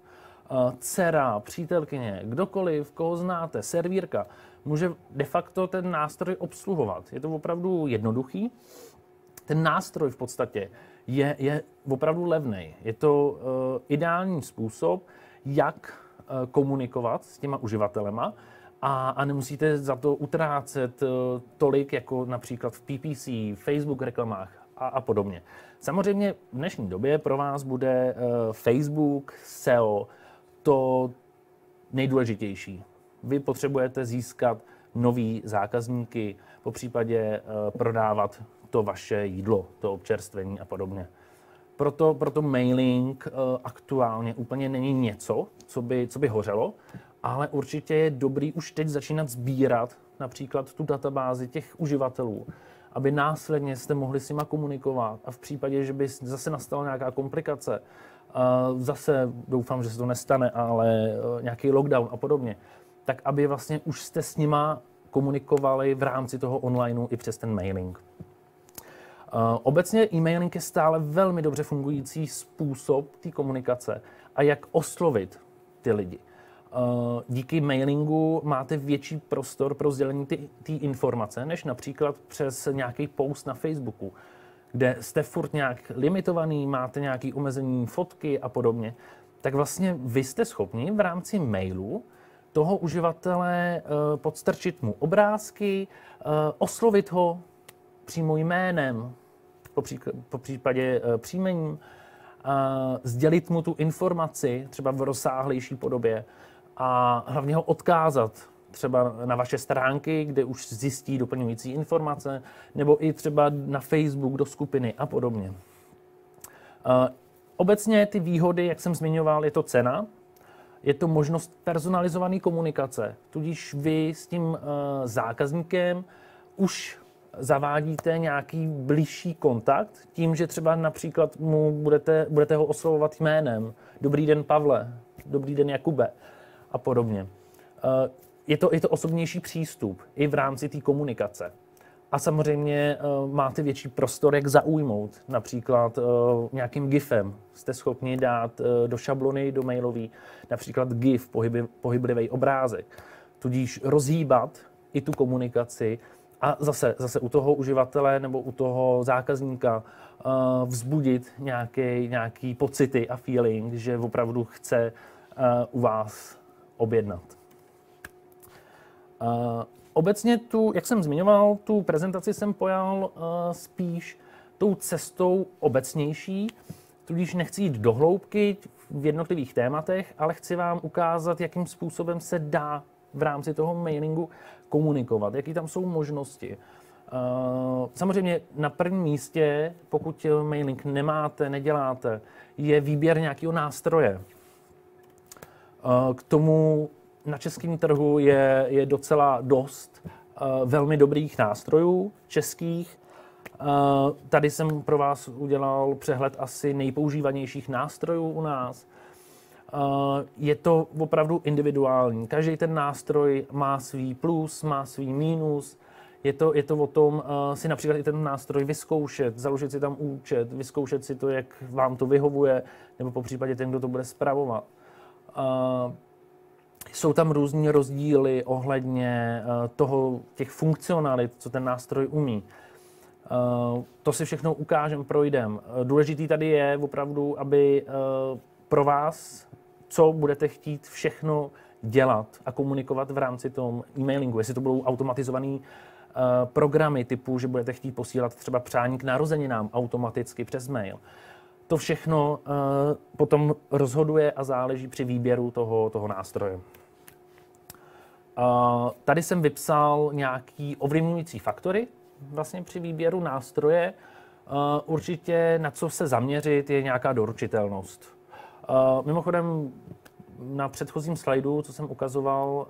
dcera, přítelkyně, kdokoliv, koho znáte, servírka, může de facto ten nástroj obsluhovat. Je to opravdu jednoduchý. Ten nástroj v podstatě je opravdu levný. Je to ideální způsob, jak komunikovat s těma uživatelema a nemusíte za to utrácet tolik, jako například v PPC, Facebook reklamách a podobně. Samozřejmě v dnešní době pro vás bude Facebook, SEO, to nejdůležitější. Vy potřebujete získat nový zákazníky, popřípadě prodávat to vaše jídlo, to občerstvení a podobně. Proto mailing aktuálně úplně není něco, co by hořelo, ale určitě je dobrý už teď začínat sbírat například tu databázi těch uživatelů, aby následně jste mohli s nima komunikovat a v případě, že by zase nastala nějaká komplikace, zase doufám, že se to nestane, ale nějaký lockdown a podobně, tak aby vlastně už jste s nima komunikovali v rámci toho onlineu i přes ten mailing. Obecně e-mailing je stále velmi dobře fungující způsob té komunikace a jak oslovit ty lidi. Díky mailingu máte větší prostor pro sdělení té informace, než například přes nějaký post na Facebooku, kde jste furt nějak limitovaný, máte nějaké omezení fotky a podobně, tak vlastně vy jste schopni v rámci mailu toho uživatele podstrčit mu obrázky, oslovit ho přímo jménem, po případě příjmením, sdělit mu tu informaci třeba v rozsáhlejší podobě a hlavně ho odkázat třeba na vaše stránky, kde už zjistí doplňující informace, nebo i třeba na Facebook do skupiny a podobně. Obecně ty výhody, jak jsem zmiňoval, je to cena, je to možnost personalizované komunikace, tudíž vy s tím zákazníkem už zavádíte nějaký blížší kontakt tím, že třeba například mu budete ho oslovovat jménem. Dobrý den Pavle, dobrý den Jakube a podobně. Je to osobnější přístup i v rámci té komunikace. A samozřejmě máte větší prostor, jak zaujmout. Například nějakým GIFem jste schopni dát do šablony, do mailové, například GIF, pohyblivý obrázek. Tudíž rozhýbat i tu komunikaci a zase u toho uživatele nebo u toho zákazníka vzbudit nějaký pocity a feeling, že opravdu chce u vás objednat. Obecně jak jsem zmiňoval, tu prezentaci jsem pojal spíš tou cestou obecnější, tudíž nechci jít do hloubky v jednotlivých tématech, ale chci vám ukázat, jakým způsobem se dá v rámci toho mailingu komunikovat, jaké tam jsou možnosti. Samozřejmě na prvním místě, pokud mailing neděláte, je výběr nějakého nástroje. K tomu na českém trhu je docela dost velmi dobrých nástrojů českých. Tady jsem pro vás udělal přehled asi nejpoužívanějších nástrojů u nás. Je to opravdu individuální. Každý ten nástroj má svý plus, má svý mínus. Je to o tom si například i ten nástroj vyzkoušet, založit si tam účet, vyzkoušet si to, jak vám to vyhovuje, nebo popřípadě ten, kdo to bude spravovat. Jsou tam různý rozdíly ohledně těch funkcionalit, co ten nástroj umí. To si všechno ukážem, projdem. Důležitý tady je opravdu, aby pro vás, co budete chtít všechno dělat a komunikovat v rámci tom e-mailingu. Jestli to budou automatizované programy typu, že budete chtít posílat třeba přání k narozeninám automaticky přes mail. To všechno potom rozhoduje a záleží při výběru toho nástroje. Tady jsem vypsal nějaký ovlivňující faktory vlastně při výběru nástroje. Určitě na co se zaměřit je nějaká doručitelnost. Mimochodem, na předchozím slajdu, co jsem ukazoval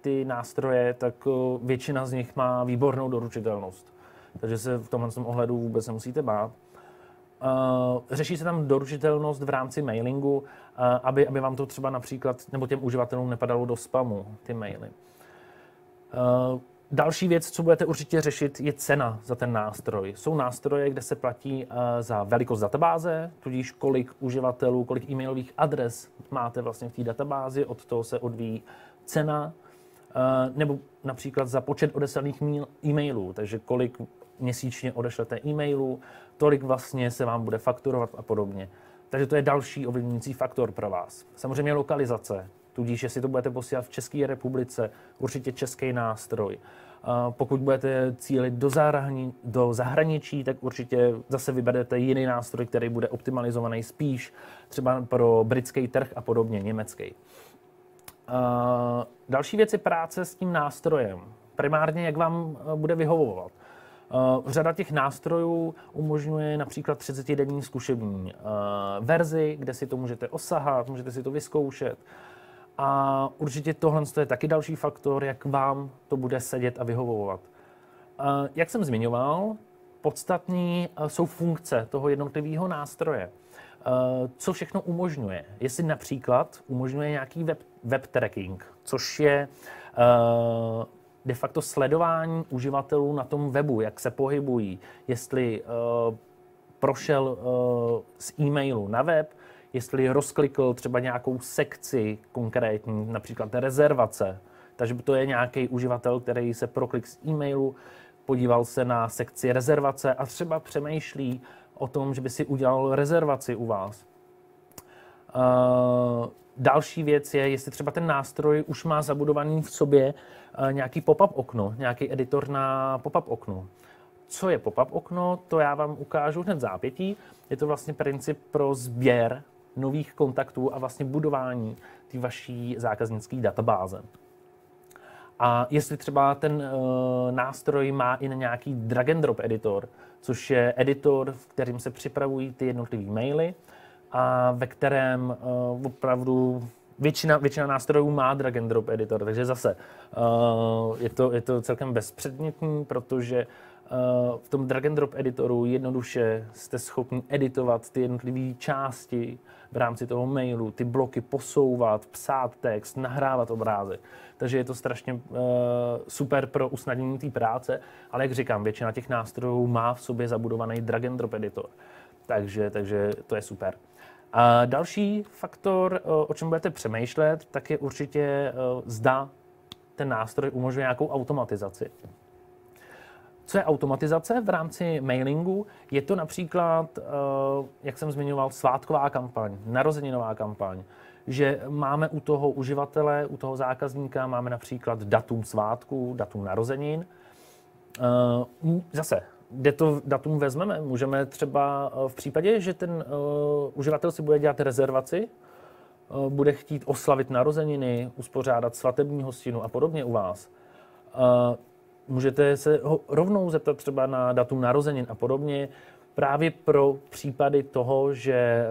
ty nástroje, tak většina z nich má výbornou doručitelnost. Takže se v tomhle ohledu vůbec nemusíte bát. Řeší se tam doručitelnost v rámci mailingu, aby vám to třeba například, nebo těm uživatelům nepadalo do spamu, ty maily. Další věc, co budete určitě řešit, je cena za ten nástroj. Jsou nástroje, kde se platí za velikost databáze, tudíž kolik uživatelů, kolik e-mailových adres máte vlastně v té databázi, od toho se odvíjí cena, nebo například za počet odeslaných e-mailů, takže kolik měsíčně odešlete e-mailů, tolik vlastně se vám bude fakturovat a podobně. Takže to je další ovlivňující faktor pro vás. Samozřejmě lokalizace. Tudíž, jestli to budete posílat v České republice, určitě český nástroj. Pokud budete cílit do zahraničí, tak určitě zase vyberete jiný nástroj, který bude optimalizovaný spíš třeba pro britský trh a podobně, německý. Další věc je práce s tím nástrojem. Primárně, jak vám bude vyhovovat. Řada těch nástrojů umožňuje například 30denní zkušební verzi, kde si to můžete osahat, můžete si to vyzkoušet. A určitě tohle je taky další faktor, jak vám to bude sedět a vyhovovat. Jak jsem zmiňoval, podstatní jsou funkce toho jednotlivého nástroje. Co všechno umožňuje? Jestli například umožňuje nějaký web tracking, což je de facto sledování uživatelů na tom webu, jak se pohybují, jestli prošel z e-mailu na web, jestli rozklikl třeba nějakou sekci konkrétní, například rezervace. Takže to je nějaký uživatel, který se proklik z e-mailu, podíval se na sekci rezervace a třeba přemýšlí o tom, že by si udělal rezervaci u vás. Další věc je, jestli třeba ten nástroj už má zabudovaný v sobě nějaký pop-up okno, nějaký editor na pop-up okno. Co je pop-up okno, to já vám ukážu hned vzápětí. Je to vlastně princip pro sběr nových kontaktů a vlastně budování té vaší zákaznické databáze. A jestli třeba ten nástroj má i na nějaký drag and drop editor, což je editor, v kterém se připravují ty jednotlivé maily a ve kterém opravdu většina nástrojů má drag and drop editor, takže zase je to celkem bezpředmětný, protože v tom drag and drop editoru jednoduše jste schopni editovat ty jednotlivé části v rámci toho mailu, ty bloky posouvat, psát text, nahrávat obrázek. Takže je to strašně super pro usnadnění té práce, ale jak říkám, většina těch nástrojů má v sobě zabudovaný drag and drop editor. Takže to je super. A další faktor, o čem budete přemýšlet, tak je určitě, zda ten nástroj umožňuje nějakou automatizaci. Co je automatizace v rámci mailingu? Je to například, jak jsem zmiňoval, svátková kampaň, narozeninová kampaň, že máme u toho uživatele, u toho zákazníka, máme například datum svátku, datum narozenin. Zase, kde to datum vezmeme? Můžeme třeba v případě, že ten uživatel si bude dělat rezervaci, bude chtít oslavit narozeniny, uspořádat svatební hostinu a podobně u vás. Můžete se ho rovnou zeptat třeba na datum narozenin a podobně, právě pro případy toho, že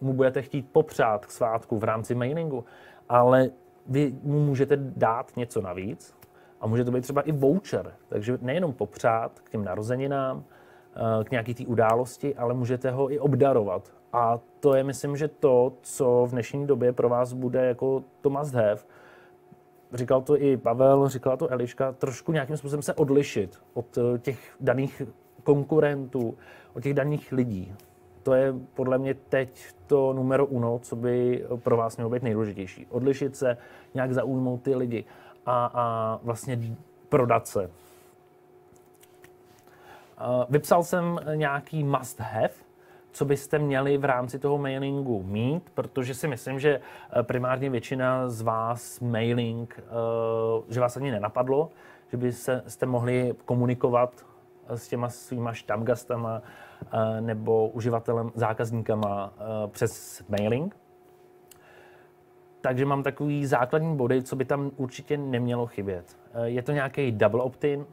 mu budete chtít popřát k svátku v rámci mailingu, ale vy mu můžete dát něco navíc a může to být třeba i voucher, takže nejenom popřát k těm narozeninám, k nějaký té události, ale můžete ho i obdarovat. A to je, myslím, že to, co v dnešní době pro vás bude jako to must have. Říkal to i Pavel, říkala to Eliška, trošku nějakým způsobem se odlišit od těch daných konkurentů, od těch daných lidí. To je podle mě teď to numero uno, co by pro vás mělo být nejdůležitější. Odlišit se, nějak zaujmout ty lidi a vlastně prodat se. Vypsal jsem nějaký must have, co byste měli v rámci toho mailingu mít, protože si myslím, že primárně většina z vás mailing, že vás ani nenapadlo, že byste mohli komunikovat s těma svýma štamgastama nebo uživatelem, zákazníkama přes mailing. Takže mám takový základní body, co by tam určitě nemělo chybět. Je to nějaký double opt-in,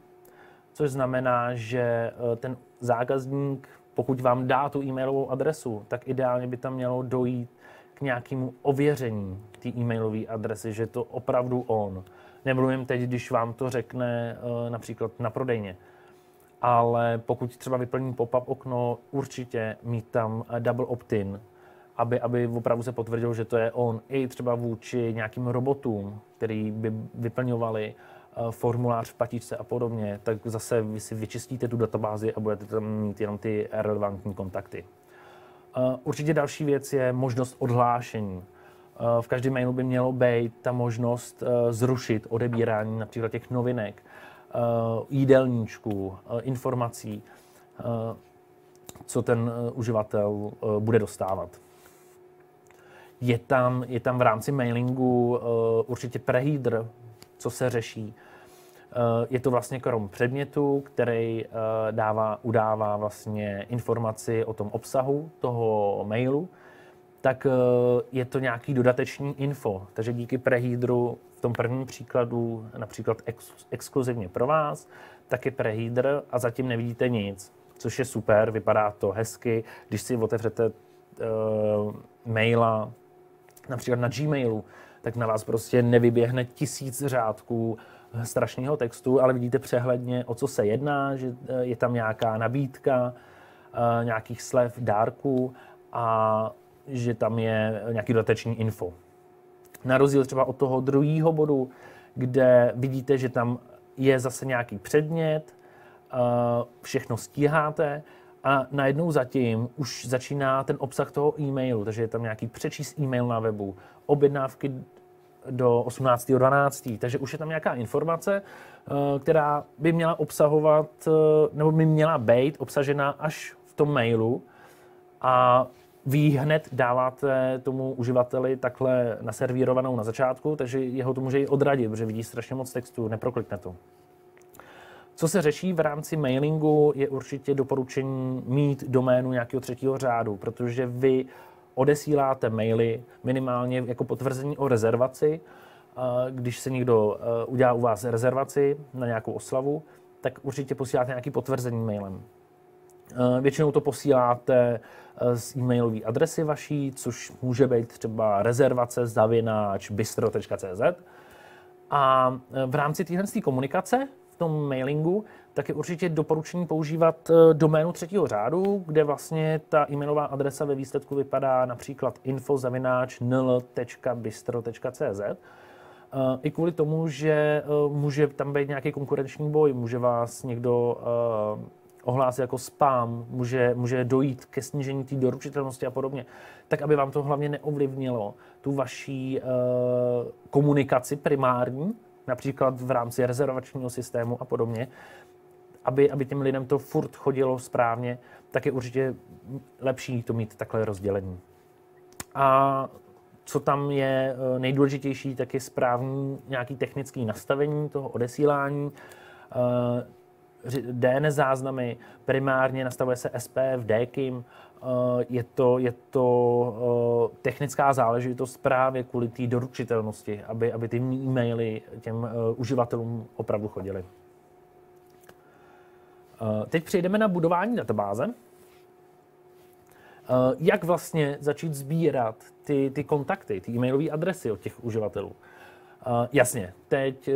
což znamená, že ten zákazník, pokud vám dá tu e-mailovou adresu, tak ideálně by tam mělo dojít k nějakému ověření té e-mailové adresy, že je to opravdu on. Nemluvím teď, když vám to řekne například na prodejně, ale pokud třeba vyplní pop-up okno, určitě mít tam double opt-in, aby opravdu se potvrdilo, že to je on, i třeba vůči nějakým robotům, který by vyplňovali formulář v patičce a podobně, tak zase vy si vyčistíte tu databázi a budete tam mít jenom ty relevantní kontakty. Určitě další věc je možnost odhlášení. V každém mailu by mělo být ta možnost zrušit odebírání například těch novinek, jídelníčků, informací, co ten uživatel bude dostávat. Je tam v rámci mailingu určitě preheader, co se řeší. Je to vlastně krom předmětu, který udává vlastně informaci o tom obsahu toho mailu, tak je to nějaký dodatečný info. Takže díky preheaderu v tom prvním příkladu, například exkluzivně pro vás, tak je preheader a zatím nevidíte nic, což je super, vypadá to hezky. Když si otevřete maila, například na Gmailu, tak na vás prostě nevyběhne 1000 řádků strašného textu, ale vidíte přehledně, o co se jedná, že je tam nějaká nabídka, nějakých slev, dárků a že tam je nějaký dodateční info. Na rozdíl třeba od toho druhého bodu, kde vidíte, že tam je zase nějaký předmět, všechno stíháte a najednou zatím už začíná ten obsah toho e-mailu, takže je tam nějaký přečíst e-mail na webu, objednávky do 18.12., takže už je tam nějaká informace, která by měla obsahovat, nebo by měla být obsažená až v tom mailu a vy hned dáváte tomu uživateli takhle naservírovanou na začátku, takže jeho to může i odradit, protože vidí strašně moc textu, neproklikne to. Co se řeší v rámci mailingu, je určitě doporučení mít doménu nějakého třetího řádu, protože vy odesíláte maily minimálně jako potvrzení o rezervaci. Když se někdo udělá u vás rezervaci na nějakou oslavu, tak určitě posíláte nějaké potvrzení mailem. Většinou to posíláte z e-mailové adresy vaší, což může být třeba rezervace@bistro.cz. A v rámci téhle komunikace v tom mailingu tak je určitě doporučení používat doménu třetího řádu, kde vlastně ta e-mailová adresa ve výsledku vypadá například info@nl.bistro.cz. I kvůli tomu, že může tam být nějaký konkurenční boj, může vás někdo ohlásit jako spam, může dojít ke snížení té doručitelnosti a podobně, tak aby vám to hlavně neovlivnilo tu vaší komunikaci primární, například v rámci rezervačního systému a podobně, aby těm lidem to furt chodilo správně, tak je určitě lepší to mít takhle rozdělení. A co tam je nejdůležitější, tak je správný nějaký technický nastavení toho odesílání, DNS záznamy, primárně nastavuje se SPF, DKIM, je to technická záležitost právě kvůli té doručitelnosti, aby ty e-maily těm uživatelům opravdu chodily. Teď přejdeme na budování databáze. Jak vlastně začít sbírat ty kontakty, ty e-mailové adresy od těch uživatelů? Jasně, teď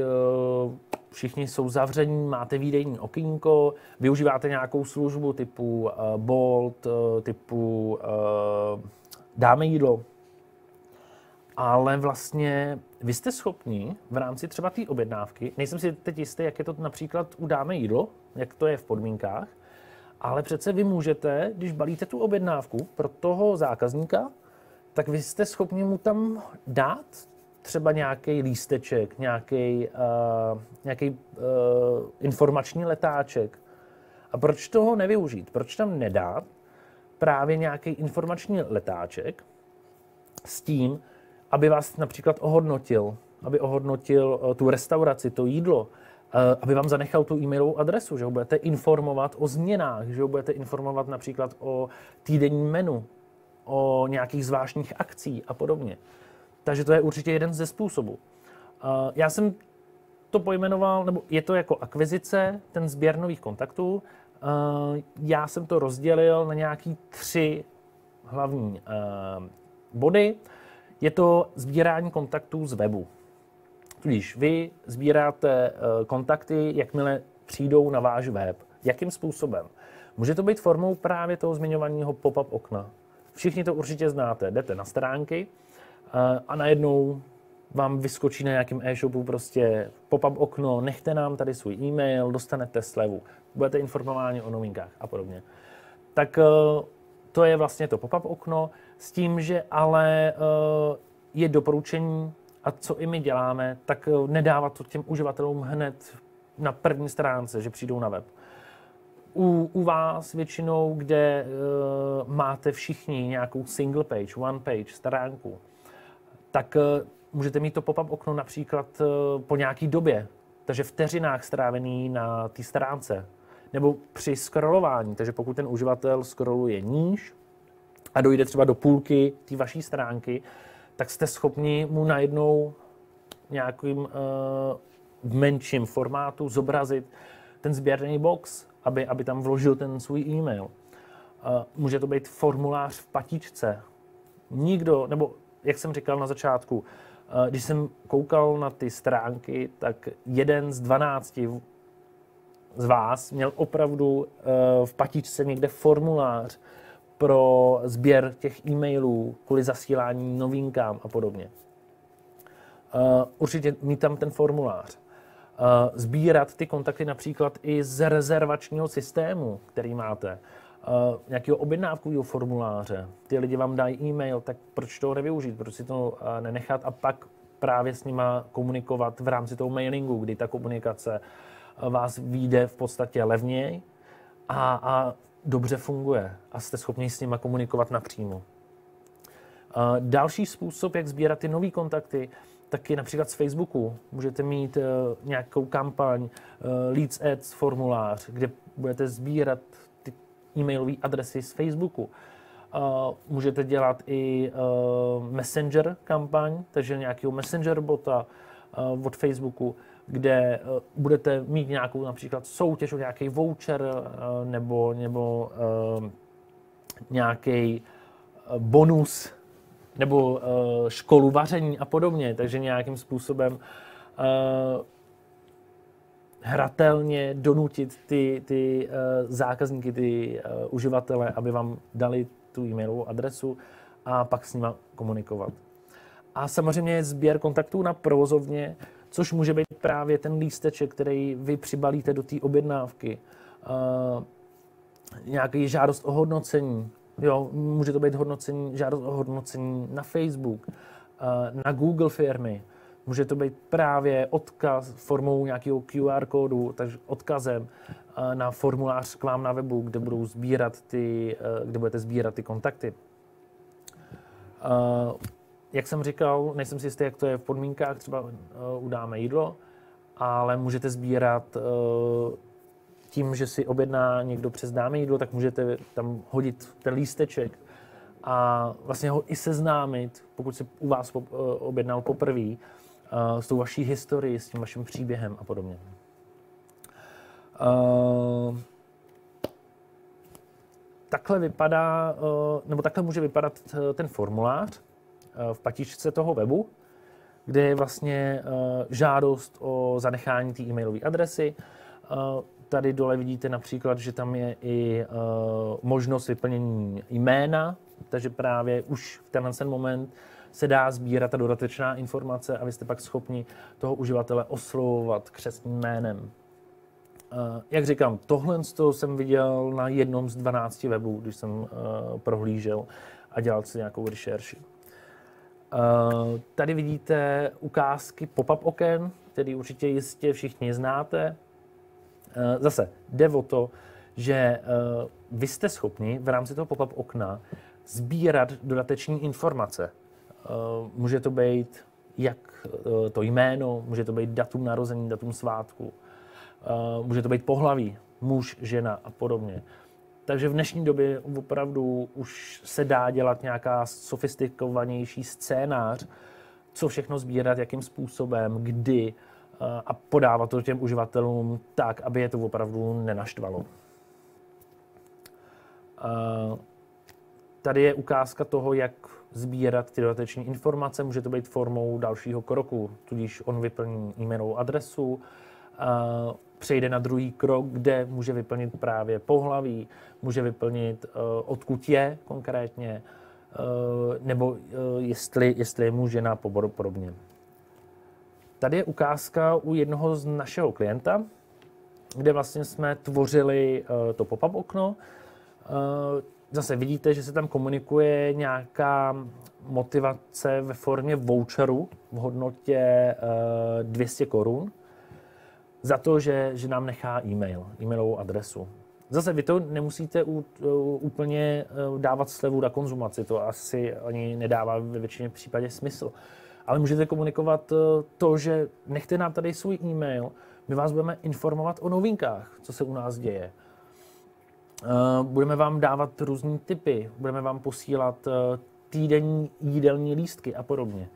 všichni jsou zavření, máte výdejní okýnko, využíváte nějakou službu typu Bolt, typu Dáme jídlo, ale vlastně vy jste schopni v rámci třeba té objednávky, nejsem si teď jistý, jak je to například u Dáme jídlo, jak to je v podmínkách, ale přece vy můžete, když balíte tu objednávku pro toho zákazníka, tak vy jste schopni mu tam dát třeba nějaký lísteček, nějaký informační letáček. A proč toho nevyužít? Proč tam nedát právě nějaký informační letáček s tím, aby vás například ohodnotil, aby ohodnotil tu restauraci, to jídlo, aby vám zanechal tu e-mailovou adresu, že ho budete informovat o změnách, že ho budete informovat například o týdenním menu, o nějakých zvláštních akcí a podobně. Takže to je určitě jeden ze způsobů. Já jsem to pojmenoval, nebo je to jako akvizice, ten sběr nových kontaktů. Já jsem to rozdělil na nějaký 3 hlavní body. Je to sbírání kontaktů z webu. Tudíž vy sbíráte kontakty, jakmile přijdou na váš web. Jakým způsobem? Může to být formou právě toho zmiňovaného pop-up okna. Všichni to určitě znáte. Jdete na stránky a najednou vám vyskočí na nějakém e-shopu prostě pop-up okno, nechte nám tady svůj e-mail, dostanete slevu, budete informováni o novinkách a podobně. Tak to je vlastně to pop-up okno s tím, že ale je doporučení, a co i my děláme, tak nedávat to těm uživatelům hned na první stránce, že přijdou na web. U vás většinou, kde máte všichni nějakou single page, one page stránku, tak můžete mít to pop-up okno například po nějaký době, takže vteřinách strávený na té stránce, nebo při scrollování, takže pokud ten uživatel scrolluje níž a dojde třeba do půlky té vaší stránky, tak jste schopni mu najednou nějakým menším formátu zobrazit ten sběrný box, aby tam vložil ten svůj e-mail. Může to být formulář v patičce. Nikdo, nebo jak jsem říkal na začátku, Když jsem koukal na ty stránky, tak 1 z 12 z vás měl opravdu v patičce někde formulář pro sběr těch e-mailů kvůli zasílání novinkám a podobně. Určitě mít tam ten formulář. Sbírat ty kontakty například i z rezervačního systému, který máte, nějakého objednávkového formuláře. Ty lidi vám dají e-mail, tak proč toho nevyužít, proč si to nenechat a pak právě s nima komunikovat v rámci toho mailingu, kdy ta komunikace vás vyjde v podstatě levněji a dobře funguje a jste schopni s nima komunikovat napřímo. Další způsob, jak sbírat ty nový kontakty, taky například z Facebooku. Můžete mít nějakou kampaň, Leads Ads formulář, kde budete sbírat ty e-mailové adresy z Facebooku. Můžete dělat i Messenger kampaň, takže nějakého Messenger bota od Facebooku, kde budete mít nějakou například soutěž o nějaký voucher nebo nějaký bonus nebo školu vaření a podobně, takže nějakým způsobem hratelně donutit ty zákazníky, ty uživatele, aby vám dali tu e-mailovou adresu a pak s nimi komunikovat. A samozřejmě sběr kontaktů na provozovně, což může být právě ten lísteček, který vy přibalíte do té objednávky, nějaký žádost o hodnocení. Jo, může to být hodnocení, žádost o hodnocení na Facebook, na Google firmy. Může to být právě odkaz formou nějakého QR kódu, takže odkazem na formulář k vám na webu, kde budou sbírat kde budete sbírat ty kontakty. Jak jsem říkal, nejsem si jistý, jak to je v podmínkách, třeba udáme jídlo, ale můžete sbírat tím, že si objedná někdo přes Dáme jídlo, tak můžete tam hodit ten lísteček a vlastně ho i seznámit, pokud se u vás objednal poprvé, s tou vaší historií, s tím vaším příběhem a podobně. Takhle vypadá, nebo takhle může vypadat ten formulář v patičce toho webu, kde je vlastně žádost o zanechání té e-mailové adresy. Tady dole vidíte například, že tam je i možnost vyplnění jména, takže právě už v tenhle moment se dá sbírat ta dodatečná informace a vy jste pak schopni toho uživatele oslovovat křestním jménem. Jak říkám, tohle jsem viděl na 1 z 12 webů, když jsem prohlížel a dělal si nějakou rešerši. Tady vidíte ukázky pop-up oken, který určitě jistě všichni znáte. Zase jde o to, že vy jste schopni v rámci toho pop-up okna sbírat dodateční informace. Může to být jak to jméno, může to být datum narození, datum svátku, může to být pohlaví, muž, žena a podobně. Takže v dnešní době opravdu už se dá dělat nějaká sofistikovanější scénář, co všechno sbírat, jakým způsobem, kdy, a podávat to těm uživatelům tak, aby je to opravdu nenaštvalo. Tady je ukázka toho, jak sbírat ty dodateční informace. Může to být formou dalšího kroku, tudíž on vyplní e-mailovou adresu, přejde na druhý krok, kde může vyplnit právě pohlaví, může vyplnit, odkud je konkrétně, nebo jestli je muž, žena, podobně. Tady je ukázka u jednoho z našeho klienta, kde vlastně jsme tvořili to pop-up okno. Zase vidíte, že se tam komunikuje nějaká motivace ve formě voucheru v hodnotě 200 korun za to, že nám nechá e-mailovou adresu. Zase vy to nemusíte úplně dávat slevu na konzumaci, to asi ani nedává ve většině případě smysl. Ale můžete komunikovat to, že nechte nám tady svůj e-mail, my vás budeme informovat o novinkách, co se u nás děje. Budeme vám dávat různý tipy, budeme vám posílat týdenní jídelní lístky a podobně.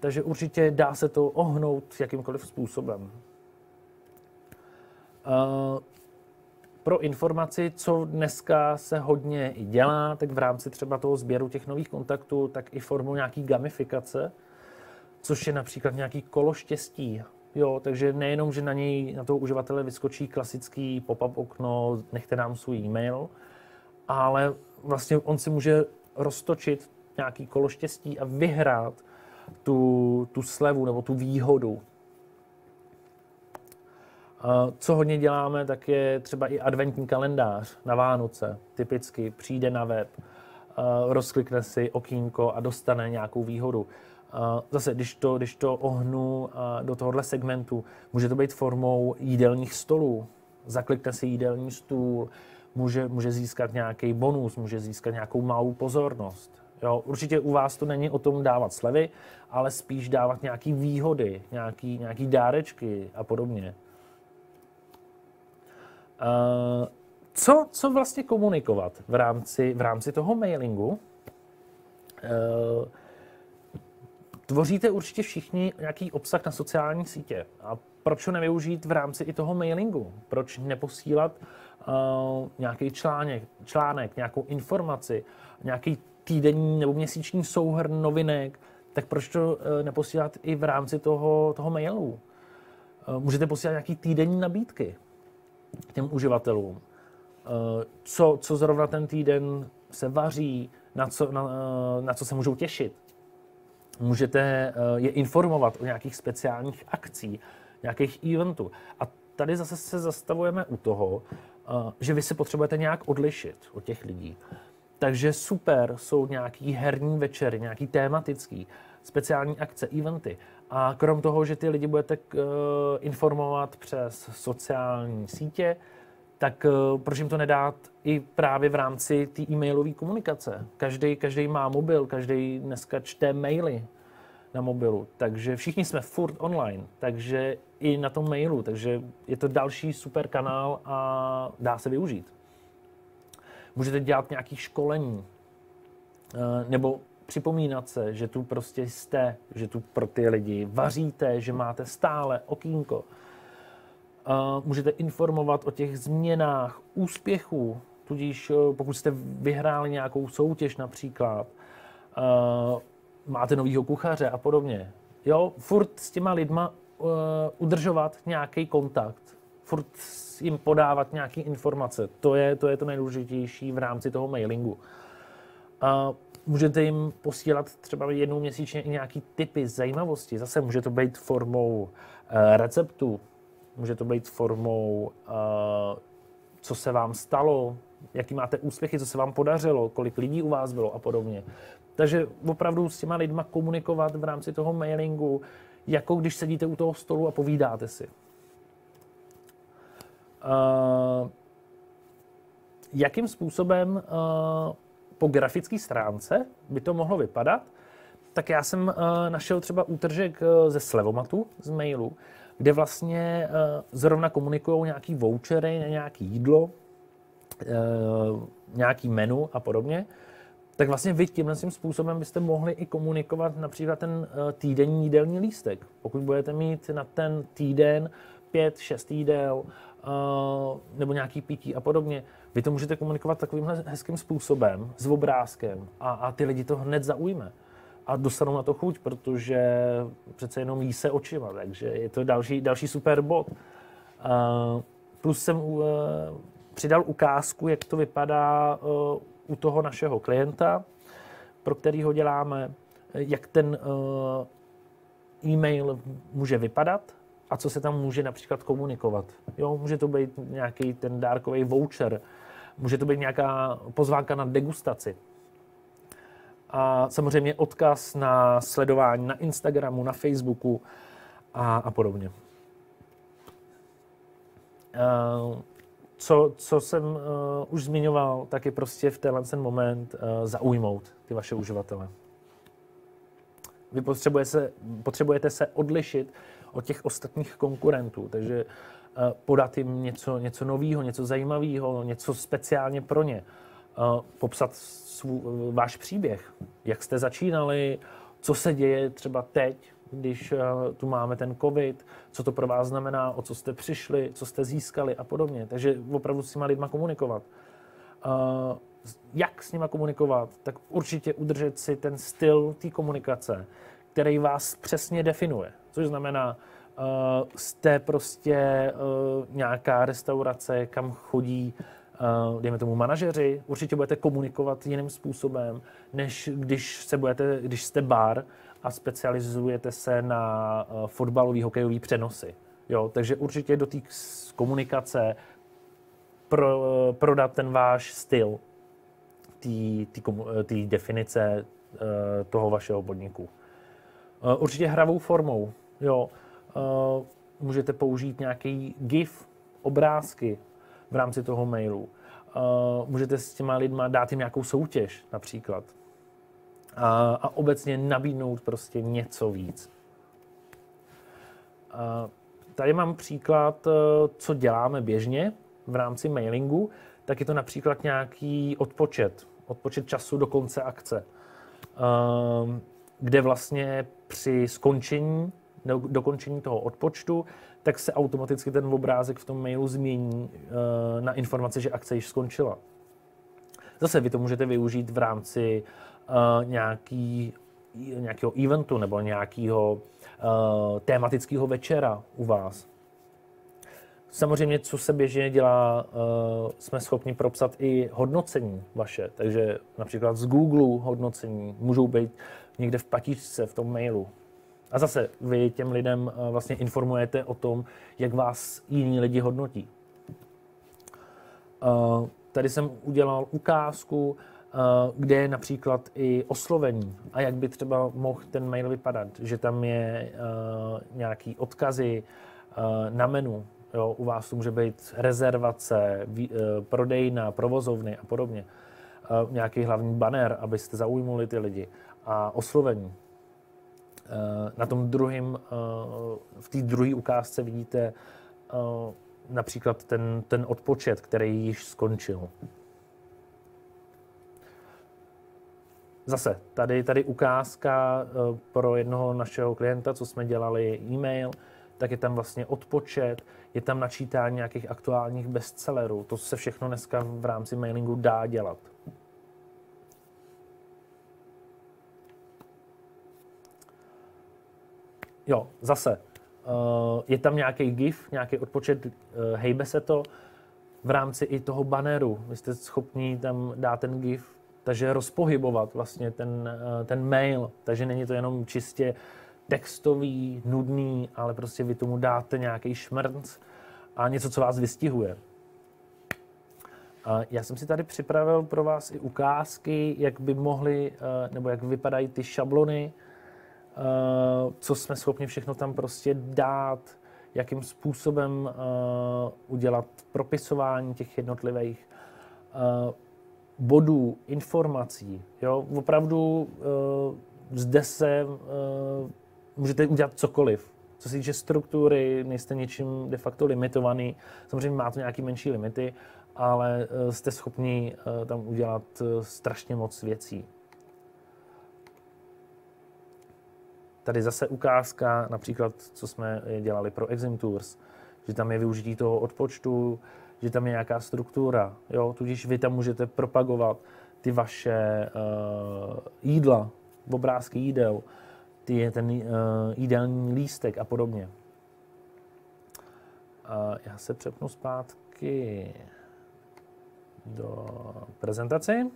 Takže určitě dá se to ohnout jakýmkoliv způsobem. Pro informaci, co dneska se hodně i dělá, tak v rámci třeba toho sběru těch nových kontaktů, tak i formou nějaký gamifikace, což je například nějaký kolo štěstí. Jo, takže nejenom, že na něj, na toho uživatele vyskočí klasický pop-up okno, nechte nám svůj e-mail, ale vlastně on si může roztočit nějaký kolo štěstí a vyhrát tu slevu nebo tu výhodu. Co hodně děláme, tak je třeba i adventní kalendář na Vánoce. Typicky přijde na web, rozklikne si okýnko a dostane nějakou výhodu. Zase, když to ohnu do tohohle segmentu, může to být formou jídelních stolů. Zaklikne si jídelní stůl, může získat nějaký bonus, může získat nějakou malou pozornost. Jo, určitě u vás to není o tom dávat slevy, ale spíš dávat nějaké výhody, nějaké dárečky a podobně. Co vlastně komunikovat v rámci toho mailingu? Tvoříte určitě všichni nějaký obsah na sociální sítě. A proč ho nevyužít v rámci i toho mailingu? Proč neposílat nějaký článek, nějakou informaci, nějaký týdenní nebo měsíční souhrn novinek, tak proč to neposílat i v rámci toho mailu? Můžete posílat nějaké týdenní nabídky těm uživatelům. Co zrovna ten týden se vaří, na co se můžou těšit. Můžete je informovat o nějakých speciálních akcích, nějakých eventů. A tady zase se zastavujeme u toho, že vy se potřebujete nějak odlišit od těch lidí. Takže super jsou nějaký herní večery, nějaký tématický, speciální akce, eventy. A krom toho, že ty lidi budete informovat přes sociální sítě, tak proč jim to nedát i právě v rámci té e-mailové komunikace? Každý má mobil, každý dneska čte maily na mobilu, takže všichni jsme furt online, takže i na tom mailu, takže je to další super kanál a dá se využít. Můžete dělat nějaké školení, nebo připomínat se, že tu prostě jste, že tu pro ty lidi vaříte, že máte stále okýnko. Můžete informovat o těch změnách, úspěchů, tudíž pokud jste vyhráli nějakou soutěž například, máte novýho kuchaře a podobně. Jo, furt s těma lidma udržovat nějaký kontakt, furt jim podávat nějaké informace. To je to nejdůležitější v rámci toho mailingu. Můžete jim posílat třeba jednou měsíčně i nějaké tipy, zajímavosti. Zase může to být formou receptů, může to být formou, co se vám stalo, jaký máte úspěchy, co se vám podařilo, kolik lidí u vás bylo a podobně. Takže opravdu s těma lidma komunikovat v rámci toho mailingu, jako když sedíte u toho stolu a povídáte si. Jakým způsobem po grafické stránce by to mohlo vypadat, tak já jsem našel třeba útržek ze slevomatu, z mailu, kde vlastně zrovna komunikují nějaký vouchery na nějaké jídlo, nějaký menu a podobně. Tak vlastně vy tímhle způsobem byste mohli i komunikovat například ten týdenní jídelní lístek. Pokud budete mít na ten týden 5-6 jídel, nebo nějaký pití a podobně. Vy to můžete komunikovat takovýmhle hezkým způsobem, s obrázkem a ty lidi to hned zaujme. A dostanou na to chuť, protože přece jenom jí se očima, takže je to další super bod. Plus jsem přidal ukázku, jak to vypadá u toho našeho klienta, pro kterýho děláme, jak ten e-mail může vypadat, a co se tam může například komunikovat. Jo, může to být nějaký ten dárkový voucher, může to být nějaká pozvánka na degustaci. A samozřejmě odkaz na sledování na Instagramu, na Facebooku a podobně. Co jsem už zmiňoval, tak je prostě v tenhle ten moment zaujmout ty vaše uživatele. Vy potřebujete se odlišit od těch ostatních konkurentů, takže podat jim něco nového, něco zajímavého, něco speciálně pro ně. Popsat váš příběh, jak jste začínali, co se děje třeba teď, když tu máme ten covid, co to pro vás znamená, o co jste přišli, co jste získali a podobně. Takže opravdu s těma lidma komunikovat. Jak s nima komunikovat? Tak určitě udržet si ten styl té komunikace, který vás přesně definuje. Což znamená, jste prostě nějaká restaurace, kam chodí, dejme tomu, manažeři, určitě budete komunikovat jiným způsobem, než když jste bar a specializujete se na fotbalový, hokejový přenosy. Jo, takže určitě do té komunikace prodat ten váš styl, té definice toho vašeho podniku. Určitě hravou formou. Jo, můžete použít nějaký GIF, obrázky v rámci toho mailu. Můžete s těma lidma dát jim nějakou soutěž například. A obecně nabídnout prostě něco víc. Tady mám příklad, co děláme běžně v rámci mailingu, tak je to například nějaký odpočet času do konce akce, kde vlastně při skončení, dokončení toho odpočtu, tak se automaticky ten obrázek v tom mailu změní na informaci, že akce již skončila. Zase vy to můžete využít v rámci nějakého eventu nebo nějakého tématického večera u vás. Samozřejmě, co se běžně dělá, jsme schopni propsat i hodnocení vaše. Takže například z Google hodnocení můžou být někde v patičce, v tom mailu. A zase vy těm lidem vlastně informujete o tom, jak vás jiní lidi hodnotí. Tady jsem udělal ukázku, kde je například i oslovení a jak by třeba mohl ten mail vypadat, že tam je nějaký odkazy na menu. Jo, u vás to může být rezervace, prodejna, provozovny a podobně. Nějaký hlavní banner, abyste zaujmuli ty lidi. A oslovení. Na tom druhém, v té druhé ukázce vidíte například ten odpočet, který již skončil. Zase, tady ukázka pro jednoho našeho klienta, co jsme dělali e-mail, tak je tam vlastně odpočet, je tam načítání nějakých aktuálních bestsellerů. To se všechno dneska v rámci mailingu dá dělat. Jo, zase, je tam nějaký GIF, nějaký odpočet, hejbe se to. V rámci i toho banneru, vy jste schopni tam dát ten GIF, takže rozpohybovat vlastně ten mail, takže není to jenom čistě textový, nudný, ale prostě vy tomu dáte nějaký šmrnc a něco, co vás vystihuje. Já jsem si tady připravil pro vás i ukázky, jak by mohly, nebo jak vypadají ty šablony, co jsme schopni všechno tam prostě dát, jakým způsobem udělat propisování těch jednotlivých bodů, informací. Jo? Opravdu zde se můžete udělat cokoliv. Co se týče struktury, nejste ničím de facto limitovaný. Samozřejmě má to nějaké menší limity, ale jste schopni tam udělat strašně moc věcí. Tady zase ukázka, například, co jsme dělali pro Exim Tours, že tam je využití toho odpočtu, že tam je nějaká struktura, jo? Tudíž vy tam můžete propagovat ty vaše jídla, obrázky jídel, ten jídelní lístek a podobně. Já se přepnu zpátky do prezentace.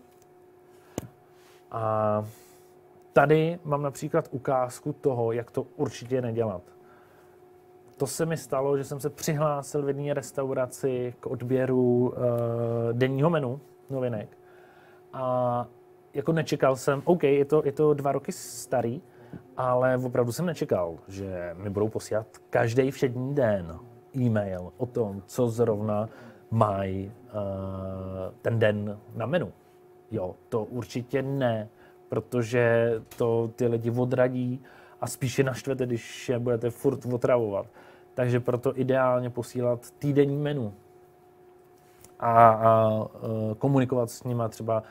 A tady mám například ukázku toho, jak to určitě nedělat. To se mi stalo, že jsem se přihlásil v jedné restauraci k odběru denního menu novinek. A jako nečekal jsem, OK, je to 2 roky starý, ale opravdu jsem nečekal, že mi budou posílat každý všední den e-mail o tom, co zrovna mají ten den na menu. Jo, to určitě ne, protože to ty lidi odradí a spíše naštvete, když je budete furt otravovat. Takže proto ideálně posílat týdenní menu a komunikovat s nima třeba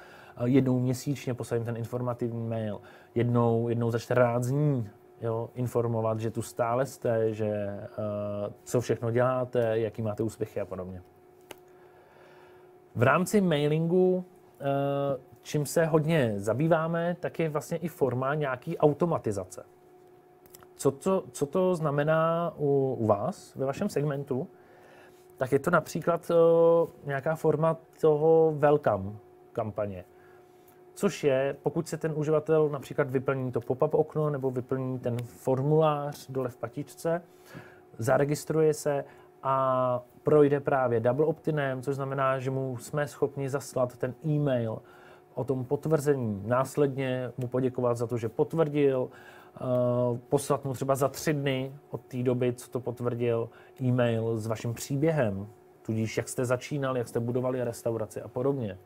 jednou měsíčně, poslat ten informativní mail, jednou za 14 dní, jo, informovat, že tu stále jste, že co všechno děláte, jaký máte úspěchy a podobně. V rámci mailingu čím se hodně zabýváme, tak je vlastně i forma nějaký automatizace. Co to znamená u vás, ve vašem segmentu, tak je to například nějaká forma toho welcome kampaně. Což je, pokud se ten uživatel například vyplní to pop-up okno nebo vyplní ten formulář dole v patičce, zaregistruje se a projde právě double opt-inem, což znamená, že mu jsme schopni zaslat ten e-mail o tom potvrzení, následně mu poděkovat za to, že potvrdil, poslat mu třeba za 3 dny od té doby, co to potvrdil, e-mail s vaším příběhem, tudíž jak jste začínali, jak jste budovali restauraci a podobně.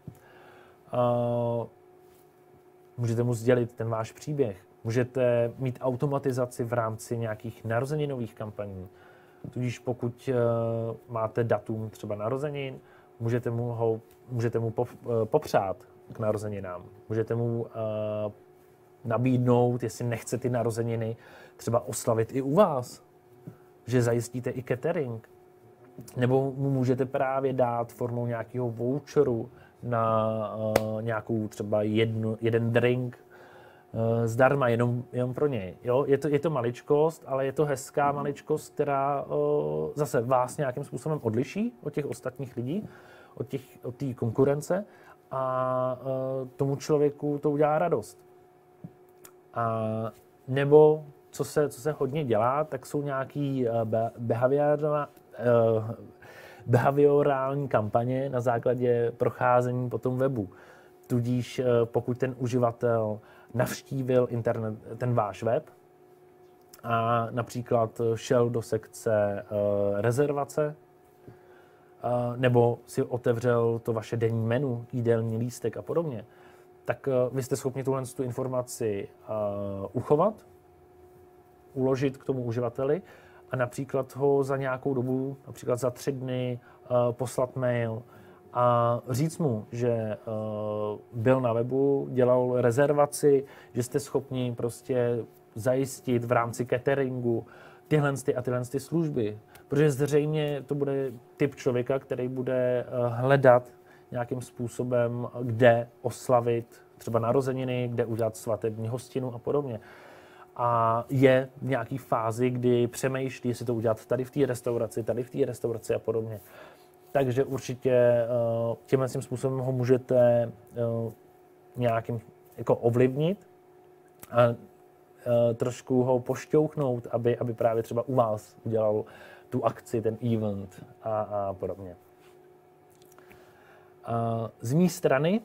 Můžete mu sdělit ten váš příběh, můžete mít automatizaci v rámci nějakých narozeninových kampaní, tudíž pokud máte datum třeba narozenin, můžete mu popřát k narozeninám, můžete mu nabídnout, jestli nechce ty narozeniny třeba oslavit i u vás, že zajistíte i catering, nebo mu můžete právě dát formou nějakého voucheru na nějakou třeba jeden drink zdarma, jenom pro něj. Jo? Je to maličkost, ale je to hezká maličkost, která zase vás nějakým způsobem odliší od těch ostatních lidí, od té konkurence a tomu člověku to udělá radost. A nebo, co se hodně dělá, tak jsou nějaký behaviorální kampaně na základě procházení po tom webu. Tudíž pokud ten uživatel navštívil ten váš web a například šel do sekce rezervace, nebo si otevřel to vaše denní menu, jídelní lístek a podobně, tak vy jste schopni tuhle tu informaci uchovat, uložit k tomu uživateli a například ho za nějakou dobu, například za 3 dny, poslat mail a říct mu, že byl na webu, dělal rezervaci, že jste schopni prostě zajistit v rámci cateringu tyhle služby. Protože zřejmě to bude typ člověka, který bude hledat nějakým způsobem, kde oslavit třeba narozeniny, kde udělat svatební hostinu a podobně. A je v nějaké fázi, kdy přemýšlí, jestli to udělat tady v té restauraci a podobně. Takže určitě tímhle tím způsobem ho můžete nějakým jako ovlivnit a trošku ho pošťouchnout, aby právě třeba u vás udělal tu akci, ten event a podobně. Z mé strany,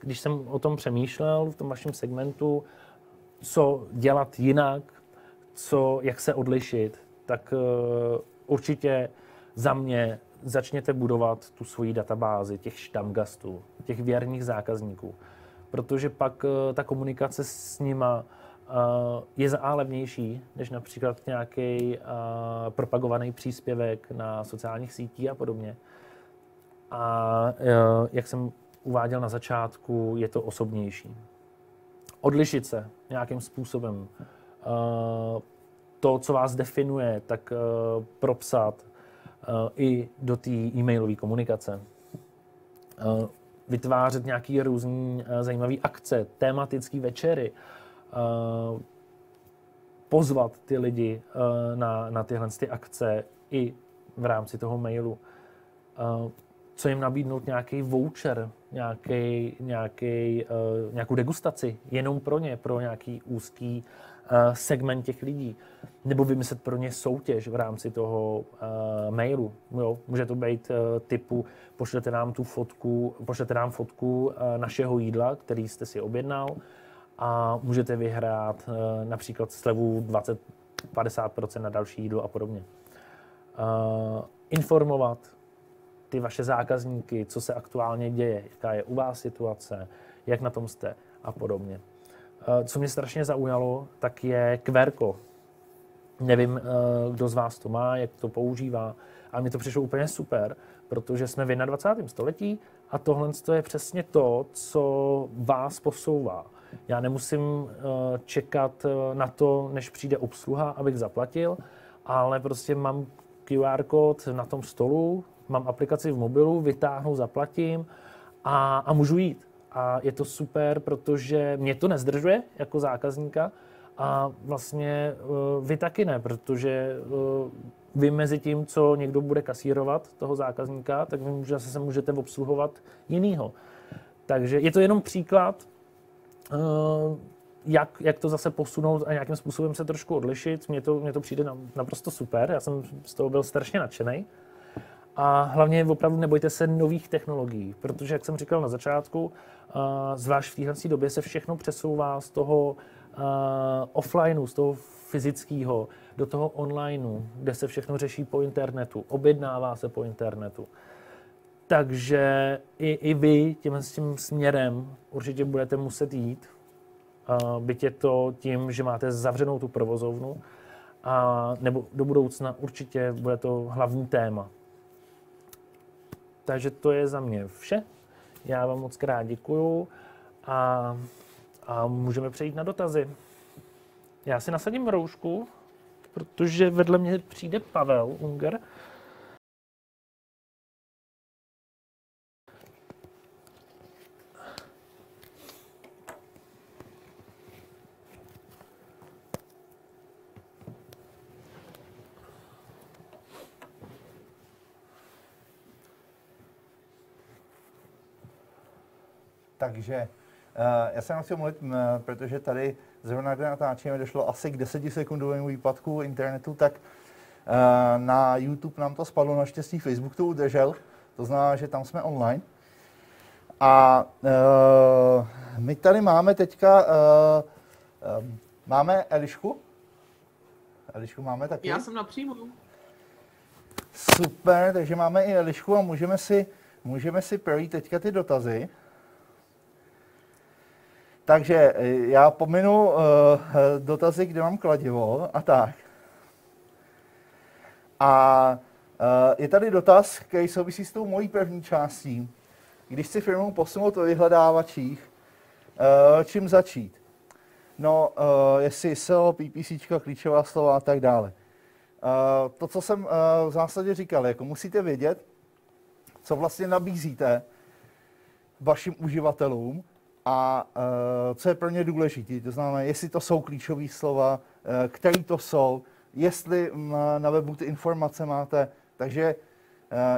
když jsem o tom přemýšlel v tom vašem segmentu, co dělat jinak, jak se odlišit, tak určitě za mě začněte budovat tu svoji databázi těch štamgastů, těch věrných zákazníků, protože pak ta komunikace s nima je za A levnější, než například nějaký propagovaný příspěvek na sociálních sítích a podobně. A jak jsem uváděl na začátku, je to osobnější. Odlišit se nějakým způsobem, to, co vás definuje, tak propsat i do té e-mailové komunikace. Vytvářet nějaké různé zajímavé akce, tematické večery, pozvat ty lidi na tyhle akce i v rámci toho mailu. Co jim nabídnout nějaký voucher, nějakou degustaci, jenom pro ně, pro nějaký úzký segment těch lidí. Nebo vymyslet pro ně soutěž v rámci toho mailu. Jo, může to být typu, pošlete nám fotku našeho jídla, který jste si objednal a můžete vyhrát například slevu 20-50% na další jídlo a podobně. Informovat ty vaše zákazníky, co se aktuálně děje, jaká je u vás situace, jak na tom jste a podobně. Co mě strašně zaujalo, tak je QR kód. Nevím, kdo z vás to má, jak to používá, ale mi to přišlo úplně super, protože jsme v 21. století a tohle je přesně to, co vás posouvá. Já nemusím čekat na to, než přijde obsluha, abych zaplatil, ale prostě mám QR kód na tom stolu, mám aplikaci v mobilu, vytáhnu, zaplatím a můžu jít. A je to super, protože mě to nezdržuje jako zákazníka A vlastně vy taky ne, protože vy mezi tím, co někdo bude kasírovat toho zákazníka, tak vy zase se můžete obsluhovat jinýho. Takže je to jenom příklad, jak to zase posunout a nějakým způsobem se trošku odlišit. Mně to přijde naprosto super, já jsem z toho byl strašně nadšený. A hlavně opravdu nebojte se nových technologií, protože, jak jsem říkal na začátku, zvlášť v této době se všechno přesouvá z toho offlineu, z toho fyzického, do toho onlineu, kde se všechno řeší po internetu, objednává se po internetu. Takže i vy tím směrem určitě budete muset jít, byť je to tím, že máte zavřenou tu provozovnu, a nebo do budoucna určitě bude to hlavní téma. Takže to je za mě vše. Já vám moc krát děkuju a můžeme přejít na dotazy. Já si nasadím roušku, protože vedle mě přijde Pavel Ungr. Takže já se vám chci omluvit, protože tady zrovna, kde natáčíme, došlo asi k 10sekundovému výpadku internetu, tak na YouTube nám to spadlo, naštěstí Facebook to udržel, to znamená, že tam jsme online. A my tady máme teďka, máme Elišku? Elišku máme taky? Já jsem napřímo. Super, takže máme i Elišku a můžeme si projít teďka ty dotazy. Takže já pominu dotazy, kde mám kladivo a tak. A je tady dotaz, který souvisí s tou mojí první částí. Když si firmu posunout o vyhledávačích, čím začít? No, jestli SEO, PPCčka, klíčová slova a tak dále. To, co jsem v zásadě říkal, jako musíte vědět, co vlastně nabízíte vašim uživatelům, a co je pro ně důležité, to znamená, jestli to jsou klíčové slova, který to jsou, jestli na webu ty informace máte. Takže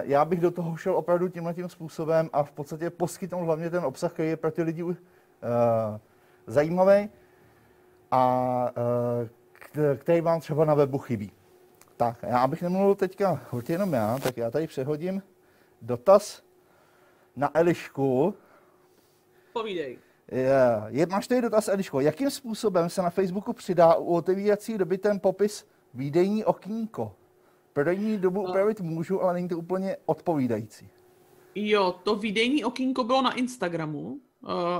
já bych do toho šel opravdu tímhletím způsobem a v podstatě poskytnout hlavně ten obsah, který je pro ty lidi zajímavý a který vám třeba na webu chybí. Tak, já bych nemluvil teďka určitě jenom já, tak já tady přehodím dotaz na Elišku. Povídej. Máš tady dotaz, Eliško. Jakým způsobem se na Facebooku přidá u otevírací doby ten popis výdejní okýnko? Prodejní dobu upravit můžu, ale není to úplně odpovídající. Jo, to výdejní okýnko bylo na Instagramu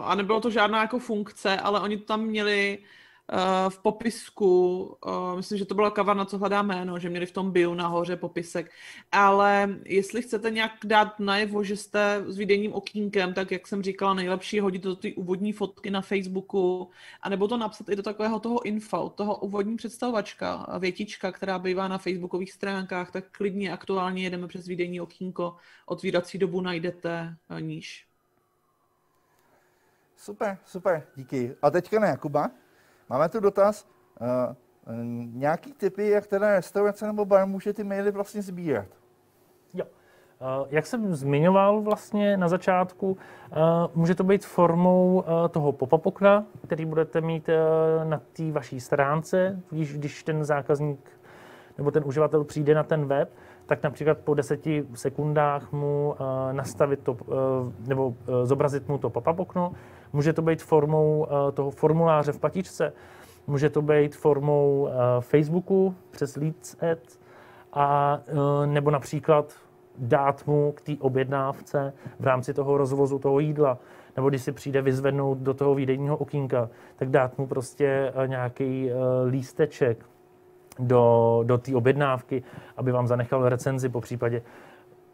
a nebylo to žádná jako funkce, ale oni to tam měli v popisku, myslím, že to byla kavárna, co hledá jméno, že měli v tom bio nahoře popisek, ale jestli chcete nějak dát najevo, že jste s výdejním okýnkem, tak jak jsem říkala, nejlepší hodit do ty úvodní fotky na Facebooku, anebo to napsat i do takového toho info, toho úvodní představovačka, větička, která bývá na facebookových stránkách, tak klidně aktuálně jedeme přes výdejní okýnko, otvírací dobu najdete níž. Super, super, díky. A teďka na Jakuba. Máme tu dotaz, nějaký tipy, jak teda restaurace nebo bar může ty maily vlastně sbírat? Jo, jak jsem zmiňoval vlastně na začátku, může to být formou toho pop-up okna, který budete mít na té vaší stránce, když ten zákazník nebo ten uživatel přijde na ten web, tak například po 10 sekundách mu nastavit to, nebo zobrazit mu to pop-up okno. Může to být formou toho formuláře v patičce, může to být formou Facebooku přes Leads Ad, a nebo například dát mu k té objednávce v rámci toho rozvozu toho jídla, nebo když si přijde vyzvednout do toho výdejního okýnka, tak dát mu prostě nějaký lísteček do té objednávky, aby vám zanechal recenzi, popřípadě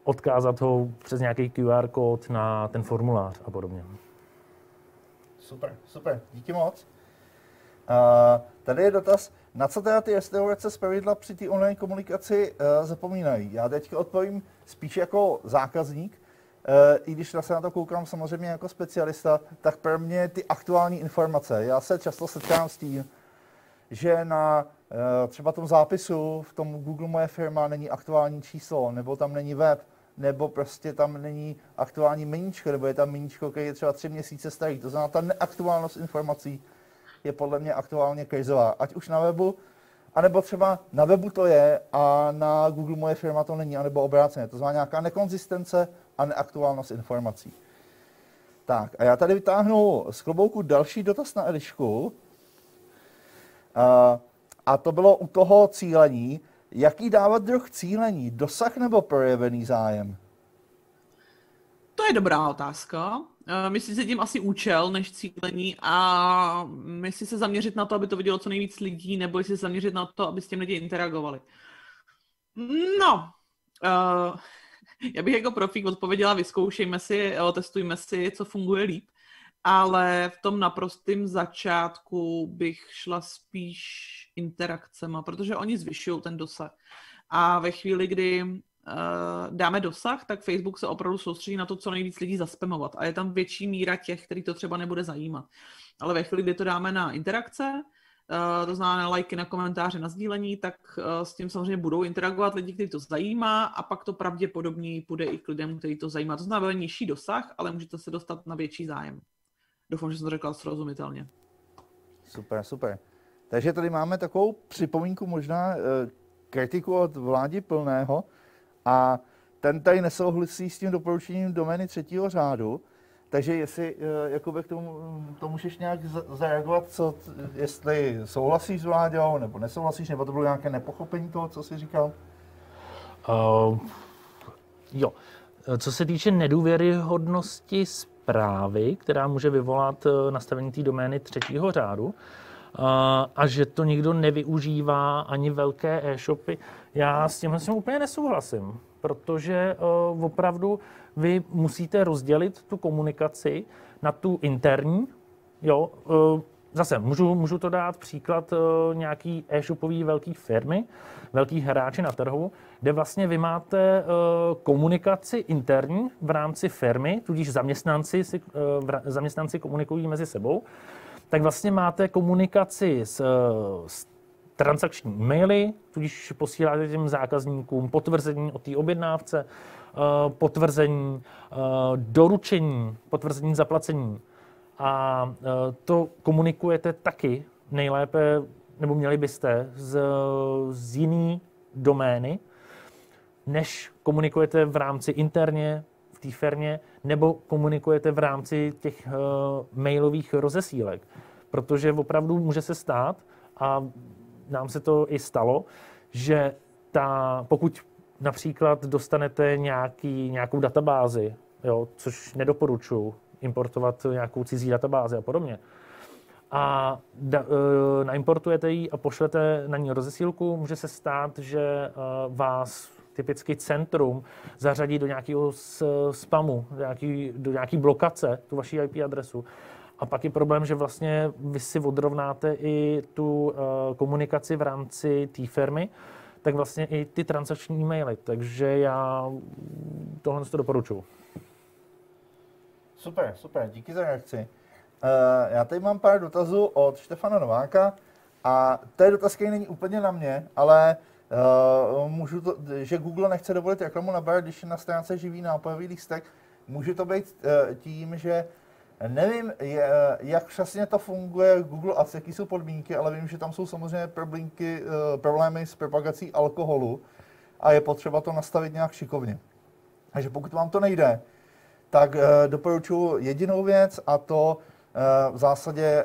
odkázat ho přes nějaký QR kód na ten formulář a podobně. Super, super, díky moc. Tady je dotaz, na co teda ty restaurace zpravidla při té online komunikaci zapomínají? Já teďka odpovím spíš jako zákazník, i když se na to koukám samozřejmě jako specialista, tak pro mě ty aktuální informace. Já se často setkám s tím, že na třeba tom zápisu v tom Google Moje firma není aktuální číslo, nebo tam není web, nebo prostě tam není aktuální meníčko, nebo je tam meníčko, které je třeba 3 měsíce starý. To znamená, ta neaktuálnost informací je podle mě aktuálně krizová, ať už na webu, anebo třeba na webu to je a na Google Moje firma to není, anebo obráceně. To znamená nějaká nekonzistence a neaktuálnost informací. Tak a já tady vytáhnu z klobouku další dotaz na Elišku. A to bylo u toho cílení. Jaký dávat druh cílení? Dosah nebo projevený zájem? To je dobrá otázka. Myslím si tím asi účel než cílení a jestli se zaměřit na to, aby to vidělo co nejvíc lidí, nebo jestli se zaměřit na to, aby s těmi lidi interagovali. No, já bych jako profík odpověděla, vyzkoušejme si, testujme si, co funguje líp, ale v tom naprostém začátku bych šla spíš interakcema, protože oni zvyšují ten dosah. A ve chvíli, kdy dáme dosah, tak Facebook se opravdu soustředí na to, co nejvíc lidí zaspamovat. A je tam větší míra těch, který to třeba nebude zajímat. Ale ve chvíli, kdy to dáme na interakce, to znamená na lajky, na komentáře, na sdílení, tak s tím samozřejmě budou interagovat lidi, kteří to zajímá a pak to pravděpodobně půjde i k lidem, kteří to zajímá. To znamená nižší dosah, ale můžete se dostat na větší zájem. Doufám, že jsem to řekla srozumitelně. Super, super. Takže tady máme takovou připomínku možná kritiku od Vládi Plného a ten tady nesouhlasí s tím doporučením domény 3. řádu. Takže jestli, Jakube, k tomu to můžeš nějak zareagovat, co, jestli souhlasíš s Vláďou, nebo nesouhlasíš, nebo to bylo nějaké nepochopení toho, co jsi říkal? Jo. Co se týče nedůvěryhodnosti zprávy, která může vyvolat nastavení té domény 3. řádu, a že to nikdo nevyužívá, ani velké e-shopy, já s tímhle úplně nesouhlasím, protože opravdu vy musíte rozdělit tu komunikaci na tu interní. Jo, zase můžu to dát příklad nějaký e-shopový velký firmy, velký hráči na trhu, kde vlastně vy máte komunikaci interní v rámci firmy, tudíž zaměstnanci komunikují mezi sebou, tak vlastně máte komunikaci s transakční maily, tudíž posíláte těm zákazníkům potvrzení o té objednávce, potvrzení doručení, potvrzení zaplacení. A to komunikujete taky nejlépe, nebo měli byste z jiný domény, než komunikujete v rámci interně, v té firmě, nebo komunikujete v rámci těch mailových rozesílek. Protože opravdu může se stát, a nám se to i stalo, že pokud například dostanete nějakou databázi, jo, což nedoporučuji importovat nějakou cizí databázi a podobně, a naimportujete ji a pošlete na ní rozesílku, může se stát, že vás typicky centrum zařadí do nějakého spamu, do nějaké blokace tu vaši IP adresu. A pak je problém, že vlastně vy si odrovnáte i tu komunikaci v rámci té firmy, tak vlastně i ty transakční e-maily. Takže já tohle to doporučuji. Super, super, díky za reakci. Já tady mám pár dotazů od Štefana Nováka a to je dotaz, který není úplně na mě, ale že Google nechce dovolit reklamu na bar, když je na stránce živý nápojový lístek, může to být tím, že nevím, jak přesně to funguje Google Ads, jaký jsou podmínky, ale vím, že tam jsou samozřejmě problémy s propagací alkoholu a je potřeba to nastavit nějak šikovně. Takže pokud vám to nejde, tak doporučuji jedinou věc a to v zásadě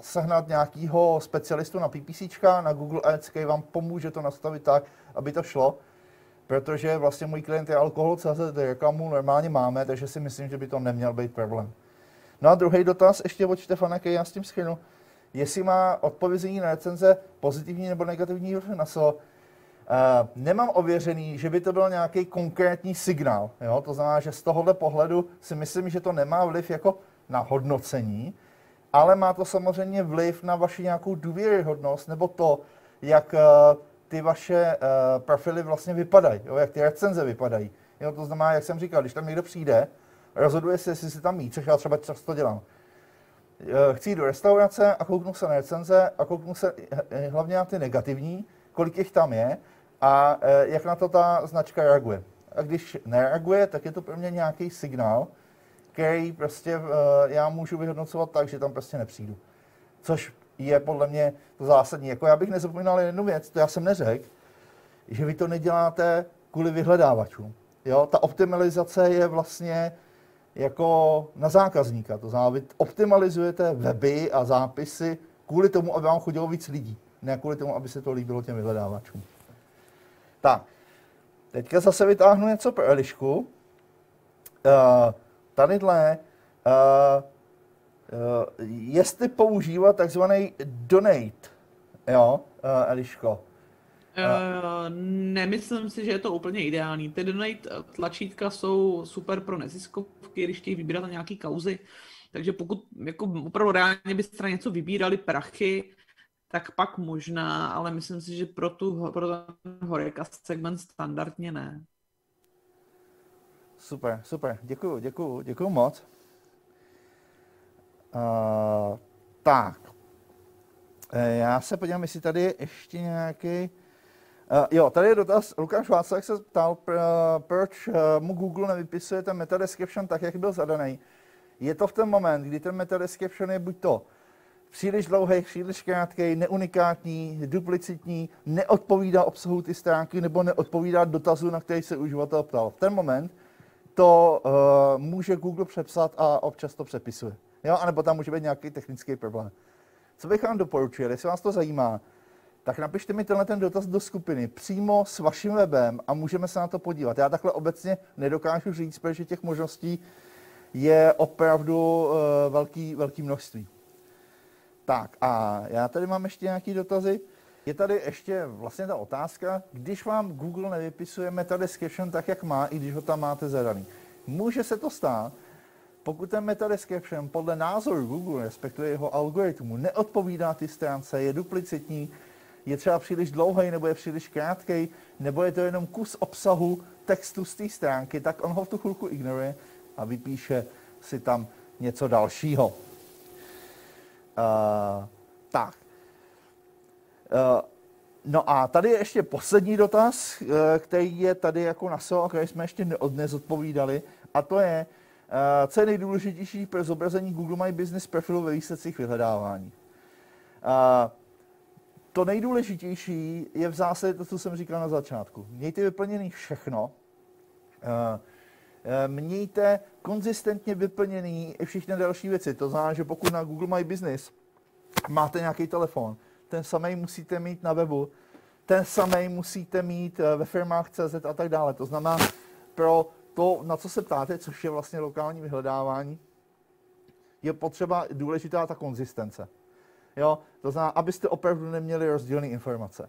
sehnat nějakého specialistu na PPCčka, na Google Ads, který vám pomůže to nastavit tak, aby to šlo. Protože vlastně můj klient je alkohol, CZ reklamu normálně máme, takže si myslím, že by to neměl být problém. No a druhý dotaz ještě od Štefana, který já s tím schrnu. Jestli má odpovězení na recenze pozitivní nebo negativní na SEO, nemám ověřený, že by to byl nějaký konkrétní signál. Jo? To znamená, že z tohohle pohledu si myslím, že to nemá vliv jako na hodnocení, ale má to samozřejmě vliv na vaši nějakou důvěryhodnost nebo to, jak ty vaše profily vlastně vypadají, jo, jak ty recenze vypadají. Jo, to znamená, jak jsem říkal, když tam někdo přijde, rozhoduje se, jestli si tam mít, což já třeba často dělám, chci jít do restaurace a kouknu se na recenze a kouknu se hlavně na ty negativní, kolik jich tam je a jak na to ta značka reaguje. A když nereaguje, tak je to pro mě nějaký signál, který prostě já můžu vyhodnocovat tak, že tam prostě nepřijdu. Což je podle mě to zásadní. Jako já bych nezapomínal jednu věc, to já jsem neřekl, že vy to neděláte kvůli vyhledávačům. Jo? Ta optimalizace je vlastně jako na zákazníka. To znamená, vy optimalizujete weby a zápisy kvůli tomu, aby vám chodilo víc lidí. Ne kvůli tomu, aby se to líbilo těm vyhledávačům. Tak, teďka zase vytáhnu něco pro Elišku. Tadyhle, jestli používat takzvaný donate, jo, Eliško? Nemyslím si, že je to úplně ideální. Ty donate tlačítka jsou super pro neziskovky, když chtějí vybírat na nějaký kauzy. Takže pokud jako opravdu reálně byste na něco vybírali prachy, tak pak možná, ale myslím si, že pro ten Horeca segment standardně ne. Super, super. Děkuju moc. Tak. Já se podívám, jestli tady je ještě nějaký... Jo, tady je dotaz. Lukáš Václav se ptal, proč mu Google nevypisuje ten meta description tak, jak byl zadaný. Je to v ten moment, kdy ten meta description je buď to příliš dlouhý, příliš krátký, neunikátní, duplicitní, neodpovídá obsahu ty stránky nebo neodpovídá dotazu, na který se uživatel ptal. V ten moment to může Google přepsat a občas to přepisuje. Jo? A nebo tam může být nějaký technický problém. Co bych vám doporučil, jestli vás to zajímá, tak napište mi tenhle ten dotaz do skupiny přímo s vaším webem a můžeme se na to podívat. Já takhle obecně nedokážu říct, protože těch možností je opravdu velké množství. Tak a já tady mám ještě nějaké dotazy. Je tady ještě vlastně ta otázka, když vám Google nevypisuje meta description tak, jak má, i když ho tam máte zadaný. Může se to stát, pokud ten meta description podle názoru Google, respektive jeho algoritmu, neodpovídá ty stránce, je duplicitní, je třeba příliš dlouhý, nebo je příliš krátký, nebo je to jenom kus obsahu textu z té stránky, tak on ho v tu chvilku ignoruje a vypíše si tam něco dalšího. Tak. No a tady je ještě poslední dotaz, který je tady jako na SEO, který jsme ještě nezodpovídali, a to je, co je nejdůležitější pro zobrazení Google My Business profilu ve výsledcích vyhledávání. To nejdůležitější je v zásadě to, co jsem říkal na začátku. Mějte vyplněný všechno, mějte konzistentně vyplněný i všechny další věci. To znamená, že pokud na Google My Business máte nějaký telefon, ten samý musíte mít na webu, ten samý musíte mít ve firmách CZ a tak dále. To znamená, pro to, na co se ptáte, což je vlastně lokální vyhledávání, je potřeba důležitá ta konzistence. Jo? To znamená, abyste opravdu neměli rozdílné informace.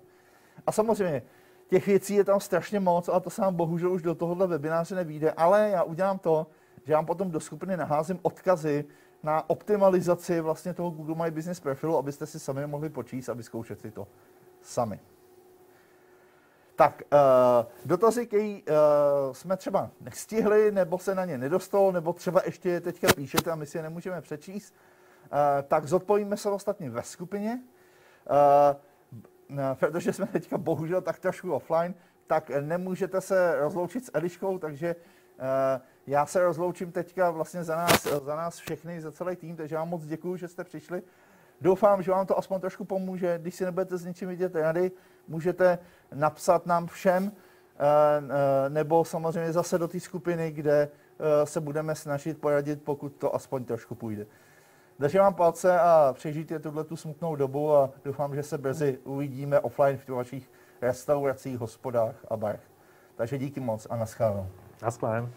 A samozřejmě, těch věcí je tam strašně moc a to se nám bohužel už do tohohle webináře nevyjde, ale já udělám to, že vám potom do skupiny naházím odkazy na optimalizaci vlastně toho Google My Business profilu, abyste si sami mohli počíst a vyzkoušet si to sami. Tak, dotazy, který jsme třeba nestihli, nebo se na ně nedostalo, nebo třeba ještě je teďka píšete a my si je nemůžeme přečíst, tak zodpovíme se ostatně ve skupině. Protože jsme teďka bohužel tak trošku offline, tak nemůžete se rozloučit s Eliškou, takže já se rozloučím teďka vlastně za nás všechny, za celý tým, takže vám moc děkuju, že jste přišli. Doufám, že vám to aspoň trošku pomůže. Když si nebudete s ničím vidět rady, můžete napsat nám všem, nebo samozřejmě zase do té skupiny, kde se budeme snažit poradit, pokud to aspoň trošku půjde. Držím vám palce a přežijte tuto smutnou dobu a doufám, že se brzy uvidíme offline v vašich restauracích, hospodách a barech. Takže díky moc a naschledanou. Naschledanou.